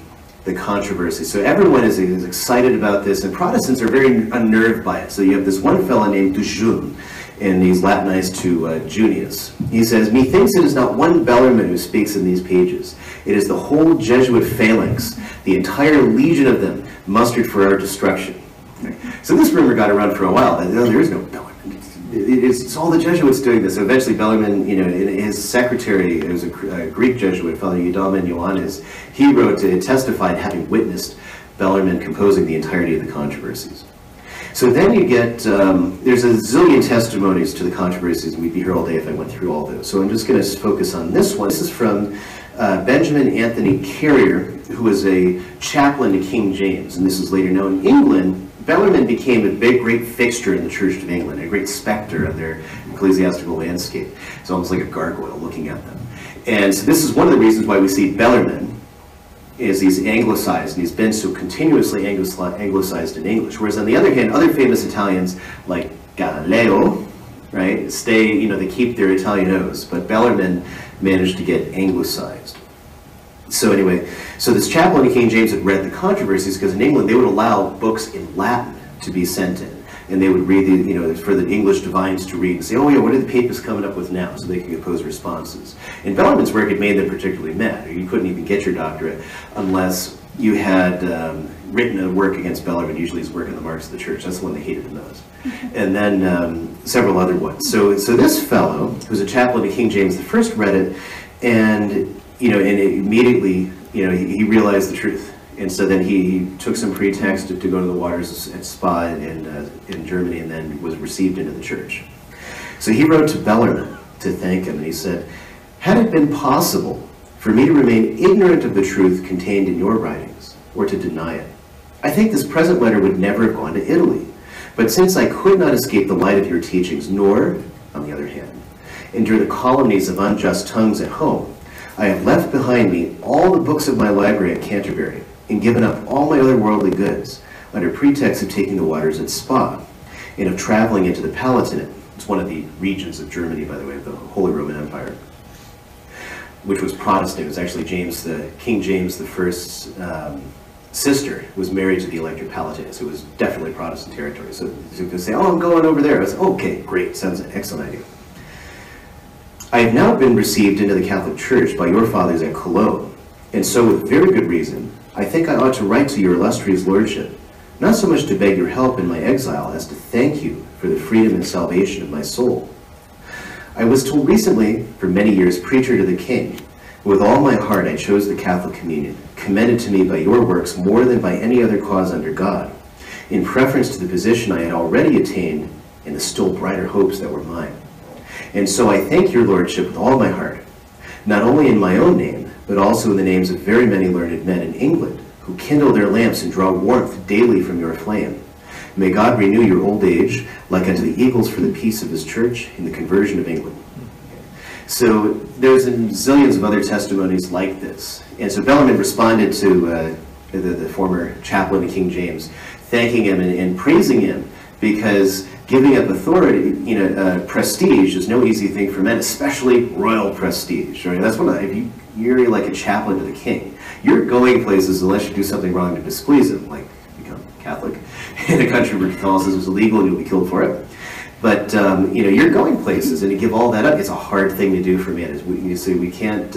controversy. So everyone is excited about this, and Protestants are very unnerved by it. So you have this one fellow named Dujun, and he's Latinized to Junius. He says, "Methinks it is not one Bellarmine who speaks in these pages. It is the whole Jesuit phalanx, the entire legion of them, mustered for our destruction." Okay. So this rumor got around for a while, that there is no Bellarmine. It's all the Jesuits doing this. So eventually Bellarmine, you know, his secretary, it was a Greek Jesuit, Father Eudaimon Ioannis, he wrote, testified having witnessed Bellarmine composing the entirety of the controversies. So then you get, there's a zillion testimonies to the controversies, and we'd be here all day if I went through all those. So I'm just going to focus on this one. This is from Benjamin Anthony Carrier, who was a chaplain to King James, and this is later known in England. Bellarmine became a great fixture in the Church of England, a great specter of their ecclesiastical landscape. It's almost like a gargoyle looking at them. And so this is one of the reasons why we see Bellarmine is he's anglicized, and he's been so continuously anglicized in English. Whereas on the other hand, other famous Italians like Galileo, right, stay, you know, they keep their Italianos, but Bellarmine managed to get anglicized. So anyway, so this chaplain to King James had read the controversies, because in England they would allow books in Latin to be sent in, and they would read the, you know, for the English divines to read and say, oh yeah, what are the papists coming up with now? So they could compose responses. In Bellarmine's work, it made them particularly mad. You couldn't even get your doctorate unless you had written a work against Bellarmine, usually his work on the marks of the church. That's the one they hated the most. And then several other ones. So this fellow, who's a chaplain to King James the First, read it, and you know, and immediately, you know, he realized the truth. And so then he took some pretext to go to the waters at Spa in Germany, and then was received into the church. So he wrote to Bellarmine to thank him, and he said, "Had it been possible for me to remain ignorant of the truth contained in your writings, or to deny it, I think this present letter would never have gone to Italy. But since I could not escape the light of your teachings, nor, on the other hand, endure the calumnies of unjust tongues at home, I have left behind me all the books of my library at Canterbury, and given up all my other worldly goods, under pretext of taking the waters at Spa, and of traveling into the Palatinate." It's one of the regions of Germany, by the way, of the Holy Roman Empire, which was Protestant. It was actually King James II's sister was married to the Elector Palatinate, so it was definitely Protestant territory. So you could say, oh, I'm going over there. I was like, okay, great, sounds an excellent idea. "I have now been received into the Catholic Church by your fathers at Cologne, and so with very good reason, I think I ought to write to your illustrious lordship, not so much to beg your help in my exile as to thank you for the freedom and salvation of my soul. I was till recently, for many years, preacher to the king. With all my heart I chose the Catholic communion, commended to me by your works more than by any other cause under God, in preference to the position I had already attained and the still brighter hopes that were mine. And so I thank your lordship with all my heart, not only in my own name, but also in the names of very many learned men in England, who kindle their lamps and draw warmth daily from your flame. May God renew your old age, like unto the eagles, for the peace of his church and the conversion of England." So there's zillions of other testimonies like this. And so Bellarmine responded to the former chaplain to King James, thanking him and praising him, because giving up authority, you know, prestige is no easy thing for men, especially royal prestige. Right? That's one of the, if you're like a chaplain to the king, You're going places unless you do something wrong to displease him, like become Catholic in a country where Catholicism is illegal and you'll be killed for it. But you're going places, and to give all that up is a hard thing to do for man. We can't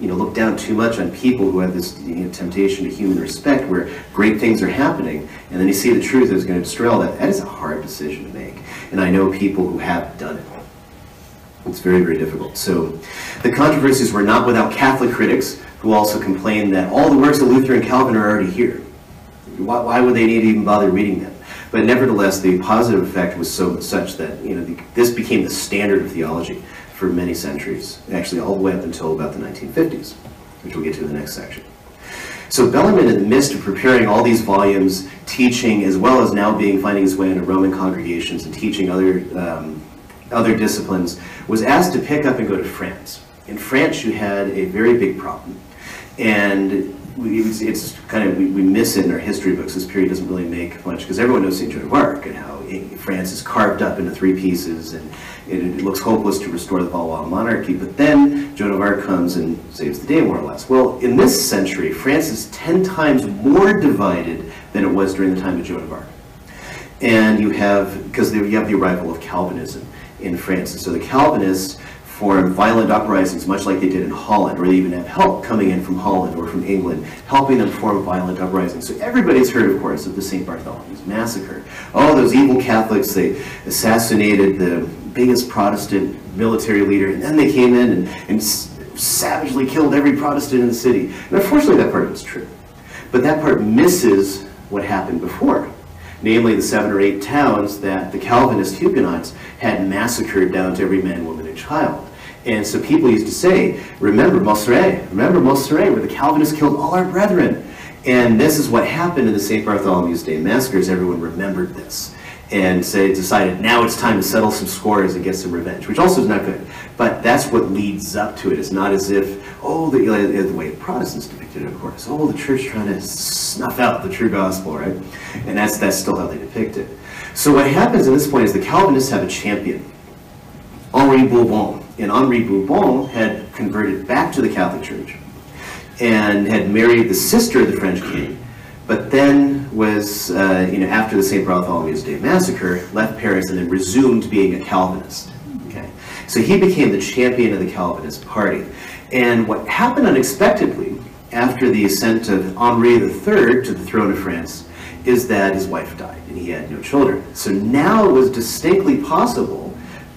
look down too much on people who have this temptation to human respect, where great things are happening, and then you see the truth is going to destroy all that. That is a hard decision to make, and I know people who have done it. It's very, very difficult. So the controversies were not without Catholic critics who also complained that all the works of Luther and Calvin are already here. Why would they need to even bother reading them? But nevertheless, the positive effect was such that this became the standard of theology for many centuries, actually all the way up until about the 1950s, which we'll get to in the next section. So Bellarmine, in the midst of preparing all these volumes, teaching, as well as now finding his way into Roman congregations and teaching other disciplines, was asked to pick up and go to France. In France, you had a very big problem, and we miss it in our history books. This period doesn't really make much, because everyone knows St. Joan of Arc and how France is carved up into three pieces, and it looks hopeless to restore the Valois monarchy. But then Joan of Arc comes and saves the day, more or less. Well, in this century, France is 10 times more divided than it was during the time of Joan of Arc, and you have the arrival of Calvinism in France, and so the Calvinists form violent uprisings, much like they did in Holland, or they even have help coming in from Holland or from England, helping them form violent uprisings. So everybody's heard, of course, of the St. Bartholomew's Massacre. Oh, those evil Catholics, they assassinated the biggest Protestant military leader, and then they came in and savagely killed every Protestant in the city. And unfortunately, that part was true. But that part misses what happened before, namely the 7 or 8 towns that the Calvinist Huguenots had massacred down to every man, woman, and child. And so people used to say, remember Montserrat, where the Calvinists killed all our brethren. And this is what happened in the St. Bartholomew's Day massacres. Everyone remembered this and decided now it's time to settle some scores and get some revenge, which also is not good. But that's what leads up to it. It's not as if, the way Protestants depicted it, of course. Oh, the church trying to snuff out the true gospel, right? And that's still how they depict it. So what happens at this point is the Calvinists have a champion, Henri Bourbon. And Henri Bourbon had converted back to the Catholic Church and had married the sister of the French king, but then was, after the St. Bartholomew's Day Massacre, left Paris and then resumed being a Calvinist. Okay? So he became the champion of the Calvinist party. And what happened unexpectedly after the ascent of Henri III to the throne of France is that his wife died and he had no children. So now it was distinctly possible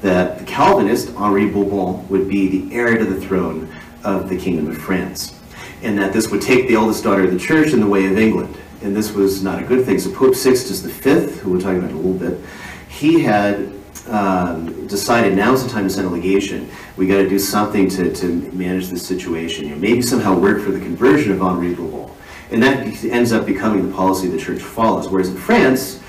that the Calvinist, Henri Bourbon, would be the heir to the throne of the Kingdom of France, and that this would take the eldest daughter of the church in the way of England. And this was not a good thing. So Pope Sixtus V, who we'll talk about in a little bit, he had decided now's the time to send a legation. We got to do something to manage this situation. Maybe somehow work for the conversion of Henri Bourbon. And that ends up becoming the policy the church follows. Whereas in France,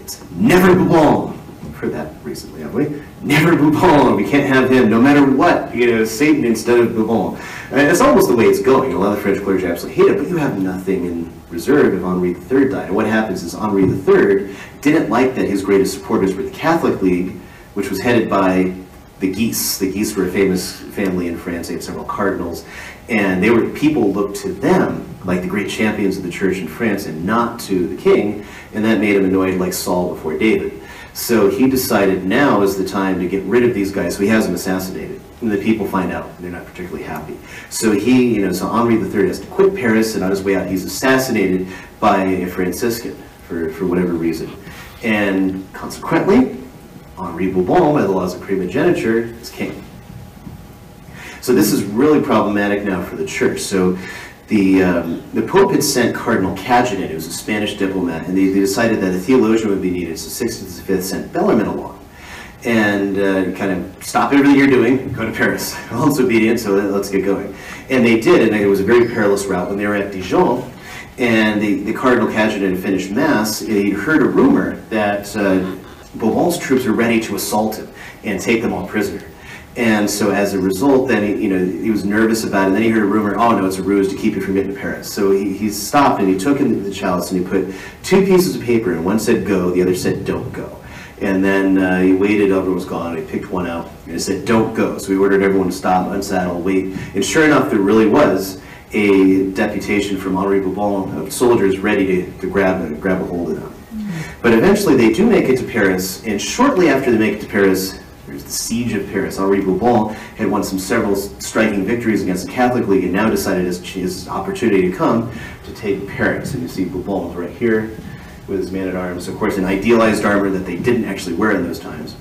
it's never Bourbon. We've heard that recently, have we? Never Bourbon, we can't have him, no matter what, Satan instead of Bourbon. That's almost the way it's going. A lot of the French clergy absolutely hate it, but you have nothing in reserve if Henri III died. And what happens is Henri III didn't like that his greatest supporters were the Catholic League, which was headed by the Guises. The Guises were a famous family in France, they had several cardinals, and people looked to them like the great champions of the church in France and not to the king, and that made him annoyed, like Saul before David. So he decided now is the time to get rid of these guys. So he has them assassinated, and the people find out, and they're not particularly happy. So so Henri III has to quit Paris, and on his way out, he's assassinated by a Franciscan for whatever reason. And consequently, Henri Bourbon, by the laws of primogeniture, is king. So this is really problematic now for the church. So the Pope had sent Cardinal Cajetan, who was a Spanish diplomat, and they decided that a theologian would be needed, so Sixtus V sent Bellarmine along. And kind of stop everything you're doing and go to Paris. Well, it's obedient, so let's get going. And they did, and it was a very perilous route when they were at Dijon. And the Cardinal Cajetan had finished Mass, he'd heard a rumor that Bourbon's troops were ready to assault him and take them all prisoner. And so as a result, then he was nervous about it, and then he heard a rumor, oh no, it's a ruse to keep you from getting to Paris. So he stopped and he took in the chalice and he put 2 pieces of paper in. One said go, the other said don't go. And then he waited, everyone was gone, and he picked one out and it said don't go. So he ordered everyone to stop, unsaddle, wait. And sure enough, there really was a deputation from Henri Bourbon of soldiers ready to grab a hold of them. But eventually they do make it to Paris, and shortly after they make it to Paris, there's the siege of Paris. Henri Bourbon had won several striking victories against the Catholic League and now decided his opportunity to come to take Paris. And you see Bourbon right here with his man-at-arms, of course, an idealized armor that they didn't actually wear in those times.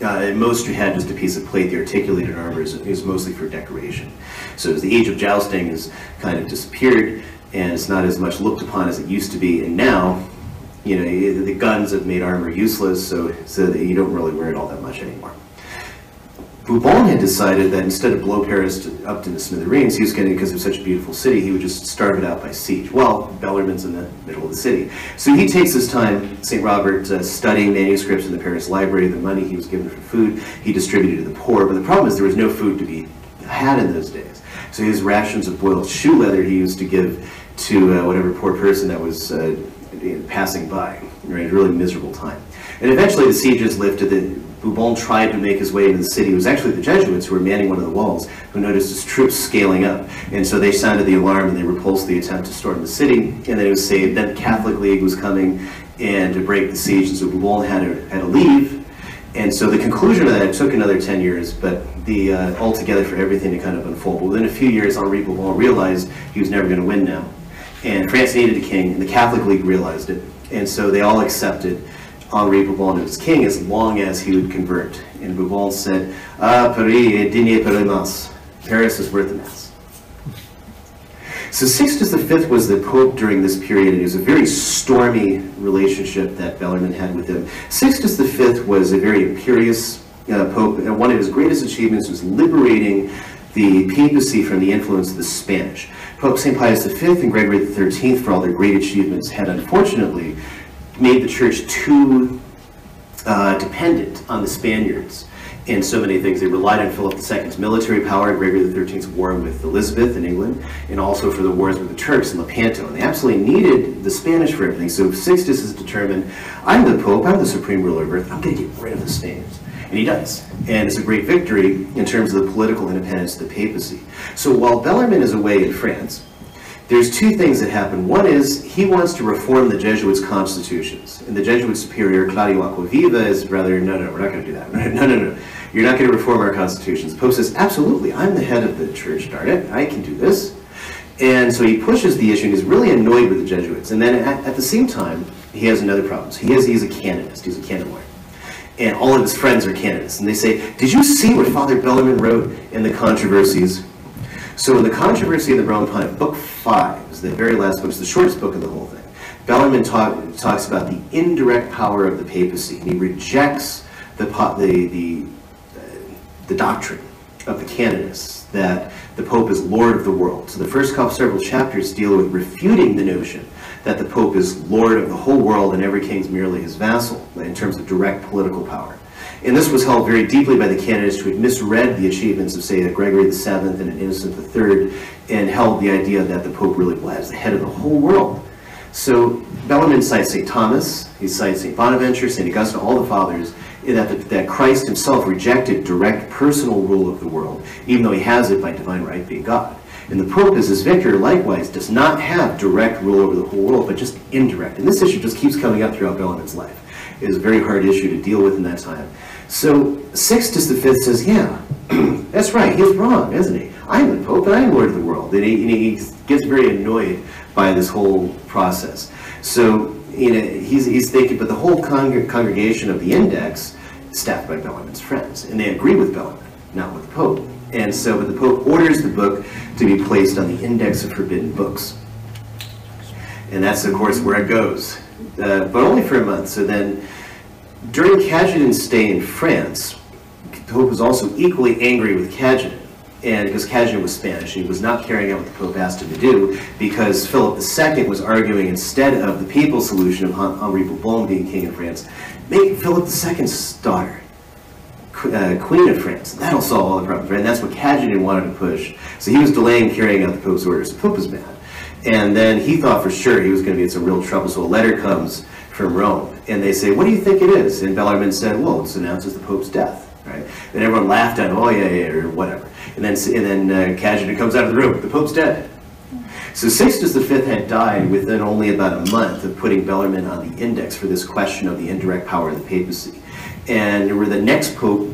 At most you had just a piece of plate. The articulated armor is mostly for decoration. So as the age of jousting has kind of disappeared, and it's not as much looked upon as it used to be, and now, you know, the guns have made armor useless, so that you don't really wear it all that much anymore. Bourbon had decided that instead of blow Paris up to the smithereens, he was going to, because it was such a beautiful city, he would just starve it out by siege. Well, Bellarmine's in the middle of the city. So he takes his time, St. Robert, studying manuscripts in the Paris library, the money he was given for food, he distributed to the poor, but the problem is there was no food to be had in those days. So his rations of boiled shoe leather he used to give to whatever poor person that was passing by, right? A really miserable time. And eventually the siege is lifted. Bourbon tried to make his way into the city. It was actually the Jesuits who were manning one of the walls who noticed his troops scaling up. And so they sounded the alarm and they repulsed the attempt to storm the city. And then it was saved. Then the Catholic League was coming and to break the siege. And so Bourbon had to leave. And so the conclusion of that, it took another 10 years, but the altogether for everything to kind of unfold. But within a few years, Henri Bourbon realized he was never going to win now. And France needed a king, and the Catholic League realized it. And so they all accepted Henri Bourbon as king as long as he would convert. And Bourbon said, "Ah, Paris est digne pour le mas." Paris is worth the mass. So Sixtus V was the pope during this period, and it was a very stormy relationship that Bellarmine had with him. Sixtus V was a very imperious pope, and one of his greatest achievements was liberating the papacy from the influence of the Spanish. Pope St. Pius V and Gregory XIII, for all their great achievements, had unfortunately made the church too dependent on the Spaniards in so many things. They relied on Philip II's military power and Gregory XIII's war with Elizabeth in England, and also for the wars with the Turks in Lepanto. And they absolutely needed the Spanish for everything. So Sixtus is determined, I'm the Pope, I'm the supreme ruler of earth, I'm going to get rid of the Spaniards. And he does. And it's a great victory in terms of the political independence of the papacy. So while Bellarmine is away in France, there's two things that happen. One is he wants to reform the Jesuits' constitutions. And the Jesuit superior, Claudio Acquaviva, is rather, no, we're not going to do that. No. You're not going to reform our constitutions. The Pope says, absolutely, I'm the head of the church, darn it. I can do this. And so he pushes the issue and is really annoyed with the Jesuits. And then at the same time, he has another problem. So he's a canonist. He's a canon lawyer. And all of his friends are canonists. And they say, did you see what Father Bellarmine wrote in the controversies? So in the Controversy of the Roman Pontiff, book 5 is the very last book, it's the shortest book of the whole thing. Bellarmine talks about the indirect power of the papacy, and he rejects the doctrine of the canonists that the Pope is Lord of the world. So the first couple several chapters deal with refuting the notion that the Pope is Lord of the whole world and every king's merely his vassal in terms of direct political power. And this was held very deeply by the canonists who had misread the achievements of, say, Gregory VII and Innocent III, and held the idea that the Pope really was the head of the whole world. So Bellarmine cites St. Thomas, he cites St. Bonaventure, St. Augustine, all the fathers, that Christ himself rejected direct personal rule of the world, even though he has it by divine right being God. And the Pope, as his vicar, likewise, does not have direct rule over the whole world, but just indirect. And this issue just keeps coming up throughout Bellarmine's life. It was a very hard issue to deal with in that time. So Sixtus V says, yeah, that's right, he's wrong, isn't he? I'm the Pope and I'm Lord of the world. And he gets very annoyed by this whole process. So he's thinking, but the whole congregation of the Index is staffed by Bellarmine's friends, and they agree with Bellarmine, not with the Pope. And so the Pope orders the book to be placed on the Index of Forbidden Books. And that's, of course, where it goes. But only for a month. So then, during Cajetan's stay in France, the Pope was also equally angry with Cajetan, and because Cajetan was Spanish, and he was not carrying out what the Pope asked him to do, because Philip II was arguing, instead of the people's solution of Henri Bourbon being king of France, make Philip II's daughter Queen of France. That'll solve all the problems, right? And that's what Cajetan wanted to push. So he was delaying carrying out the Pope's orders. The Pope was mad. And then he thought for sure he was going to be in some real trouble, so a letter comes from Rome. And they say, what do you think it is? And Bellarmine said, well, it announces the Pope's death, right? And everyone laughed at him, oh yeah, or whatever. And then Cajetan comes out of the room. The Pope's dead. So Sixtus V had died within only about a month of putting Bellarmine on the index for this question of the indirect power of the papacy. And where the next Pope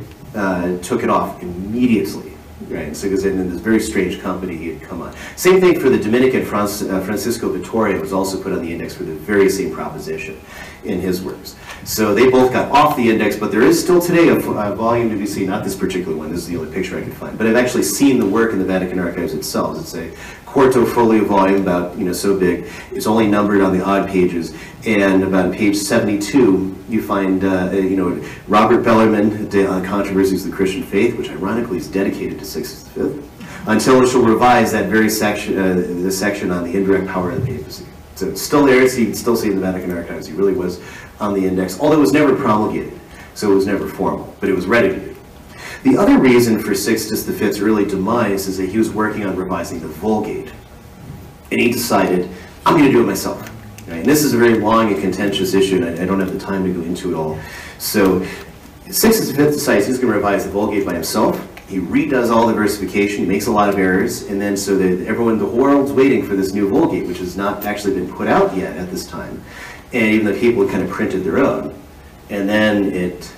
took it off immediately, right? So because in this very strange company he had come on. Same thing for the Dominican Francisco Vittoria was also put on the index for the very same proposition in his works. So they both got off the index, but there is still today a volume to be seen, not this particular one, this is the only picture I could find, but I've actually seen the work in the Vatican archives itself. It's a quarto folio volume about, you know, so big. It's only numbered on the odd pages, and about page 72 you find, you know, Robert Bellarmine, on Controversies of the Christian Faith, which ironically is dedicated to Sixtus V, until it shall revise that very section, the section on the indirect power of the papacy. So it's still there, so you can still see in the Vatican archives. He really was on the index, although it was never promulgated, so it was never formal, but it was ready to do. The other reason for Sixtus V's early demise is that he was working on revising the Vulgate, and he decided, I'm going to do it myself. Right? And this is a very long and contentious issue, and I don't have the time to go into it all. So Sixtus V decides he's going to revise the Vulgate by himself. He redoes all the versification, makes a lot of errors, and then so that everyone, the world's waiting for this new Vulgate, which has not actually been put out yet at this time, and even the people had kind of printed their own, and then it,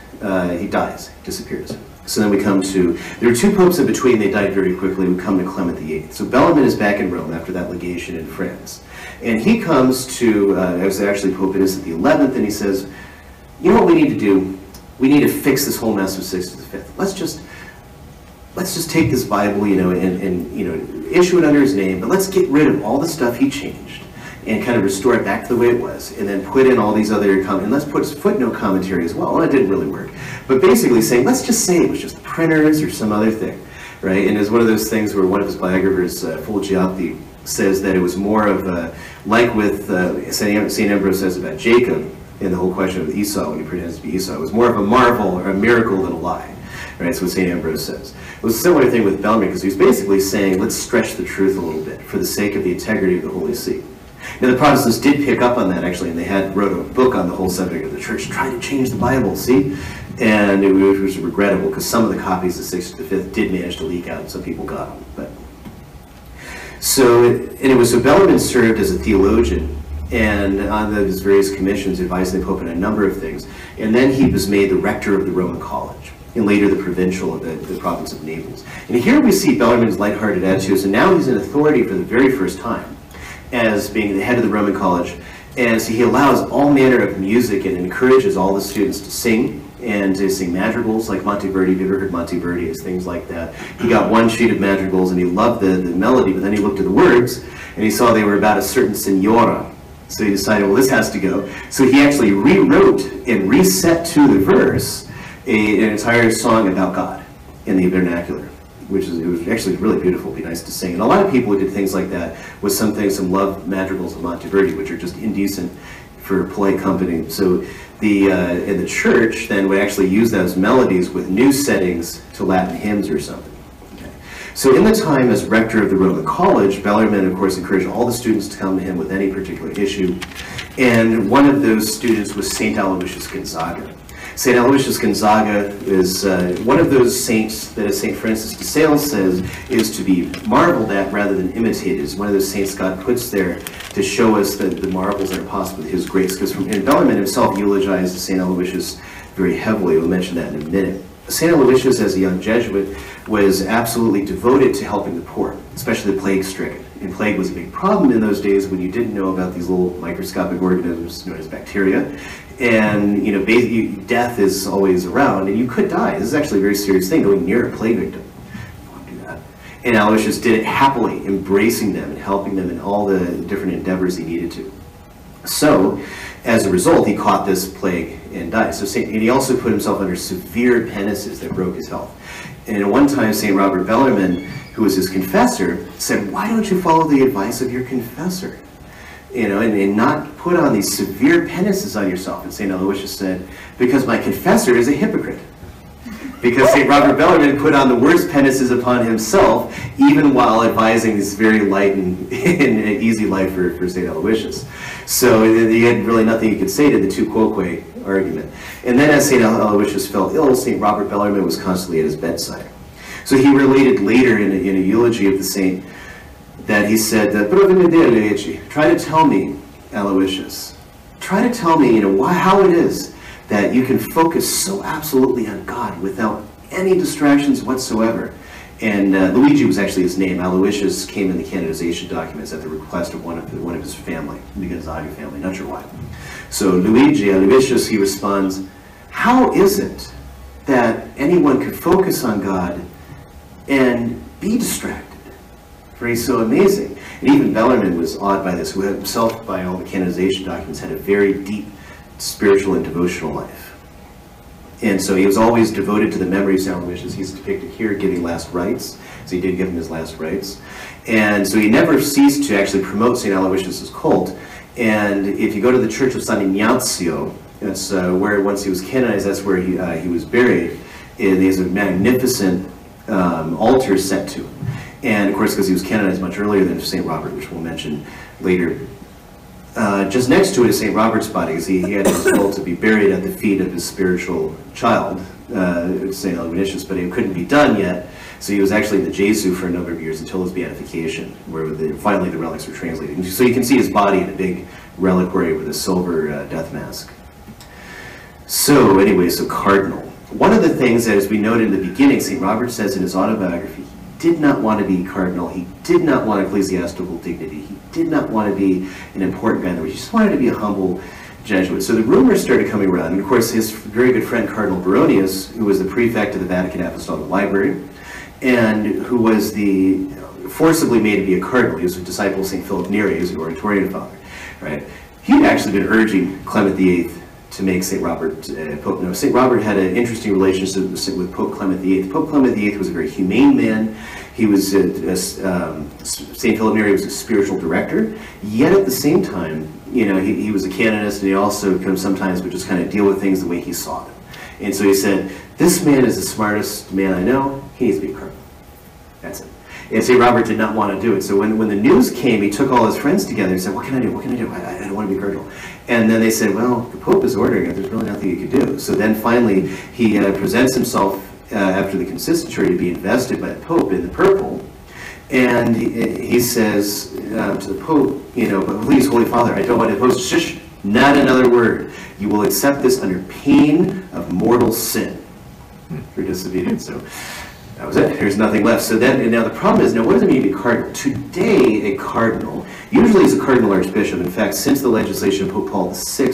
he dies, disappears. So then we come to, there are two popes in between, they died very quickly, we come to Clement VIII. So Bellarmine is back in Rome after that legation in France. And he comes to, it was actually Pope Innocent XI, and he says, you know what we need to do? We need to fix this whole mess of Sixtus V. Let's just take this Bible, you know, and you know, issue it under his name, but let's get rid of all the stuff he changed and kind of restore it back to the way it was, and then put in all these other comments, and let's put footnote commentary as well, and it didn't really work. But basically saying, let's just say it was just printers or some other thing, right? And it's one of those things where one of his biographers, Fulgiati, says that it was more of a, like with St. Ambrose says about Jacob, and the whole question of Esau, when he pretends to be Esau, it was more of a marvel or a miracle than a lie. Right, that's what St. Ambrose says. It was a similar thing with Bellarmine, because he was basically saying, let's stretch the truth a little bit for the sake of the integrity of the Holy See. Now the Protestants did pick up on that, actually, and they had wrote a book on the whole subject of the church, trying to change the Bible, see? And it was regrettable, because some of the copies of Sixtus V did manage to leak out, and some people got them. But. So Bellarmine served as a theologian, and on his various commissions, advising the Pope on a number of things, and then he was made the rector of the Roman College, and later the provincial of the province of Naples. And here we see Bellarmine's lighthearted attitudes, and now he's in authority for the very first time as being the head of the Roman College. And so he allows all manner of music and encourages all the students to sing, and to sing madrigals like Monteverdi. Have you ever heard Monteverdi? It's things like that. He got one sheet of madrigals, and he loved the melody, but then he looked at the words, and he saw they were about a certain signora. So he decided, well, this has to go. So he actually rewrote and reset to the verse an entire song about God in the vernacular, which is, it was actually really beautiful. It'd be nice to sing. And a lot of people who did things like that with some things, some love madrigals of Monteverdi, which are just indecent for polite company. So the church then would actually use those melodies with new settings to Latin hymns or something. Okay. So in the time as rector of the Roman College, Bellarmine, of course, encouraged all the students to come to him with any particular issue. And one of those students was Saint Aloysius Gonzaga. Saint Aloysius Gonzaga is one of those saints that, as Saint Francis de Sales says, is to be marveled at rather than imitated. It's one of those saints God puts there to show us the marvels that are possible with his grace. Because from Bellarmine himself eulogized Saint Aloysius very heavily. We'll mention that in a minute. Saint Aloysius, as a young Jesuit, was absolutely devoted to helping the poor, especially the plague-stricken. And plague was a big problem in those days when you didn't know about these little microscopic organisms known as bacteria. And, you know, basically, death is always around, and you could die. This is actually a very serious thing, going near a plague victim. Don't do that. And Aloysius did it happily, embracing them and helping them in all the different endeavors he needed to. So, as a result, he caught this plague and died. So, and he also put himself under severe penances that broke his health. And at one time, St. Robert Bellarmine, who was his confessor, said, why don't you follow the advice of your confessor? You know, and not put on these severe penances on yourself. And St. Aloysius said, because my confessor is a hypocrite. Because St. Robert Bellarmine put on the worst penances upon himself, even while advising this very light and easy life for St. Aloysius. So he had really nothing you could say to the tu quoque argument. And then as St. Aloysius fell ill, St. Robert Bellarmine was constantly at his bedside. So he related later in a eulogy of the saint that he said, try to tell me, Aloysius, try to tell me, why, how it is that you can focus so absolutely on God without any distractions whatsoever. And Luigi was actually his name. Aloysius came in the canonization documents at the request of one of his family, the Gonzaga family, not sure why. So Luigi, Aloysius, he responds, how is it that anyone could focus on God and be distracted? For he's so amazing. And even Bellarmine was awed by this, who himself, by all the canonization documents, had a very deep spiritual and devotional life. And so he was always devoted to the memory of Saint Aloysius. He's depicted here giving last rites, so he did give him his last rites. And so he never ceased to actually promote Saint Aloysius' cult. And if you go to the Church of San Ignazio, that's where once he was canonized, that's where he was buried. And there's a magnificent altar set to him. And of course, because he was canonized much earlier than Saint Robert, which we'll mention later, just next to it is St. Robert's body, because he had his soul to be buried at the feet of his spiritual child, St. Ignatius, but it couldn't be done yet, so he was actually in the Jesu for a number of years until his beatification, where finally the relics were translated. And so you can see his body in a big reliquary with a silver death mask. So anyway, so Cardinal. One of the things that, as we noted in the beginning, St. Robert says in his autobiography, did not want to be cardinal, he did not want ecclesiastical dignity, he did not want to be an important man, he just wanted to be a humble Jesuit. So the rumors started coming around, and of course his very good friend Cardinal Baronius, who was the prefect of the Vatican Apostolic Library, and who was forcibly made to be a cardinal, he was a disciple of St. Philip Neri, who was an Oratorian father, right? He had actually been urging Clement VIII to make St. Robert Pope. Now, St. Robert had an interesting relationship with Pope Clement VIII. Pope Clement VIII was a very humane man. He was, St. Philip Neri was a spiritual director, yet at the same time, he was a canonist, and he also sometimes would just kind of deal with things the way he saw them. And so he said, this man is the smartest man I know, he needs to be a cardinal. That's it. And St. Robert did not want to do it. So when the news came, he took all his friends together and said, what can I do, what can I do? I don't want to be a cardinal. And then they said, well, the Pope is ordering it, there's really nothing you can do. So then finally, he presents himself after the consistory to be invested by the Pope in the purple. And he says to the Pope, but please, Holy Father, I don't want to host, shush, not another word. You will accept this under pain of mortal sin for disobedience. So that was it, there's nothing left. So then, and now the problem is, now what does it mean to be cardinal? Today, a cardinal usually is a cardinal archbishop. In fact, since the legislation of Pope Paul VI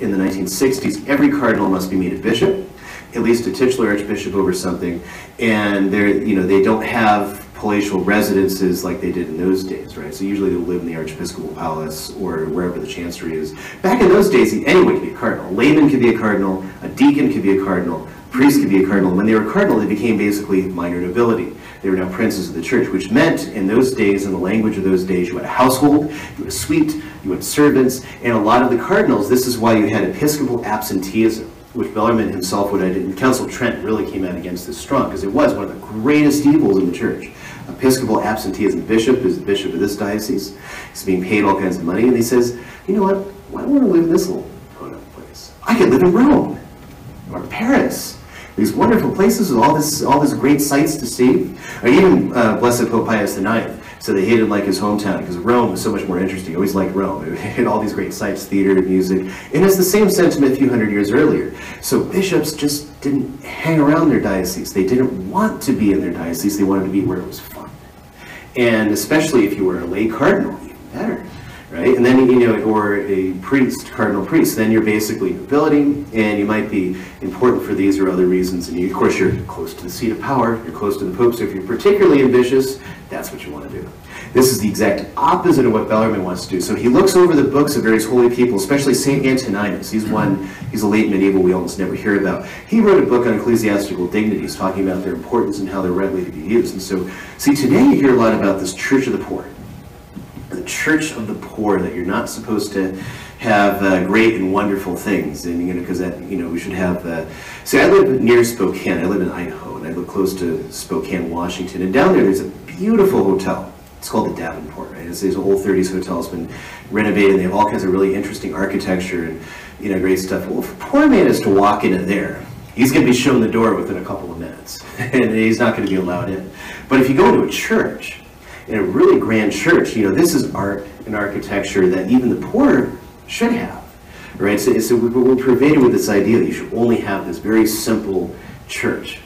in the 1960s, every cardinal must be made a bishop, at least a titular archbishop over something, and they don't have palatial residences like they did in those days, right? So usually they'll live in the archiepiscopal palace or wherever the chancery is. Back in those days, anyone could be a cardinal. A layman could be a cardinal, a deacon could be a cardinal, a priest could be a cardinal. When they were cardinal, they became basically minor nobility. They were now princes of the church, which meant in those days, in the language of those days, you had a household, you had a suite, you had servants, and a lot of the cardinals, this is why you had episcopal absenteeism, which Bellarmine himself would identify. Council of Trent really came out against this strong, because it was one of the greatest evils in the church. Episcopal absenteeism. The bishop is the bishop of this diocese, he's being paid all kinds of money, and he says, you know what, why don't I want to live in this little place? I could live in Rome, or Paris. These wonderful places with all this great sights to see. Or even blessed Pope Pius IX, so they hated like his hometown because Rome was so much more interesting. I always liked Rome. It had all these great sights, theater, music, and it's the same sentiment a few hundred years earlier. So bishops just didn't hang around their diocese. They didn't want to be in their diocese. They wanted to be where it was fun. And especially if you were a lay cardinal, even better. Right? And then, or a priest, cardinal priest, then you're basically nobility, and you might be important for these or other reasons, and of course you're close to the seat of power, you're close to the Pope, so if you're particularly ambitious, that's what you want to do. This is the exact opposite of what Bellarmine wants to do. So he looks over the books of various holy people, especially St. Antoninus. He's a late medieval we almost never hear about. He wrote a book on ecclesiastical dignities, talking about their importance and how they're rightly to be used. And so, see, today you hear a lot about this Church of the Poor. The Church of the Poor, that you're not supposed to have great and wonderful things, and because that we should have. See, I live near Spokane. I live in Idaho, and I live close to Spokane, Washington. And down there's a beautiful hotel. It's called the Davenport, right? It's an old 30s hotel. It's been renovated. They have all kinds of really interesting architecture and great stuff. Well, if a poor man is to walk into there, he's going to be shown the door within a couple of minutes, and he's not going to be allowed in. But if you go to a church, in a really grand church, you know, this is art and architecture that even the poor should have, right? So we're pervaded with this idea that you should only have this very simple church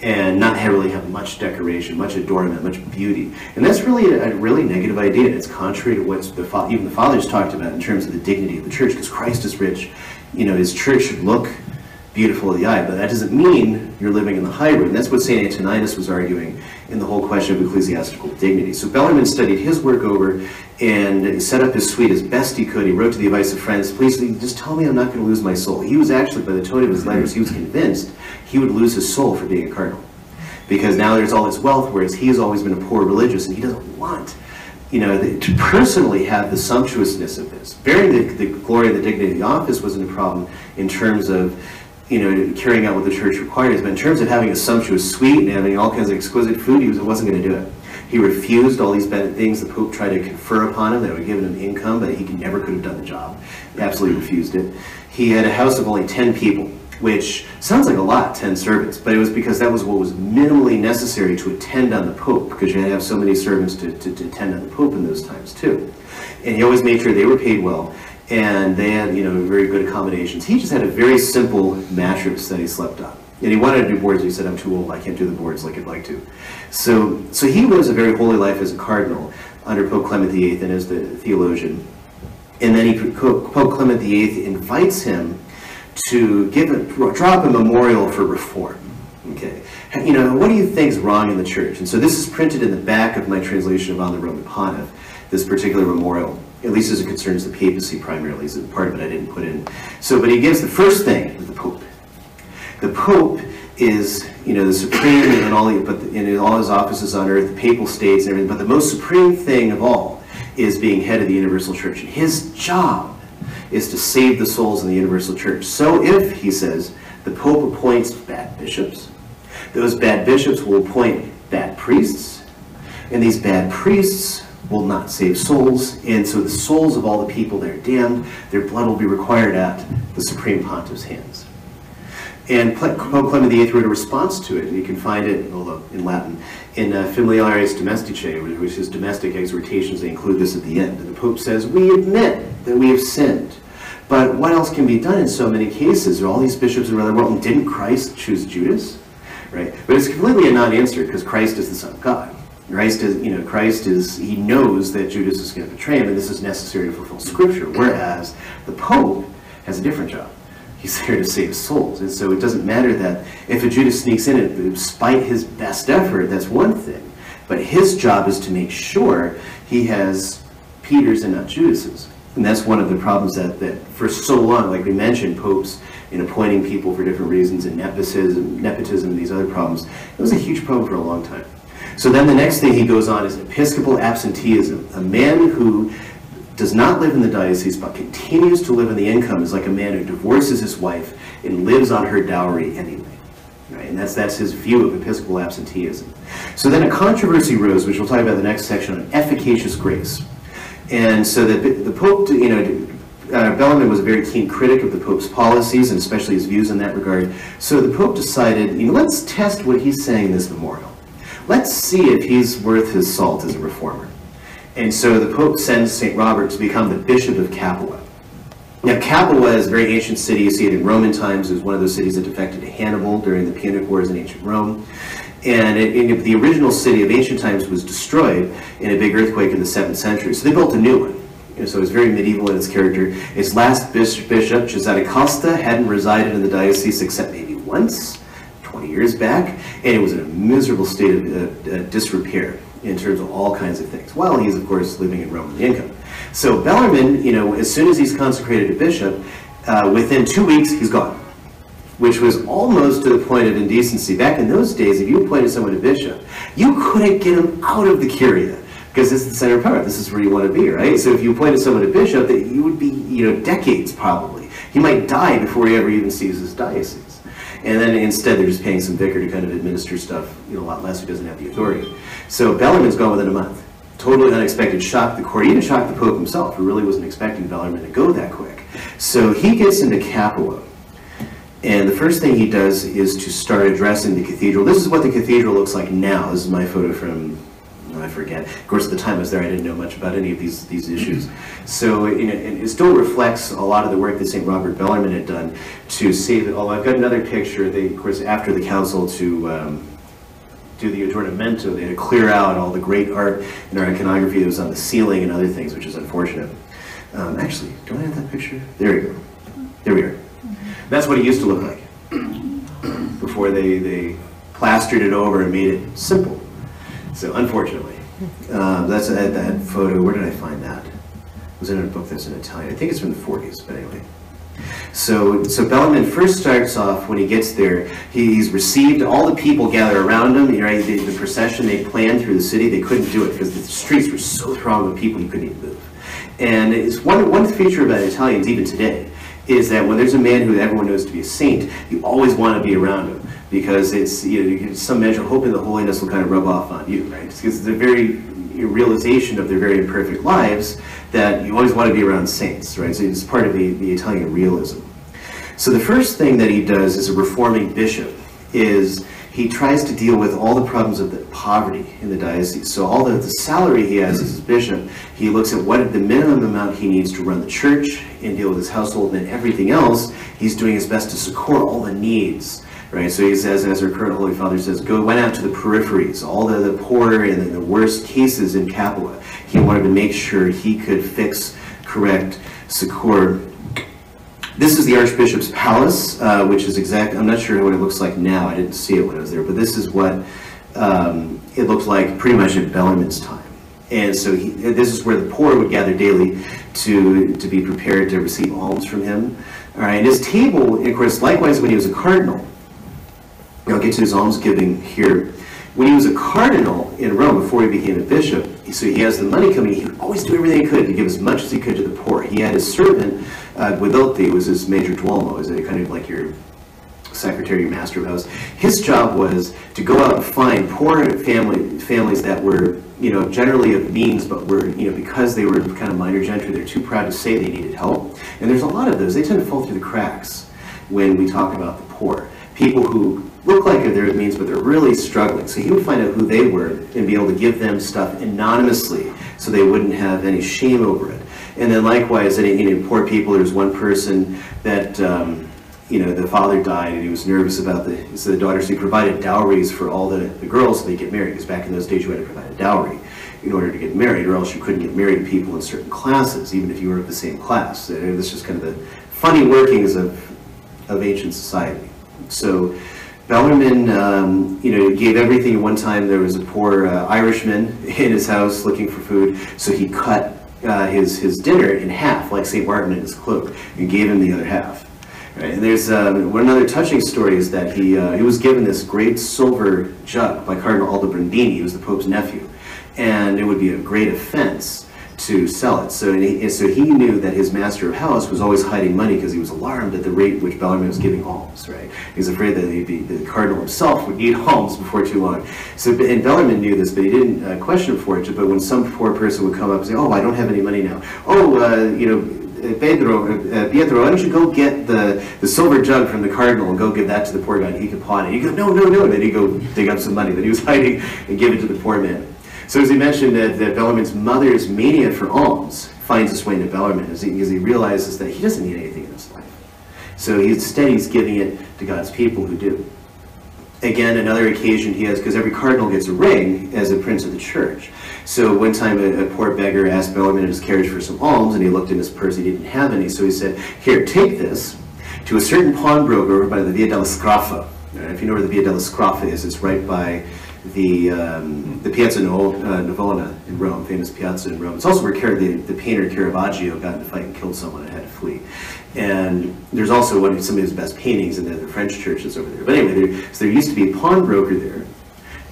and not really have much decoration, much adornment, much beauty. And that's really a really negative idea. It's contrary to what even the fathers talked about in terms of the dignity of the church, because Christ is rich. You know, his church should look beautiful to the eye, but that doesn't mean you're living in the high room. That's what St. Antoninus was arguing in the whole question of ecclesiastical dignity. So Bellarmine studied his work over and set up his suite as best he could. He wrote to the advice of friends, please just tell me I'm not going to lose my soul. He was actually, by the tone of his letters, he was convinced he would lose his soul for being a cardinal, because now there's all this wealth, whereas he has always been a poor religious, and he doesn't want, you know, to personally have the sumptuousness of this. Bearing the glory and the dignity of the office wasn't a problem in terms of, you know, carrying out what the church requires, but in terms of having a sumptuous suite and having all kinds of exquisite food, he wasn't going to do it. He refused all these bad things the Pope tried to confer upon him that would give him income, but he never could have done the job. He absolutely refused it. He had a house of only 10 people, which sounds like a lot, 10 servants, but it was because that was what was minimally necessary to attend on the Pope, because you had to have so many servants to attend on the Pope in those times too. And he always made sure they were paid well, and they had, you know, very good accommodations. He just had a very simple mattress that he slept on. And he wanted to do boards, but he said, I'm too old, I can't do the boards like I'd like to. So he lives a very holy life as a cardinal under Pope Clement VIII and as the theologian. And then Pope Clement VIII invites him to draw up a memorial for reform. Okay, you know, what do you think is wrong in the church? And so this is printed in the back of my translation of On the Roman Pontiff, this particular memorial, at least as it concerns the papacy primarily, is a part of it I didn't put in. So, but he gives the first thing to the Pope. The Pope is, you know, the supreme in all his offices on earth, the papal states and everything, but the most supreme thing of all is being head of the universal church. And his job is to save the souls in the universal church. So if, he says, the Pope appoints bad bishops, those bad bishops will appoint bad priests, and these bad priests will not save souls, and so the souls of all the people that are damned, their blood will be required at the Supreme Pontiff's hands. And Pope Clement VIII wrote a response to it, and you can find it, although in Latin, in Familiaris Domesticae, which is domestic exhortations. They include this at the end. And the Pope says, we admit that we have sinned, but what else can be done in so many cases? Are all these bishops around the world, and didn't Christ choose Judas? Right? But it's completely a non-answer, because Christ is the Son of God. Christ is, he knows that Judas is going to betray him, and this is necessary to fulfill Scripture, whereas the Pope has a different job. He's there to save souls, and so it doesn't matter that if a Judas sneaks in, it, despite his best effort, that's one thing, but his job is to make sure he has Peter's and not Judas's, and that's one of the problems that for so long, like we mentioned, popes in appointing people for different reasons, and nepotism and these other problems, it was a huge problem for a long time. So then the next thing he goes on is episcopal absenteeism. A man who does not live in the diocese but continues to live on the income is like a man who divorces his wife and lives on her dowry anyway. Right? And that's his view of episcopal absenteeism. So then a controversy rose, which we'll talk about in the next section, on efficacious grace. And so the Pope, you know, Bellarmine was a very keen critic of the Pope's policies and especially his views in that regard. So the Pope decided, you know, let's test what he's saying in this memorial. Let's see if he's worth his salt as a reformer. And so the Pope sends St. Robert to become the Bishop of Capua. Now, Capua is a very ancient city. You see it in Roman times. It was one of those cities that defected to Hannibal during the Punic Wars in ancient Rome. And the original city of ancient times was destroyed in a big earthquake in the 7th century. So they built a new one. You know, so it was very medieval in its character. Its last bishop, Cesare Costa, hadn't resided in the diocese except maybe once, 20 years back, and it was in a miserable state of disrepair in terms of all kinds of things, while he's, of course, living in Rome with the income. So Bellarmine, you know, as soon as he's consecrated a bishop, within 2 weeks, he's gone, which was almost to the point of indecency. Back in those days, if you appointed someone a bishop, you couldn't get him out of the curia, because this is the center of power. This is where you want to be, right? So if you appointed someone a bishop, that you would be, you know, decades probably. He might die before he ever even sees his diocese. And then instead they're just paying some vicar to kind of administer stuff, you know, a lot less, who doesn't have the authority. So Bellarmine's gone within a month. Totally unexpected shock the court, even shocked the Pope himself, who really wasn't expecting Bellarmine to go that quick. So he gets into Capua, And the first thing he does is to start addressing the cathedral. This is what the cathedral looks like now. This is my photo from, I forget. Of course, at the time I was there, I didn't know much about any of these issues. So it still reflects a lot of the work that St. Robert Bellarmine had done to save it. Although I've got another picture, of course, after the council to do the aggiornamento, they had to clear out all the great art and our iconography that was on the ceiling and other things, which is unfortunate. Actually, do I have that picture? There we go. There we are. That's what it used to look like before they plastered it over and made it simple. So unfortunately, that's that photo. Where did I find that? It was in a book that's in Italian. I think it's from the 40s, but anyway. So Bellarmine first starts off when he gets there. He's received, all the people gather around him. Right? The procession they planned through the city, they couldn't do it because the streets were so thronged with people you couldn't even move. And it's one feature about Italians even today. Is that when there's a man who everyone knows to be a saint, you always want to be around him because it's, you know, you get some measure hoping the holiness will kind of rub off on you, right? Because the very realization of their very imperfect lives that you always want to be around saints, right? So it's part of the Italian realism. So the first thing that he does as a reforming bishop is he tries to deal with all the problems of the poverty in the diocese. So all the salary he has as bishop, he looks at what the minimum amount he needs to run the church and deal with his household and everything else. He's doing his best to succor all the needs, right? So he says, as our current Holy Father says, went out to the peripheries, all the poorer and the worst cases in Capua. He wanted to make sure he could fix, correct, succor. This is the Archbishop's Palace, which is exact. I'm not sure what it looks like now. I didn't see it when I was there, but this is what it looked like pretty much at Bellarmine's time. And so this is where the poor would gather daily to be prepared to receive alms from him. All right, and his table, of course, likewise when he was a cardinal. I'll get to his alms giving here. When he was a cardinal in Rome, before he became a bishop, so he has the money coming, he would always do everything he could to give as much as he could to the poor. He had his servant, Guidotti, was his major duomo, is it kind of like your secretary, master of house. His job was to go out and find poor families that were, generally of means, but were, because they were kind of minor gentry, they're too proud to say they needed help. And there's a lot of those. They tend to fall through the cracks when we talk about the poor. People who look like they're at means, but they're really struggling. So he would find out who they were and be able to give them stuff anonymously so they wouldn't have any shame over it. And then likewise, any poor people, there's one person that, the father died and he was nervous about the daughter, so he provided dowries for all the girls so they get married, because back in those days you had to provide a dowry in order to get married, or else you couldn't get married to people in certain classes, even if you were of the same class. So this is just kind of the funny workings of ancient society. So Bellarmine, gave everything at one time. There was a poor Irishman in his house looking for food, so he cut his dinner in half, like St. Martin in his cloak, and gave him the other half. Right? And there's one another touching story is that he was given this great silver jug by Cardinal Aldobrandini, who was the Pope's nephew, and it would be a great offense to sell it. So he knew that his master of house was always hiding money because he was alarmed at the rate which Bellarmine was giving alms, right? He was afraid that the cardinal himself would need alms before too long. So, and Bellarmine knew this, but he didn't question for it. But when some poor person would come up and say, oh, I don't have any money now. Oh, Pietro, why don't you go get the silver jug from the cardinal and go give that to the poor guy and he could pawn it. He'd go, no, no, no. And then he'd go dig up some money that he was hiding and give it to the poor man. So as he mentioned, that Bellarmine's mother's mania for alms finds its way into Bellarmine as he realizes that he doesn't need anything in his life. So instead he's giving it to God's people who do. Again, another occasion he has, because every cardinal gets a ring as a prince of the church. So one time a poor beggar asked Bellarmine in his carriage for some alms, and he looked in his purse, he didn't have any. So he said, here, take this to a certain pawnbroker by the Via della Scraffa. If you know where the Via della Scraffa is, it's right by the Piazza Navona in Rome, famous piazza in Rome. It's also where the painter Caravaggio got in a fight and killed someone and had to flee. And there's also one of some of his best paintings in the French churches over there. But anyway, there used to be a pawnbroker there,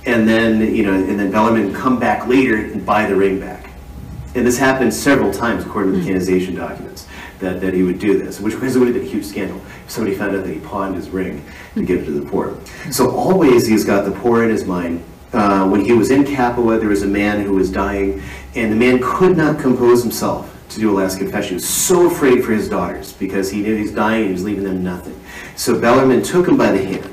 and then Bellarmine would come back later and buy the ring back. And this happened several times according to the canonization documents that he would do this, which would have been a huge scandal if somebody found out that he pawned his ring to give it to the poor. So always he's got the poor in his mind. When he was in Capua, there was a man who was dying, and the man could not compose himself to do a last confession. He was so afraid for his daughters because he knew he was dying and he was leaving them nothing. So Bellarmine took him by the hand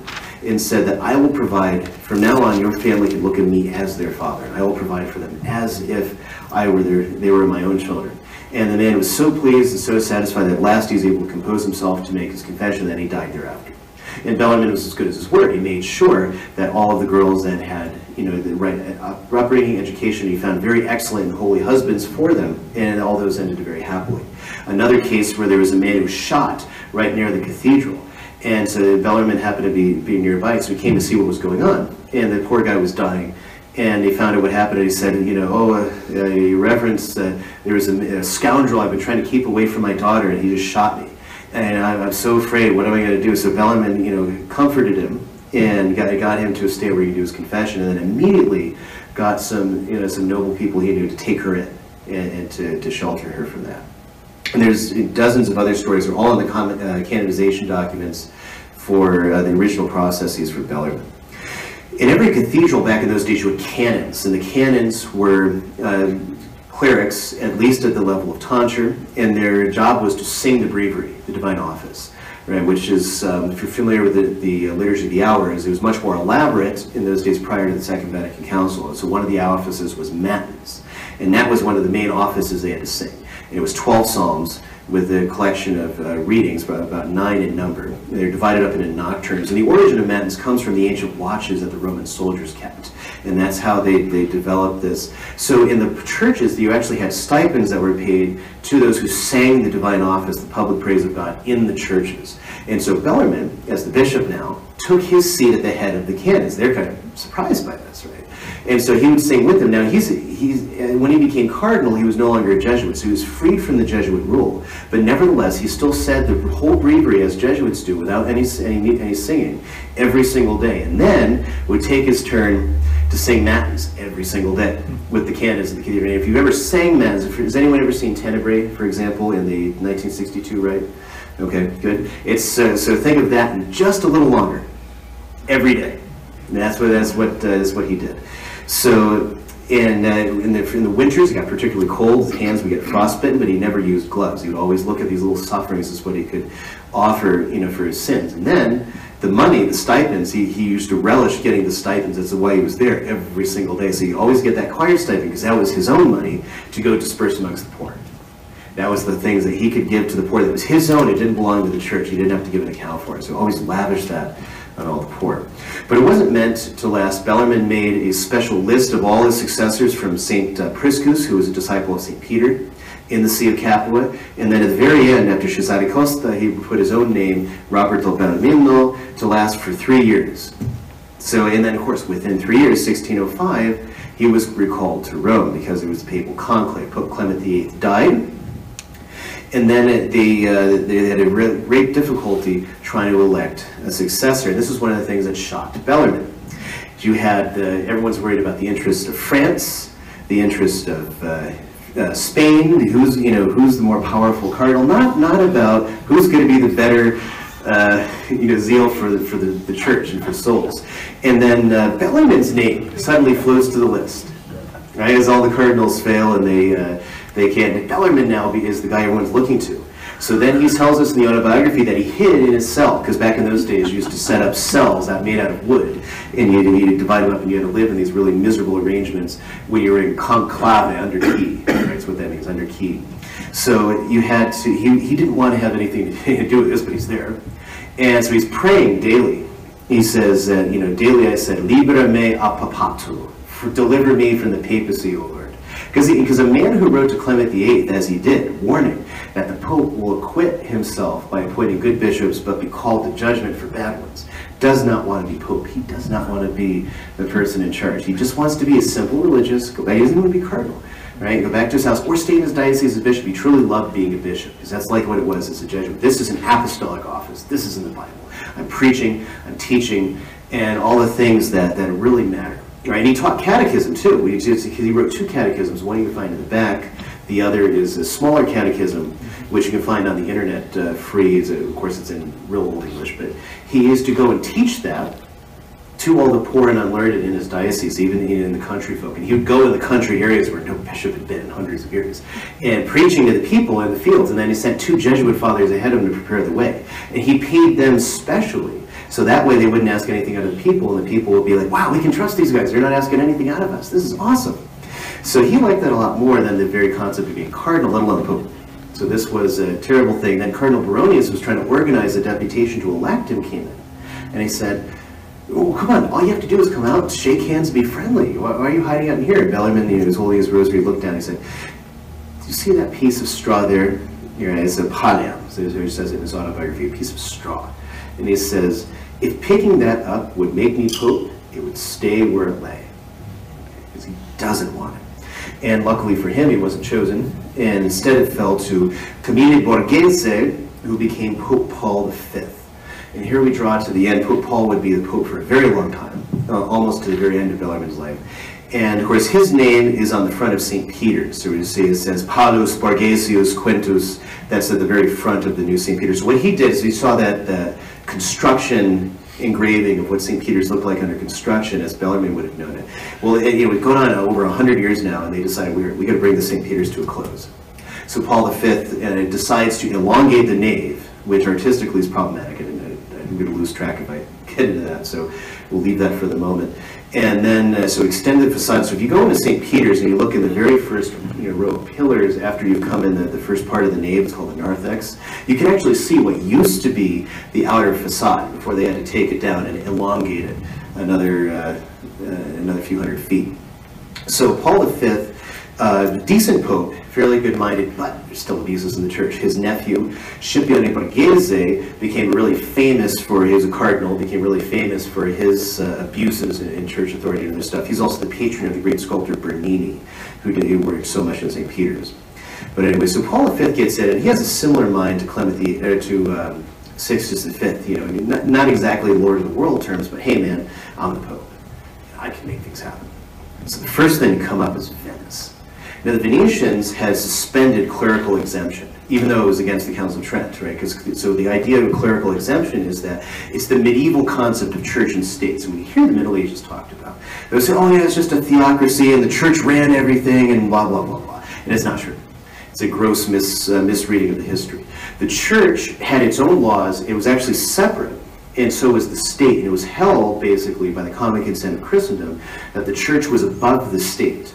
and said that I will provide, from now on your family can look at me as their father. And I will provide for them as if I were they were my own children. And the man was so pleased and so satisfied that at last he was able to compose himself to make his confession, and he died thereafter. And Bellarmine was as good as his word. He made sure that all of the girls that had, you know, the right upbringing, education, he found very excellent and holy husbands for them, and all those ended very happily. Another case where there was a man who was shot right near the cathedral, and so Bellarmine happened to be nearby, so he came to see what was going on, and the poor guy was dying. And he found out what happened, and he said, you know, Your Reverence, there was a scoundrel I've been trying to keep away from my daughter, and he just shot me. And I'm so afraid, what am I going to do? So Bellarmine, you know, comforted him, and got him to a state where he could do his confession, and then immediately got some, you know, some noble people he knew to take her in, and to shelter her from that. And there's dozens of other stories. They're all in the canonization documents for the original processes for Bellarmine. In every cathedral back in those days, you had canons, and the canons were clerics, at least at the level of tonsure, and their job was to sing the breviary, the divine office, right? Which is, if you're familiar with the liturgy of the hours, it was much more elaborate in those days prior to the Second Vatican Council. So one of the offices was matins, and that was one of the main offices they had to sing. And it was 12 psalms with a collection of readings, about 9 in number. They're divided up into nocturnes. And the origin of matins comes from the ancient watches that the Roman soldiers kept. And that's how they developed this. So in the churches, you actually had stipends that were paid to those who sang the divine office, the public praise of God, in the churches. And so Bellarmine, as the bishop now, took his seat at the head of the canons. They're kind of surprised by this, right? And so he would sing with them. Now, when he became cardinal, he was no longer a Jesuit, so he was freed from the Jesuit rule. But nevertheless, he still said the whole breviary, as Jesuits do, without any singing, every single day. And then would take his turn to sing matins every single day with the canons of the cathedral. And if you've ever sang matins, has anyone ever seen Tenebrae, for example, in the 1962, right? Okay, good. It's so think of that in just a little longer, every day. And that's what he did. So in the winters, it got particularly cold. His hands would get frostbitten, but he never used gloves. He would always look at these little sufferings as what he could offer, you know, for his sins. And then the money, the stipends, he used to relish getting the stipends. That's why he was there every single day. So he always get that choir stipend because that was his own money to go disperse amongst the poor. That was the things that he could give to the poor. That was his own. It didn't belong to the church. He didn't have to give an account for it. So he always lavished that on all the poor. But it wasn't meant to last. Bellarmine made a special list of all his successors from St. Priscus, who was a disciple of St. Peter, in the See of Capua. And then at the very end, after Cesare Costa, he put his own name, Roberto Bellarmino, to last for 3 years. So, and then of course, within 3 years, 1605, he was recalled to Rome because it was the papal conclave. Pope Clement VIII died. And then they had a great difficulty trying to elect a successor. And this was one of the things that shocked Bellarmine. You had, everyone's worried about the interest of France, the interest of Spain, who's the more powerful cardinal, not about who's going to be the better zeal for the church and for souls. And then Bellarmine's name suddenly flows to the list, right? As all the cardinals fail and they can't. Bellarmine now is the guy everyone's looking to. So then he tells us in the autobiography that he hid in his cell, because back in those days you used to set up cells that made out of wood, and you divide them up and you had to live in these really miserable arrangements when you were in conclave, under key. Right? That's what that means, under key. So you had to, he didn't want to have anything to do with this, but he's there. And so he's praying daily. He says, daily I said, Libera me a papatu, deliver me from the papacy, O Lord. Because a man who wrote to Clement VIII, as he did, warning that the Pope will acquit himself by appointing good bishops but be called to judgment for bad ones, does not want to be Pope. He does not want to be the person in charge. He just wants to be a simple religious, go back, he doesn't want to be cardinal, right? Go back to his house or stay in his diocese as a bishop. He truly loved being a bishop because that's like what it was as a Jesuit. This is an apostolic office. This is in the Bible. I'm preaching, I'm teaching, and all the things that really matter. Right, and he taught catechism too. He wrote 2 catechisms. One you can find in the back. The other is a smaller catechism, which you can find on the internet free. Of course, it's in real old English, but he used to go and teach that to all the poor and unlearned in his diocese, even in the country folk. And he would go to the country areas where no bishop had been in hundreds of years, and preaching to the people in the fields. And then he sent two Jesuit fathers ahead of him to prepare the way. And he paid them specially, so that way they wouldn't ask anything out of the people, and the people would be like, wow, we can trust these guys. They're not asking anything out of us. This is awesome. So he liked that a lot more than the very concept of being cardinal, let alone pope. So this was a terrible thing. Then Cardinal Baronius was trying to organize a deputation to elect him, came in. And he said, oh, come on, all you have to do is come out, shake hands, be friendly. Why are you hiding out in here? And Bellarmine, who was holding his rosary, looked down and he said, do you see that piece of straw there? You know, it's a pallium, so he says it in his autobiography, a piece of straw. And he says, if picking that up would make me pope, it would stay where it lay. Because he doesn't want it. And luckily for him, he wasn't chosen. And instead it fell to Camille Borghese, who became Pope Paul V. And here we draw to the end. Pope Paul would be the pope for a very long time, almost to the very end of Bellarmine's life. And of course his name is on the front of St. Peter's. So we see it says Palus Borgesius Quintus. That's at the very front of the new St. Peter's. So what he did is he saw that the construction engraving of what St. Peter's looked like under construction, as Bellarmine would have known it. Well, it would go on over 100 years now, and they decided we got to bring the St. Peter's to a close. So Paul V decides to elongate the nave, which artistically is problematic, and I'm going to lose track if I get into that, so we'll leave that for the moment. And then, so extended facade. So if you go into St. Peter's and you look at the very first row of pillars after you've come in the first part of the nave, it's called the narthex, you can actually see what used to be the outer facade before they had to take it down and elongate it another few hundred feet. So Paul V, decent pope, fairly good-minded, but there's still abuses in the church. His nephew, Scipione Borghese, became really famous for, he was a cardinal, became really famous for his abuses in church authority and other stuff. He's also the patron of the great sculptor Bernini, who worked so much in St. Peter's. But anyway, so Paul V gets in, and he has a similar mind to Sixtus V, not exactly Lord of the World terms, but hey man, I'm the pope. I can make things happen. So the first thing to come up is Venice. Now, the Venetians had suspended clerical exemption, even though it was against the Council of Trent, right? So the idea of a clerical exemption is that it's the medieval concept of church and state. So when you hear the Middle Ages talked about, they'll say, oh yeah, it's just a theocracy and the church ran everything and blah, blah, blah, blah. And it's not true. It's a gross misreading of the history. The church had its own laws. It was actually separate, and so was the state. And it was held, basically, by the common consent of Christendom that the church was above the state.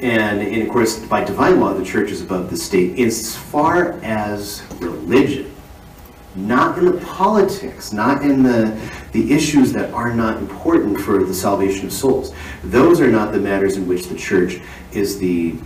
And, of course, by divine law, the church is above the state as far as religion. Not in the politics, not in the issues that are not important for the salvation of souls. Those are not the matters in which the church is in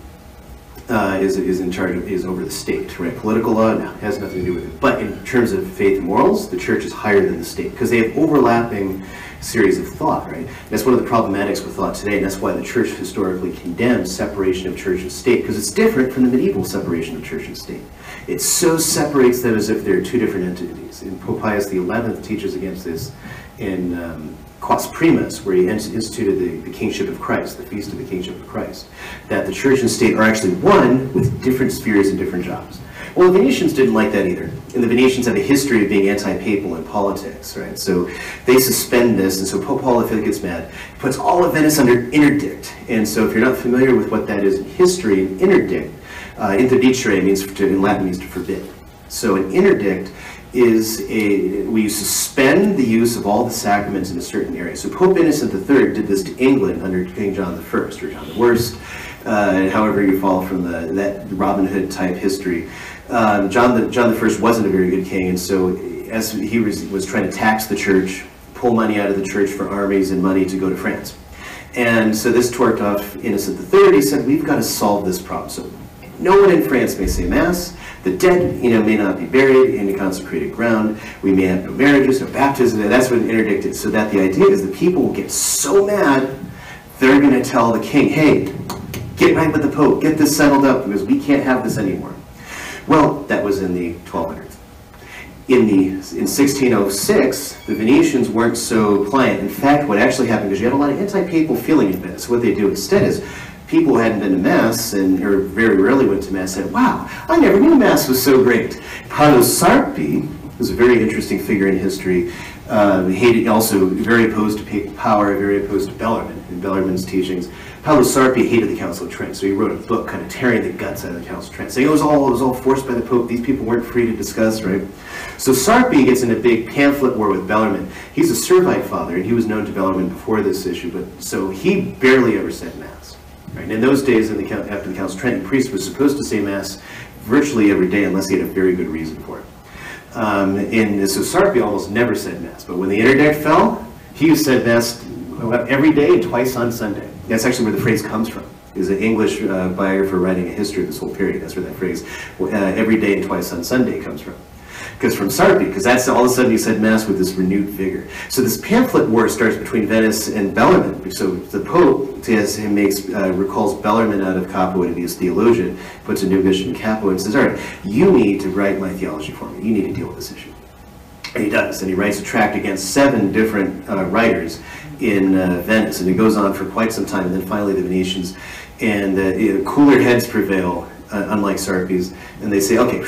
charge of, is over the state, right? Political law, no, has nothing to do with it. But in terms of faith and morals, the church is higher than the state because they have overlapping series of thought, right? And that's one of the problematics with thought today, and that's why the church historically condemns separation of church and state, because it's different from the medieval separation of church and state. It so separates them as if they're two different entities. And Pope Pius XI teaches against this in Quas Primas, where he instituted the kingship of Christ, the feast of the kingship of Christ, that the church and state are actually one with different spheres and different jobs. Well, the Venetians didn't like that either, and the Venetians have a history of being anti-papal in politics, right? So they suspend this, and so Pope Paul V gets mad, puts all of Venice under interdict. And so if you're not familiar with what that is in history, an interdict, interdicere means in Latin means to forbid. So an interdict is we suspend the use of all the sacraments in a certain area. So Pope Innocent III did this to England under King John I, or John the Worst, however you fall from that Robin Hood type history. John I wasn't a very good king, and so as he was trying to tax the church, pull money out of the church for armies and money to go to France. And so this torqued off Innocent III. He said, we've got to solve this problem. So no one in France may say mass. The dead, may not be buried in a consecrated ground. We may have no marriages, no baptism. That's what interdict is. So that the idea is the people will get so mad, they're going to tell the king, hey, get right with the Pope, get this settled up, because we can't have this anymore. Well, that was in the 1200s. In 1606, the Venetians weren't so pliant. In fact, what actually happened is you had a lot of anti-papal feeling in Venice. What they do instead is people who hadn't been to Mass, or very rarely went to Mass, said, wow, I never knew Mass was so great. Paolo Sarpi was a very interesting figure in history. Hated also, very opposed to power, very opposed to Bellarmine and Bellarmine's teachings. Paolo Sarpi hated the Council of Trent, so he wrote a book kind of tearing the guts out of the Council of Trent, saying it was all forced by the Pope. These people weren't free to discuss, right? So Sarpi gets in a big pamphlet war with Bellarmine. He's a Servite father, and he was known to Bellarmine before this issue, but so he barely ever said mass, right? And in those days, after the Council of Trent, the priest was supposed to say mass virtually every day unless he had a very good reason for it. And so Sarpi almost never said mass, but when the interdict fell, he said mass every day, twice on Sunday. That's actually where the phrase comes from. Is an English biographer writing a history of this whole period. That's where that phrase, every day and twice on Sunday, comes from. Because from Sarpi, because that's all of a sudden he said mass with this renewed vigor. So this pamphlet war starts between Venice and Bellarmine. So the Pope recalls Bellarmine out of Capua to be his theologian, puts a new mission in Capua and says, all right, you need to write my theology for me. You need to deal with this issue. And he does, and he writes a tract against 7 different writers in Venice, and it goes on for quite some time, and then finally the Venetians and cooler heads prevail, unlike Sarpi's, and they say, okay,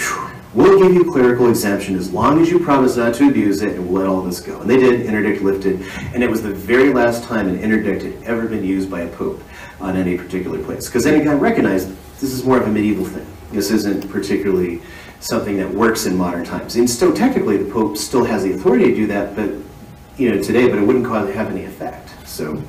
we'll give you clerical exemption as long as you promise not to abuse it, and we'll let all this go. And they did. Interdict lifted, and it was the very last time an interdict had ever been used by a pope on any particular place, because then it got recognized this is more of a medieval thing. This isn't particularly something that works in modern times, and so technically the Pope still has the authority to do that, but you know, today, but it wouldn't have any effect. So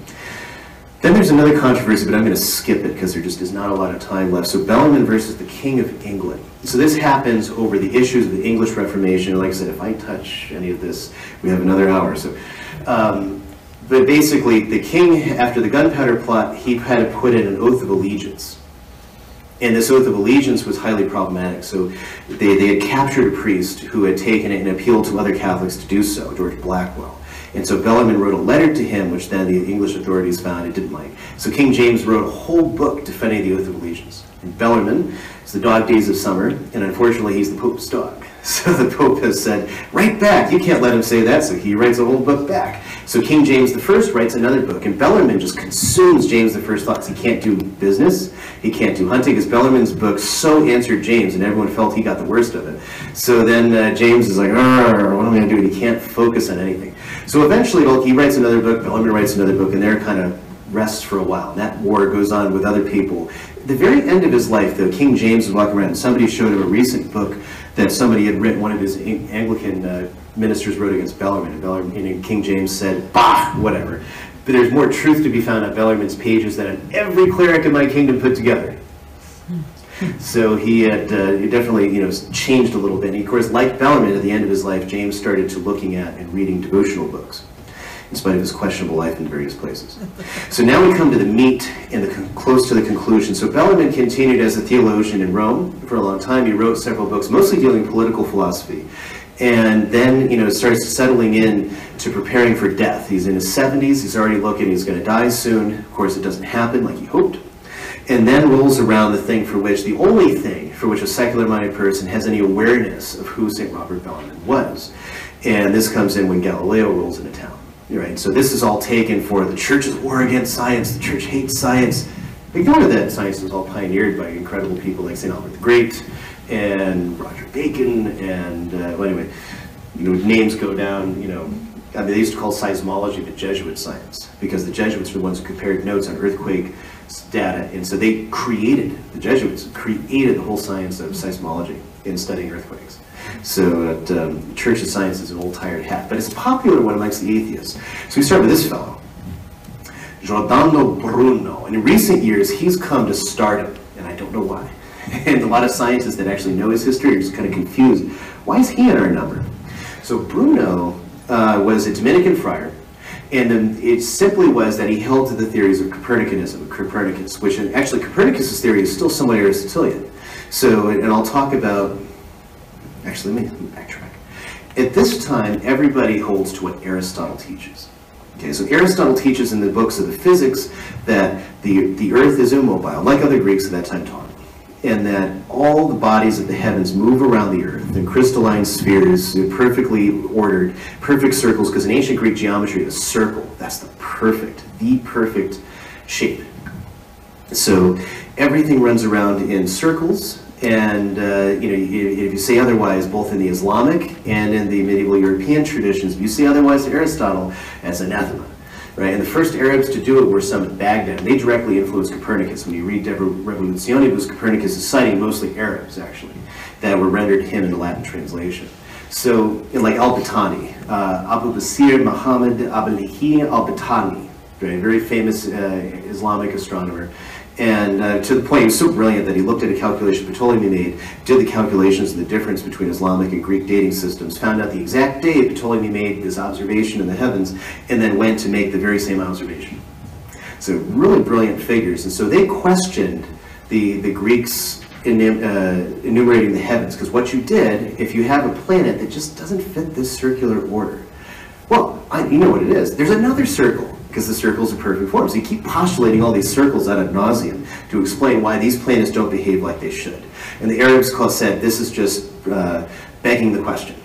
then there's another controversy, but I'm going to skip it because there just is not a lot of time left. So Bellarmine versus the King of England. So this happens over the issues of the English Reformation. Like I said, if I touch any of this, we have another hour. So, but basically, the king, after the Gunpowder Plot, he had to put in an oath of allegiance. And this oath of allegiance was highly problematic. So they had captured a priest who had taken it and appealed to other Catholics to do so, George Blackwell. And so Bellarmine wrote a letter to him, which then the English authorities found it didn't like. So King James wrote a whole book defending the Oath of Allegiance. And Bellarmine is the dog days of summer, and unfortunately he's the Pope's dog. So the Pope has said, write back, you can't let him say that, so he writes a whole book back. So King James I writes another book, and Bellarmine just consumes James I's thoughts. He can't do business, he can't do hunting, because Bellarmine's book so answered James, and everyone felt he got the worst of it. So then James is like, what am I going to do? And he can't focus on anything. So eventually, well, he writes another book, Bellarmine writes another book, and they're kind of rests for a while. And that war goes on with other people. At the very end of his life, though, King James was walking around, and somebody showed him a recent book that somebody had written, one of his Anglican ministers wrote against Bellarmine, and King James said, bah, whatever. But there's more truth to be found on Bellarmine's pages than on every cleric in my kingdom put together. So he had he definitely, you know, changed a little bit. And of course, like Bellarmine, at the end of his life, James started to looking at and reading devotional books, in spite of his questionable life in various places. So now we come to the meat and close to the conclusion. So Bellarmine continued as a theologian in Rome for a long time. He wrote several books, mostly dealing with political philosophy, and then, you know, starts settling in to preparing for death. He's in his 70s. He's already looking. He's going to die soon. Of course, it doesn't happen like he hoped. And then rolls around the only thing for which a secular-minded person has any awareness of who St. Robert Bellarmine was. And this comes in when Galileo rolls into town, right? So this is all taken for the church's war against science, the church hates science. Ignore that science was all pioneered by incredible people like St. Albert the Great and Roger Bacon and, well, anyway, you know, names go down, you know. I mean, they used to call seismology the Jesuit science because the Jesuits were the ones who compared notes on earthquake data, and so the Jesuits created the whole science of seismology in studying earthquakes. So Church of Science is an old tired hat, but it's a popular one amongst the atheists. So we start with this fellow, Giordano Bruno, and in recent years he's come to stardom, and I don't know why. And a lot of scientists that actually know his history are just kind of confused. Why is he in our number? So Bruno was a Dominican friar. And then it simply was that he held to the theories of Copernicus, which actually Copernicus's theory is still somewhat Aristotelian. So, and I'll talk about, actually, let me backtrack. At this time, everybody holds to what Aristotle teaches. Okay, so Aristotle teaches in the books of the physics that the earth is immobile, like other Greeks at that time taught, and that all the bodies of the heavens move around the earth in crystalline spheres, perfectly ordered, perfect circles, because in ancient Greek geometry, a circle, that's the perfect shape. So everything runs around in circles, And if you say otherwise, both in the Islamic and in the medieval European traditions, if you say otherwise to Aristotle, as anathema. Right? And the first Arabs to do it were some at Baghdad. They directly influenced Copernicus. When you read De Revolutionibus, Copernicus is citing mostly Arabs, actually, that were rendered him in the Latin translation. So, like Al-Battani, Abu Basir Muhammad Abulhi Al-Battani, right? Very famous Islamic astronomer. And to the point, he was so brilliant that he looked at a calculation Ptolemy made, did the calculations of the difference between Islamic and Greek dating systems, found out the exact day Ptolemy made this observation in the heavens, and then went to make the very same observation. So really brilliant figures. And so they questioned the Greeks enumerating the heavens, because what you did, if you have a planet that just doesn't fit this circular order, well, you know what it is. There's another circle, because the circles are perfect forms. You keep postulating all these circles ad nauseum to explain why these planets don't behave like they should. And the Arabs said, this is just begging the question.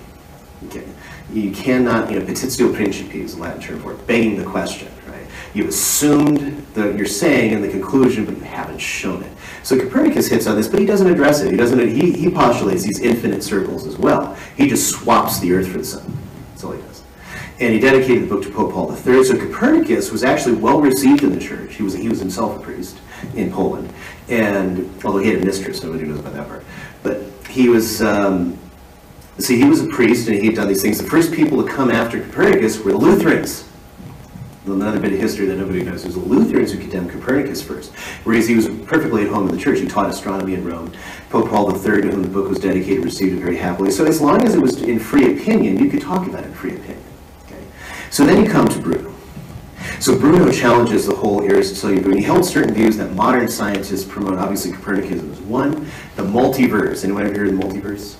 Okay. You cannot, petitio principii is a Latin term for it, begging the question, right? You've assumed that you're saying in the conclusion, but you haven't shown it. So Copernicus hits on this, but he doesn't address it. He postulates these infinite circles as well. He just swaps the Earth for the sun. That's all he does. And he dedicated the book to Pope Paul III. So Copernicus was actually well received in the church. He was himself a priest in Poland, and although he had a mistress, nobody knows about that part. But he was, he was a priest, and he had done these things. The first people to come after Copernicus were the Lutherans. Another bit of history that nobody knows is the Lutherans who condemned Copernicus first, whereas he was perfectly at home in the church. He taught astronomy in Rome. Pope Paul III, to whom the book was dedicated, received it very happily. So as long as it was in free opinion, you could talk about it in free opinion. So then you come to Bruno. So Bruno challenges the whole Aristotelian view. He held certain views that modern scientists promote. Obviously, Copernicanism is one. The multiverse. Anyone ever hear of the multiverse?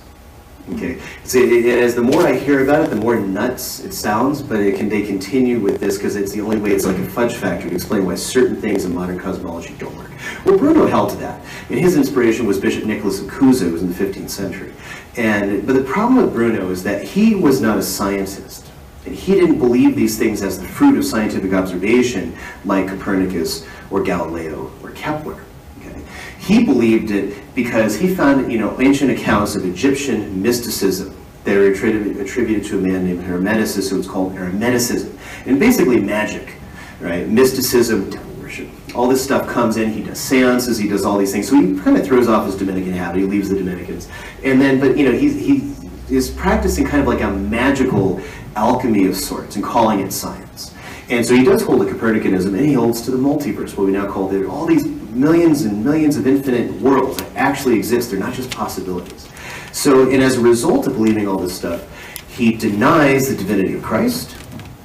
Okay. So the more I hear about it, the more nuts it sounds. But they continue with this because it's the only way. It's like a fudge factor to explain why certain things in modern cosmology don't work. Well, Bruno held to that, and his inspiration was Bishop Nicholas of Cusa, who was in the 15th century. But the problem with Bruno is that he was not a scientist. And he didn't believe these things as the fruit of scientific observation like Copernicus or Galileo or Kepler. Okay? He believed it because he found ancient accounts of Egyptian mysticism that are attributed to a man named Hermeticus, so it's called Hermeticism. And basically magic, right? Mysticism, devil worship. All this stuff comes in, he does seances, he does all these things. So he kind of throws off his Dominican habit, he leaves the Dominicans. And then, but he is practicing kind of like a magical alchemy of sorts and calling it science. And so he does hold to Copernicanism, and he holds to the multiverse, what we now call all these millions and millions of infinite worlds that actually exist. They're not just possibilities. So, and as a result of believing all this stuff, he denies the divinity of Christ,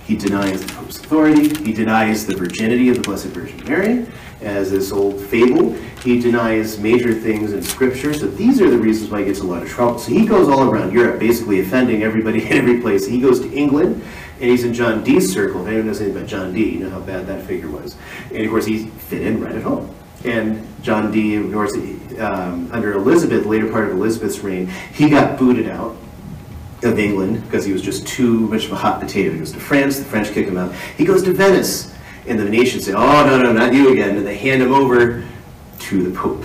he denies the Pope's authority, he denies the virginity of the Blessed Virgin Mary, as this old fable. He denies major things in Scripture. So these are the reasons why he gets a lot of trouble. So he goes all around Europe, basically offending everybody in every place. He goes to England, and he's in John Dee's circle. If anyone knows anything about John Dee, you know how bad that figure was. And of course, he fit in right at home. And John Dee, of course, under Elizabeth, the later part of Elizabeth's reign, he got booted out of England because he was just too much of a hot potato. He goes to France, the French kick him out. He goes to Venice, and the Venetians say, oh, no, no, not you again. And they hand him over to the Pope.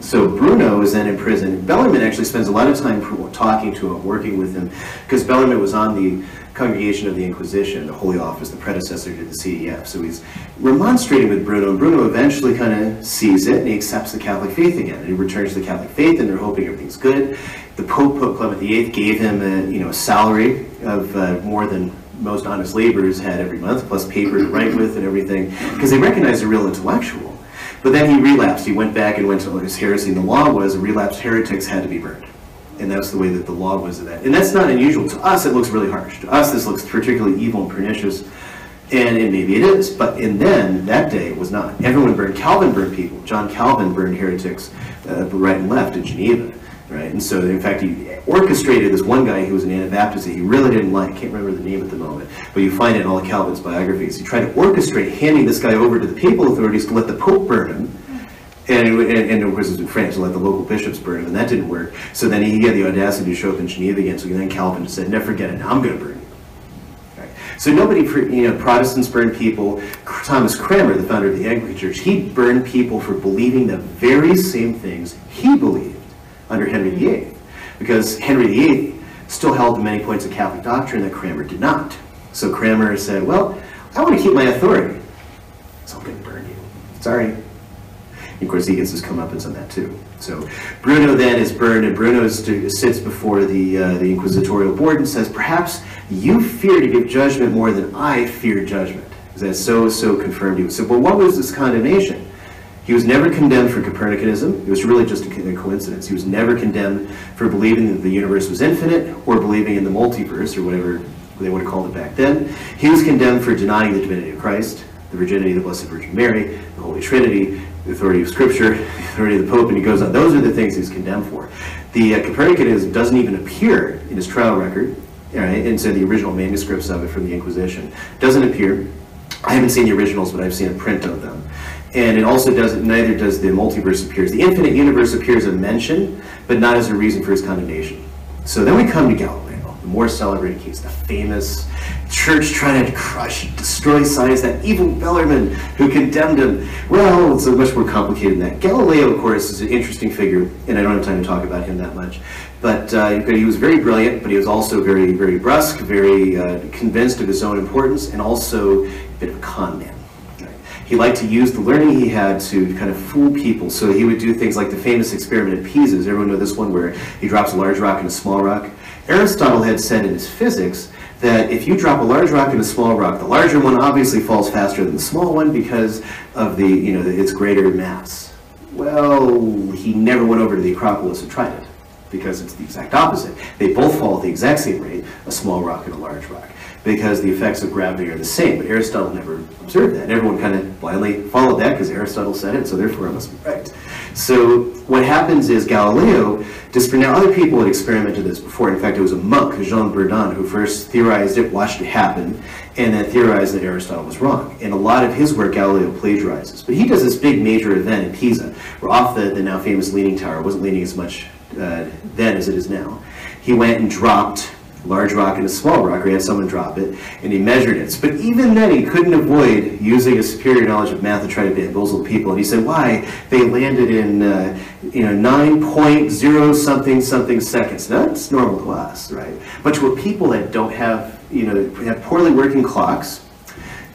So Bruno is then in prison. Bellarmine actually spends a lot of time talking to him, working with him, because Bellarmine was on the Congregation of the Inquisition, the Holy Office, the predecessor to the CEF. So he's remonstrating with Bruno, and Bruno eventually kind of sees it, and he accepts the Catholic faith again. And he returns to the Catholic faith, and they're hoping everything's good. The Pope, Pope Clement VIII, gave him a salary of more than most honest laborers had every month, plus paper to write with and everything, because they recognized a real intellectual. But then he relapsed. He went back and went to his heresy, and the law was relapsed heretics had to be burned. And that's the way that the law was of that. And that's not unusual. To us, it looks really harsh. To us, this looks particularly evil and pernicious, and maybe it is. But then, that day, it was not. Everyone burned. Calvin burned people. John Calvin burned heretics right and left in Geneva. Right? And so, in fact, he orchestrated this one guy who was an Anabaptist that he really didn't like. I can't remember the name at the moment, but you find it in all of Calvin's biographies. He tried to orchestrate handing this guy over to the papal authorities to let the Pope burn him, and of course it was in France, to let the local bishops burn him, and that didn't work. So then he had the audacity to show up in Geneva again, so then Calvin just said, never forget it, now I'm going to burn you. Right? So nobody, Protestants burned people. Thomas Cranmer, the founder of the Anglican Church, he burned people for believing the very same things he believed. under Henry VIII, because Henry VIII still held to many points of Catholic doctrine that Cranmer did not. So Cranmer said, well, I want to keep my authority, so I'm going to burn you. Sorry. And of course, he gets his comeuppance on that too. So Bruno then is burned, and Bruno sits before the inquisitorial board and says, perhaps you fear to give judgment more than I fear judgment. That so confirmed he was. So, but what was this condemnation? He was never condemned for Copernicanism. It was really just a coincidence. He was never condemned for believing that the universe was infinite or believing in the multiverse or whatever they would have called it back then. He was condemned for denying the divinity of Christ, the virginity of the Blessed Virgin Mary, the Holy Trinity, the authority of Scripture, the authority of the Pope, and he goes on. Those are the things he's condemned for. The Copernicanism doesn't even appear in his trial record, right, and so the original manuscripts of it from the Inquisition doesn't appear. I haven't seen the originals, but I've seen a print of them. And it also doesn't, neither does the multiverse appears. The infinite universe appears a mention, but not as a reason for his condemnation. So then we come to Galileo, the more celebrated case, the famous church trying to crush and destroy science, that evil Bellarmine who condemned him. Well, it's much more complicated than that. Galileo, of course, is an interesting figure, and I don't have time to talk about him that much. But he was very brilliant, but he was also very, very brusque, very convinced of his own importance, and also a bit of a con man. Right? He liked to use the learning he had to kind of fool people. So he would do things like the famous experiment at Pisa. Does everyone know this one where he drops a large rock in a small rock? Aristotle had said in his Physics that if you drop a large rock in a small rock, the larger one obviously falls faster than the small one because of the, its greater mass. Well, he never went over to the Acropolis and tried it, because it's the exact opposite. They both fall at the exact same rate, a small rock and a large rock, because the effects of gravity are the same. But Aristotle never observed that. And everyone kind of blindly followed that because Aristotle said it, so therefore it must be right. So what happens is Galileo, now other people had experimented this before. In fact, it was a monk, Jean Bourdin, who first theorized it, watched it happen, and then theorized that Aristotle was wrong. And a lot of his work Galileo plagiarizes. But he does this big major event in Pisa, where off the now famous Leaning Tower, wasn't leaning as much then as it is now. He went and dropped a large rock in a small rock, or he had someone drop it, and he measured it. But even then, he couldn't avoid using a superior knowledge of math to try to bamboozle people. And he said, "Why? They landed in 9.0 something something seconds. Now, that's normal to us, right? But to people that don't have have poorly working clocks,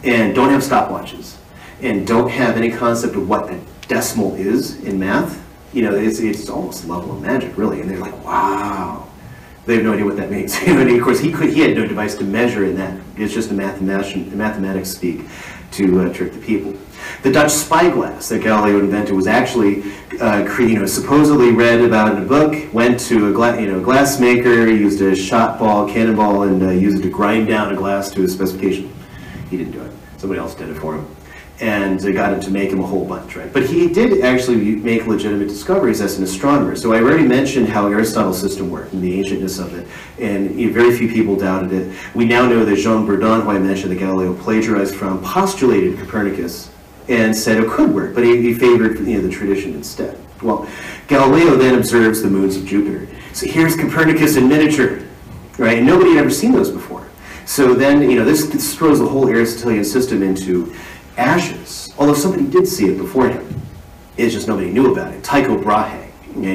and don't have stopwatches, and don't have any concept of what a decimal is in math." It's almost level of magic, really. And they're like, wow. They have no idea what that means. And of course, he had no device to measure in that. It's just a mathematics speak to trick the people. The Dutch spyglass that Galileo invented was actually supposedly read about in a book, went to a glassmaker, used a shot ball, cannonball, and used it to grind down a glass to his specification. He didn't do it. Somebody else did it for him. And they got him to make him a whole bunch, right? But he did actually make legitimate discoveries as an astronomer. So I already mentioned how Aristotle's system worked and the ancientness of it, and very few people doubted it. We now know that Jean Bourdin, who I mentioned that Galileo plagiarized from, postulated Copernicus and said it could work, but he favored the tradition instead. Well, Galileo then observes the moons of Jupiter. So here's Copernicus in miniature, right? And nobody had ever seen those before. So then, this throws the whole Aristotelian system into ashes, although somebody did see it before him. It's just nobody knew about it. Tycho Brahe.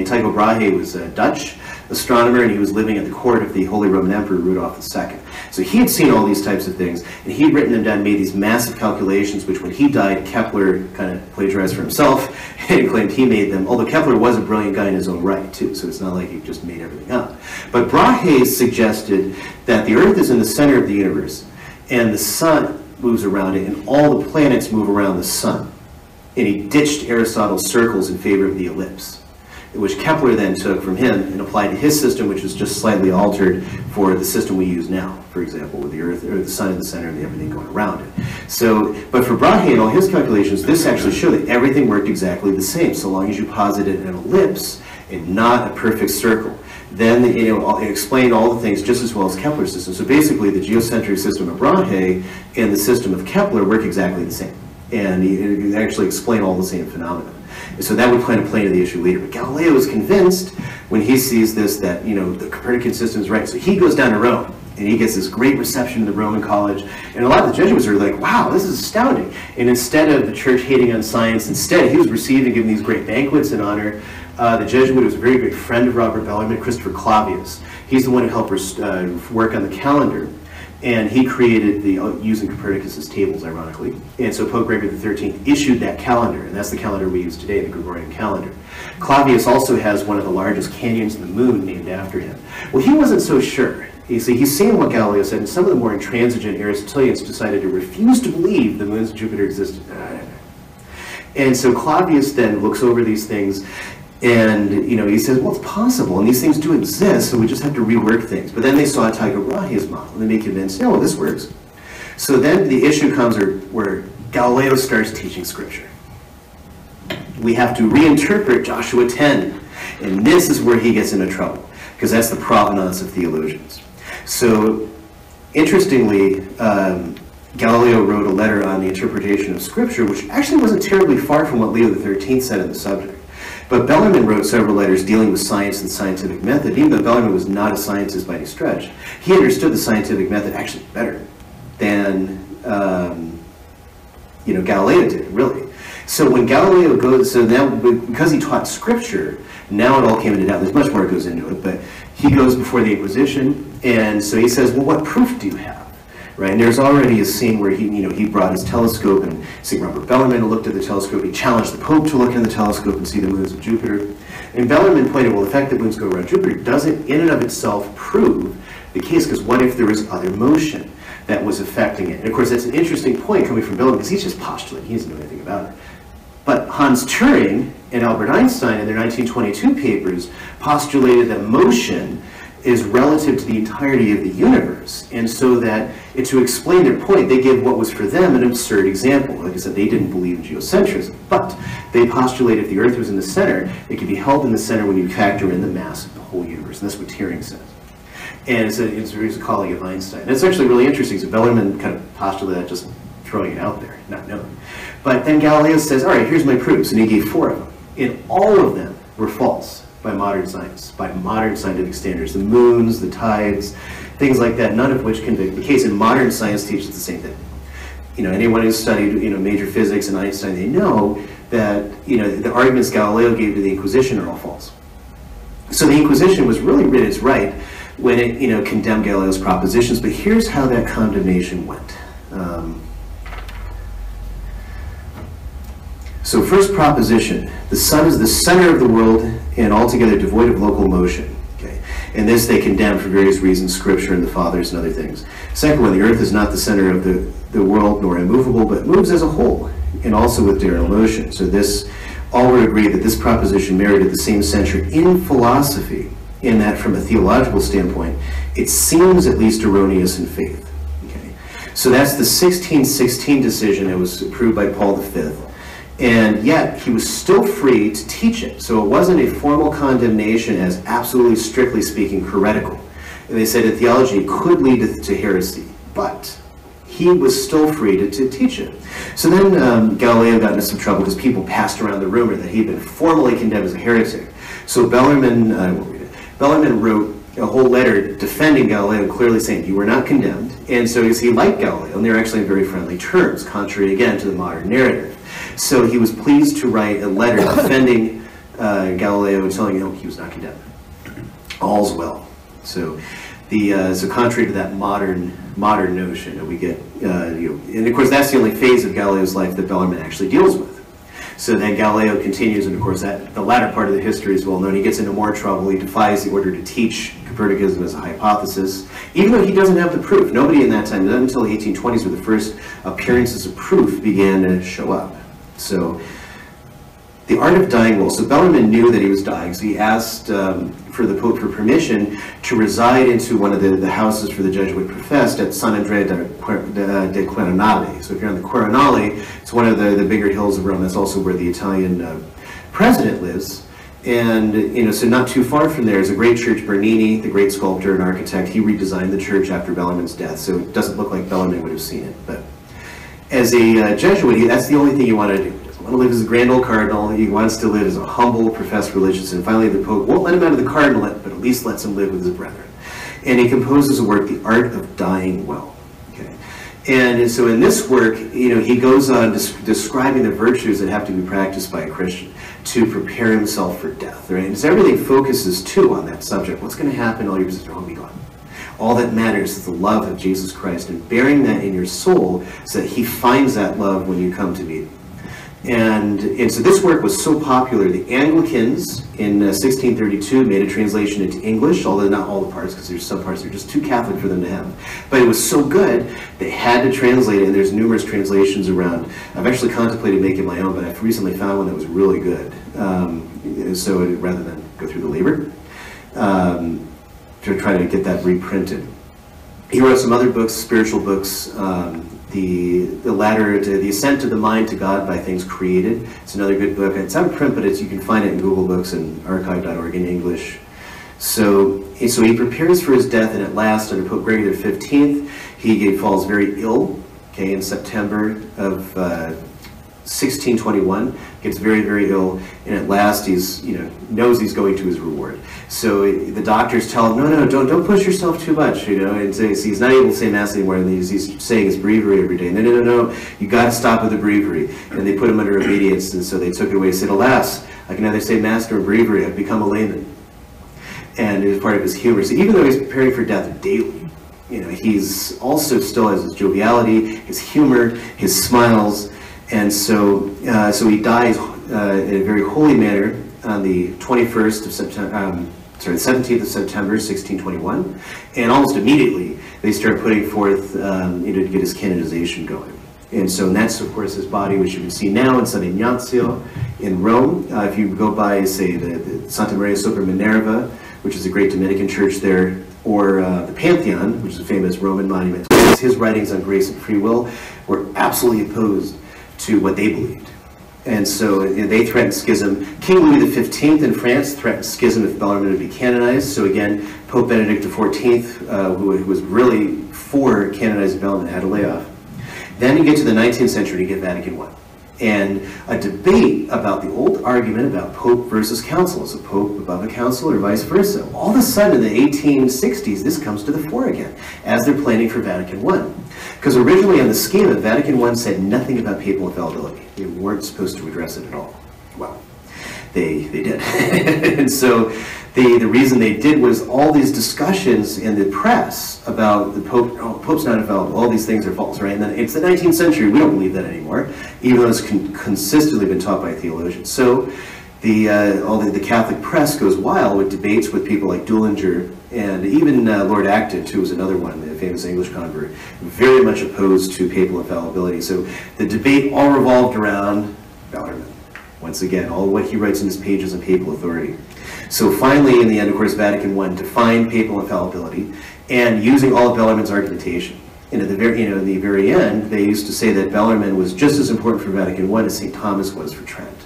Tycho Brahe was a Dutch astronomer, and he was living at the court of the Holy Roman Emperor Rudolf II. So he had seen all these types of things, and he had written them down, made these massive calculations, which when he died, Kepler kind of plagiarized for himself and claimed he made them, although Kepler was a brilliant guy in his own right, too, so it's not like he just made everything up. But Brahe suggested that the Earth is in the center of the universe, and the sun moves around it, and all the planets move around the sun. And he ditched Aristotle's circles in favor of the ellipse, which Kepler then took from him and applied to his system, which was just slightly altered for the system we use now, for example, with the Earth or the sun in the center and everything going around it. So, but for Brahe and all his calculations, this actually showed that everything worked exactly the same, so long as you posited an ellipse and not a perfect circle. Then it explained all the things just as well as Kepler's system. So basically, the geocentric system of Brahe and the system of Kepler work exactly the same, and it actually explained all the same phenomena. So that would play into the issue later. But Galileo was convinced when he sees this that the Copernican system is right. So he goes down to Rome, and he gets this great reception in the Roman college, and a lot of the Jesuits are like, wow, this is astounding. And instead of the church hating on science, instead he was received and given these great banquets in honor the Jesuit who was a very great friend of Robert Bellarmine, Christopher Clavius. He's the one who helped work on the calendar, and he created the, using Copernicus's tables, ironically. And so Pope Gregory XIII issued that calendar, and that's the calendar we use today, the Gregorian calendar. Clavius also has one of the largest canyons in the moon named after him. Well, he wasn't so sure. You see, he's seen what Galileo said, and some of the more intransigent Aristotelians decided to refuse to believe the moons of Jupiter existed. And so Clavius then looks over these things, and, you know, he says, well, it's possible, and these things do exist, so we just have to rework things. But then they saw Tagore-Rahi's model, and they became convinced, no, this works. So then the issue comes where Galileo starts teaching Scripture. We have to reinterpret Joshua 10, and this is where he gets into trouble, because that's the provenance of theologians. So, interestingly, Galileo wrote a letter on the interpretation of Scripture, which actually wasn't terribly far from what Leo XIII said on the subject. But Bellarmine wrote several letters dealing with science and scientific method, even though Bellarmine was not a scientist by any stretch. He understood the scientific method actually better than you know, Galileo did, really. So when Galileo goes, so now, because he taught Scripture, now it all came into doubt. There's much more that goes into it, but he goes before the Inquisition, and so he says, well, what proof do you have? Right? And there's already a scene where he, you know, he brought his telescope, and St. Robert Bellarmine looked at the telescope. He challenged the Pope to look in the telescope and see the moons of Jupiter. And Bellarmine pointed, well, the fact that moons go around Jupiter doesn't in and of itself prove the case, because what if there was other motion that was affecting it? And of course, that's an interesting point coming from Bellarmine, because he's just postulating. He doesn't know anything about it. But Hans Turing and Albert Einstein in their 1922 papers postulated that motion is relative to the entirety of the universe, and so that to explain their point, they gave what was for them an absurd example. Like I said, they didn't believe in geocentrism, but they postulated if the Earth was in the center, it could be held in the center when you factor in the mass of the whole universe, and that's what Turing says. And it's a colleague of Einstein. And it's actually really interesting, so Bellarmine kind of postulated that, just throwing it out there, not knowing. But then Galileo says, all right, here's my proofs, and he gave 4 of them, and all of them were false. By modern science, by modern scientific standards, the moons, the tides, things like that, none of which convict the case. And modern science teaches the same thing. You know, anyone who's studied, you know, major physics and Einstein, they know that, you know, the arguments Galileo gave to the Inquisition are all false. So the Inquisition was really at its right when it, you know, condemned Galileo's propositions. But here's how that condemnation went. So first proposition, the sun is the center of the world and altogether devoid of local motion. Okay? And this they condemn for various reasons, Scripture and the Fathers and other things. Second one, the earth is not the center of the world nor immovable, but moves as a whole and also with diurnal motion. So this, all would agree that this proposition merited the same censure in philosophy, in that from a theological standpoint, it seems at least erroneous in faith. Okay? So that's the 1616 decision that was approved by Paul V. And yet, he was still free to teach it. So it wasn't a formal condemnation as absolutely, strictly speaking, heretical. And they said that theology could lead to heresy, but he was still free to teach it. So then Galileo got into some trouble because people passed around the rumor that he'd been formally condemned as a heretic. So Bellarmine wrote a whole letter defending Galileo, clearly saying, you were not condemned. And so he liked Galileo, and they were actually in very friendly terms, contrary again to the modern narrative. So he was pleased to write a letter defending Galileo and telling him he was not condemned. All's well. So, so contrary to that modern notion that we get, you know, and of course that's the only phase of Galileo's life that Bellarmine actually deals with. So then Galileo continues, and of course that the latter part of the history is well known. He gets into more trouble. He defies the order to teach Copernicanism as a hypothesis, even though he doesn't have the proof. Nobody in that time, not until the 1820s, where the first appearances of proof began to show up. So, the art of dying well. So Bellarmine knew that he was dying, so he asked for the Pope for permission to reside into one of the houses for the Jesuit professed at San Andrea de Quirinale. So if you're on the Quirinale, it's one of the bigger hills of Rome. That's also where the Italian president lives. And, you know, so not too far from there is a great church, Bernini, the great sculptor and architect. He redesigned the church after Bellarmine's death, so it doesn't look like Bellarmine would have seen it, but as a Jesuit, that's the only thing you want to do. He doesn't want to live as a grand old cardinal. He wants to live as a humble, professed religious. And finally, the Pope won't let him out of the cardinalate, but at least lets him live with his brethren. And he composes a work, The Art of Dying Well. Okay. And so in this work, you know, he goes on describing the virtues that have to be practiced by a Christian to prepare himself for death, right? Because everything focuses, too, on that subject. What's going to happen? All your visitors will be gone. All that matters is the love of Jesus Christ and bearing that in your soul so that he finds that love when you come to meet him. And so this work was so popular, the Anglicans in 1632 made a translation into English, although not all the parts, because there's some parts that are just too Catholic for them to have. But it was so good, they had to translate it, and there's numerous translations around. I've actually contemplated making my own, but I've recently found one that was really good. So rather than go through the labor, to try to get that reprinted. He wrote some other books, spiritual books, the latter, The Ascent of the Mind to God by Things Created. It's another good book. It's out of print, but you can find it in Google Books and archive.org in English. So he prepares for his death, and at last, under Pope Gregory XV, he falls very ill, okay, in September of 1621, gets very, very ill, and at last he's, you know, knows he's going to his reward. So the doctors tell him, no, don't push yourself too much, you know, and so he's not able to say Mass anymore, and he's saying his breviary every day. No, you got to stop with the breviary. And they put him under obedience, and so they took it away and said, alas, I can neither say Mass nor breviary, I've become a layman. And it was part of his humor. So even though he's preparing for death daily, you know, he's also still has his joviality, his humor, his smiles. And so, so he dies in a very holy manner on the 17th of September, 1621. And almost immediately, they start putting forth, you know, to get his canonization going. And so, and that's, of course, his body, which you can see now in San Ignazio in Rome. If you go by, say, the Santa Maria sopra Minerva, which is a great Dominican church there, or the Pantheon, which is a famous Roman monument. His writings on grace and free will were absolutely opposed to what they believed. And so they threatened schism. King Louis XV in France threatened schism if Bellarmine would be canonized. So again, Pope Benedict XIV, who was really for canonizing Bellarmine, had a layoff. Then you get to the 19th century, you get Vatican I. And a debate about the old argument about Pope versus Council. Is a Pope above a Council or vice versa? All of a sudden in the 1860s, this comes to the fore again, as they're planning for Vatican I. Because originally on the schema, Vatican I said nothing about papal infallibility. They weren't supposed to address it at all. Well, they did. And so the reason they did was all these discussions in the press about the Pope, oh, Pope's not infallible, all these things are false, right? And then it's the 19th century, we don't believe that anymore, even though it's consistently been taught by theologians. So all the Catholic press goes wild with debates with people like Dulinger, and even Lord Acton, who was another one, the famous English convert, very much opposed to papal infallibility. So the debate all revolved around Bellarmine. Once again, all what he writes in his pages on papal authority. So finally, in the end, of course, Vatican I defined papal infallibility and using all of Bellarmine's argumentation. And at the very, you know, the very end, they used to say that Bellarmine was just as important for Vatican I as St. Thomas was for Trent.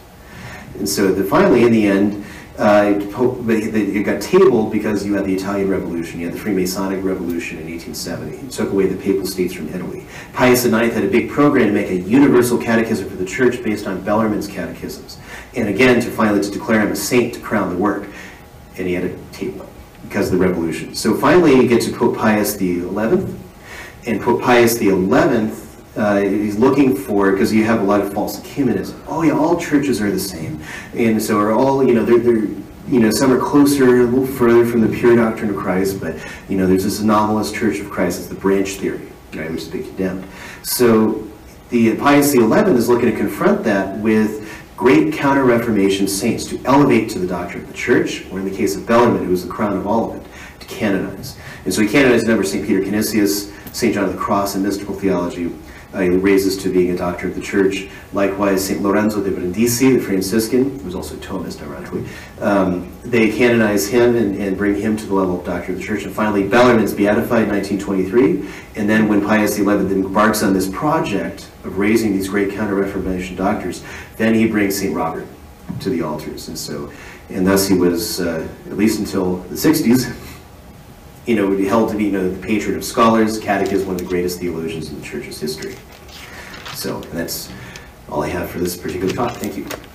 And so finally, in the end, it got tabled because you had the Italian Revolution, you had the Freemasonic Revolution in 1870. It took away the papal states from Italy. Pius IX had a big program to make a universal catechism for the church based on Bellarmine's catechisms. And again, to finally to declare him a saint to crown the work. And he had a table because of the revolution. So finally you get to Pope Pius XI. And Pope Pius XI, he's looking for, because you have a lot of false ecumenism. Oh yeah, all churches are the same, and so are all, you know, some are closer, a little further from the pure doctrine of Christ, but you know, there's this anomalous Church of Christ. It's the branch theory, right, which has been condemned. So the Pius XI is looking to confront that with great counter-reformation saints to elevate to the doctrine of the Church, or in the case of Bellarmine, who was the crown of all of it, to canonize. And so he canonized a number of St. Peter Canisius, St. John of the Cross, and mystical theology. He raises to being a doctor of the Church. Likewise, St. Lorenzo de Brindisi, the Franciscan, who was also a Thomist, ironically, they canonize him and bring him to the level of doctor of the Church. And finally, Bellarmine is beatified in 1923. And then when Pius XI embarks on this project of raising these great counter-reformation doctors, then he brings St. Robert to the altars. And so, and thus he was, at least until the 60s, you know, would be held to be, you know, the patron of scholars, catechist, one of the greatest theologians in the Church's history. So, and that's all I have for this particular talk. Thank you.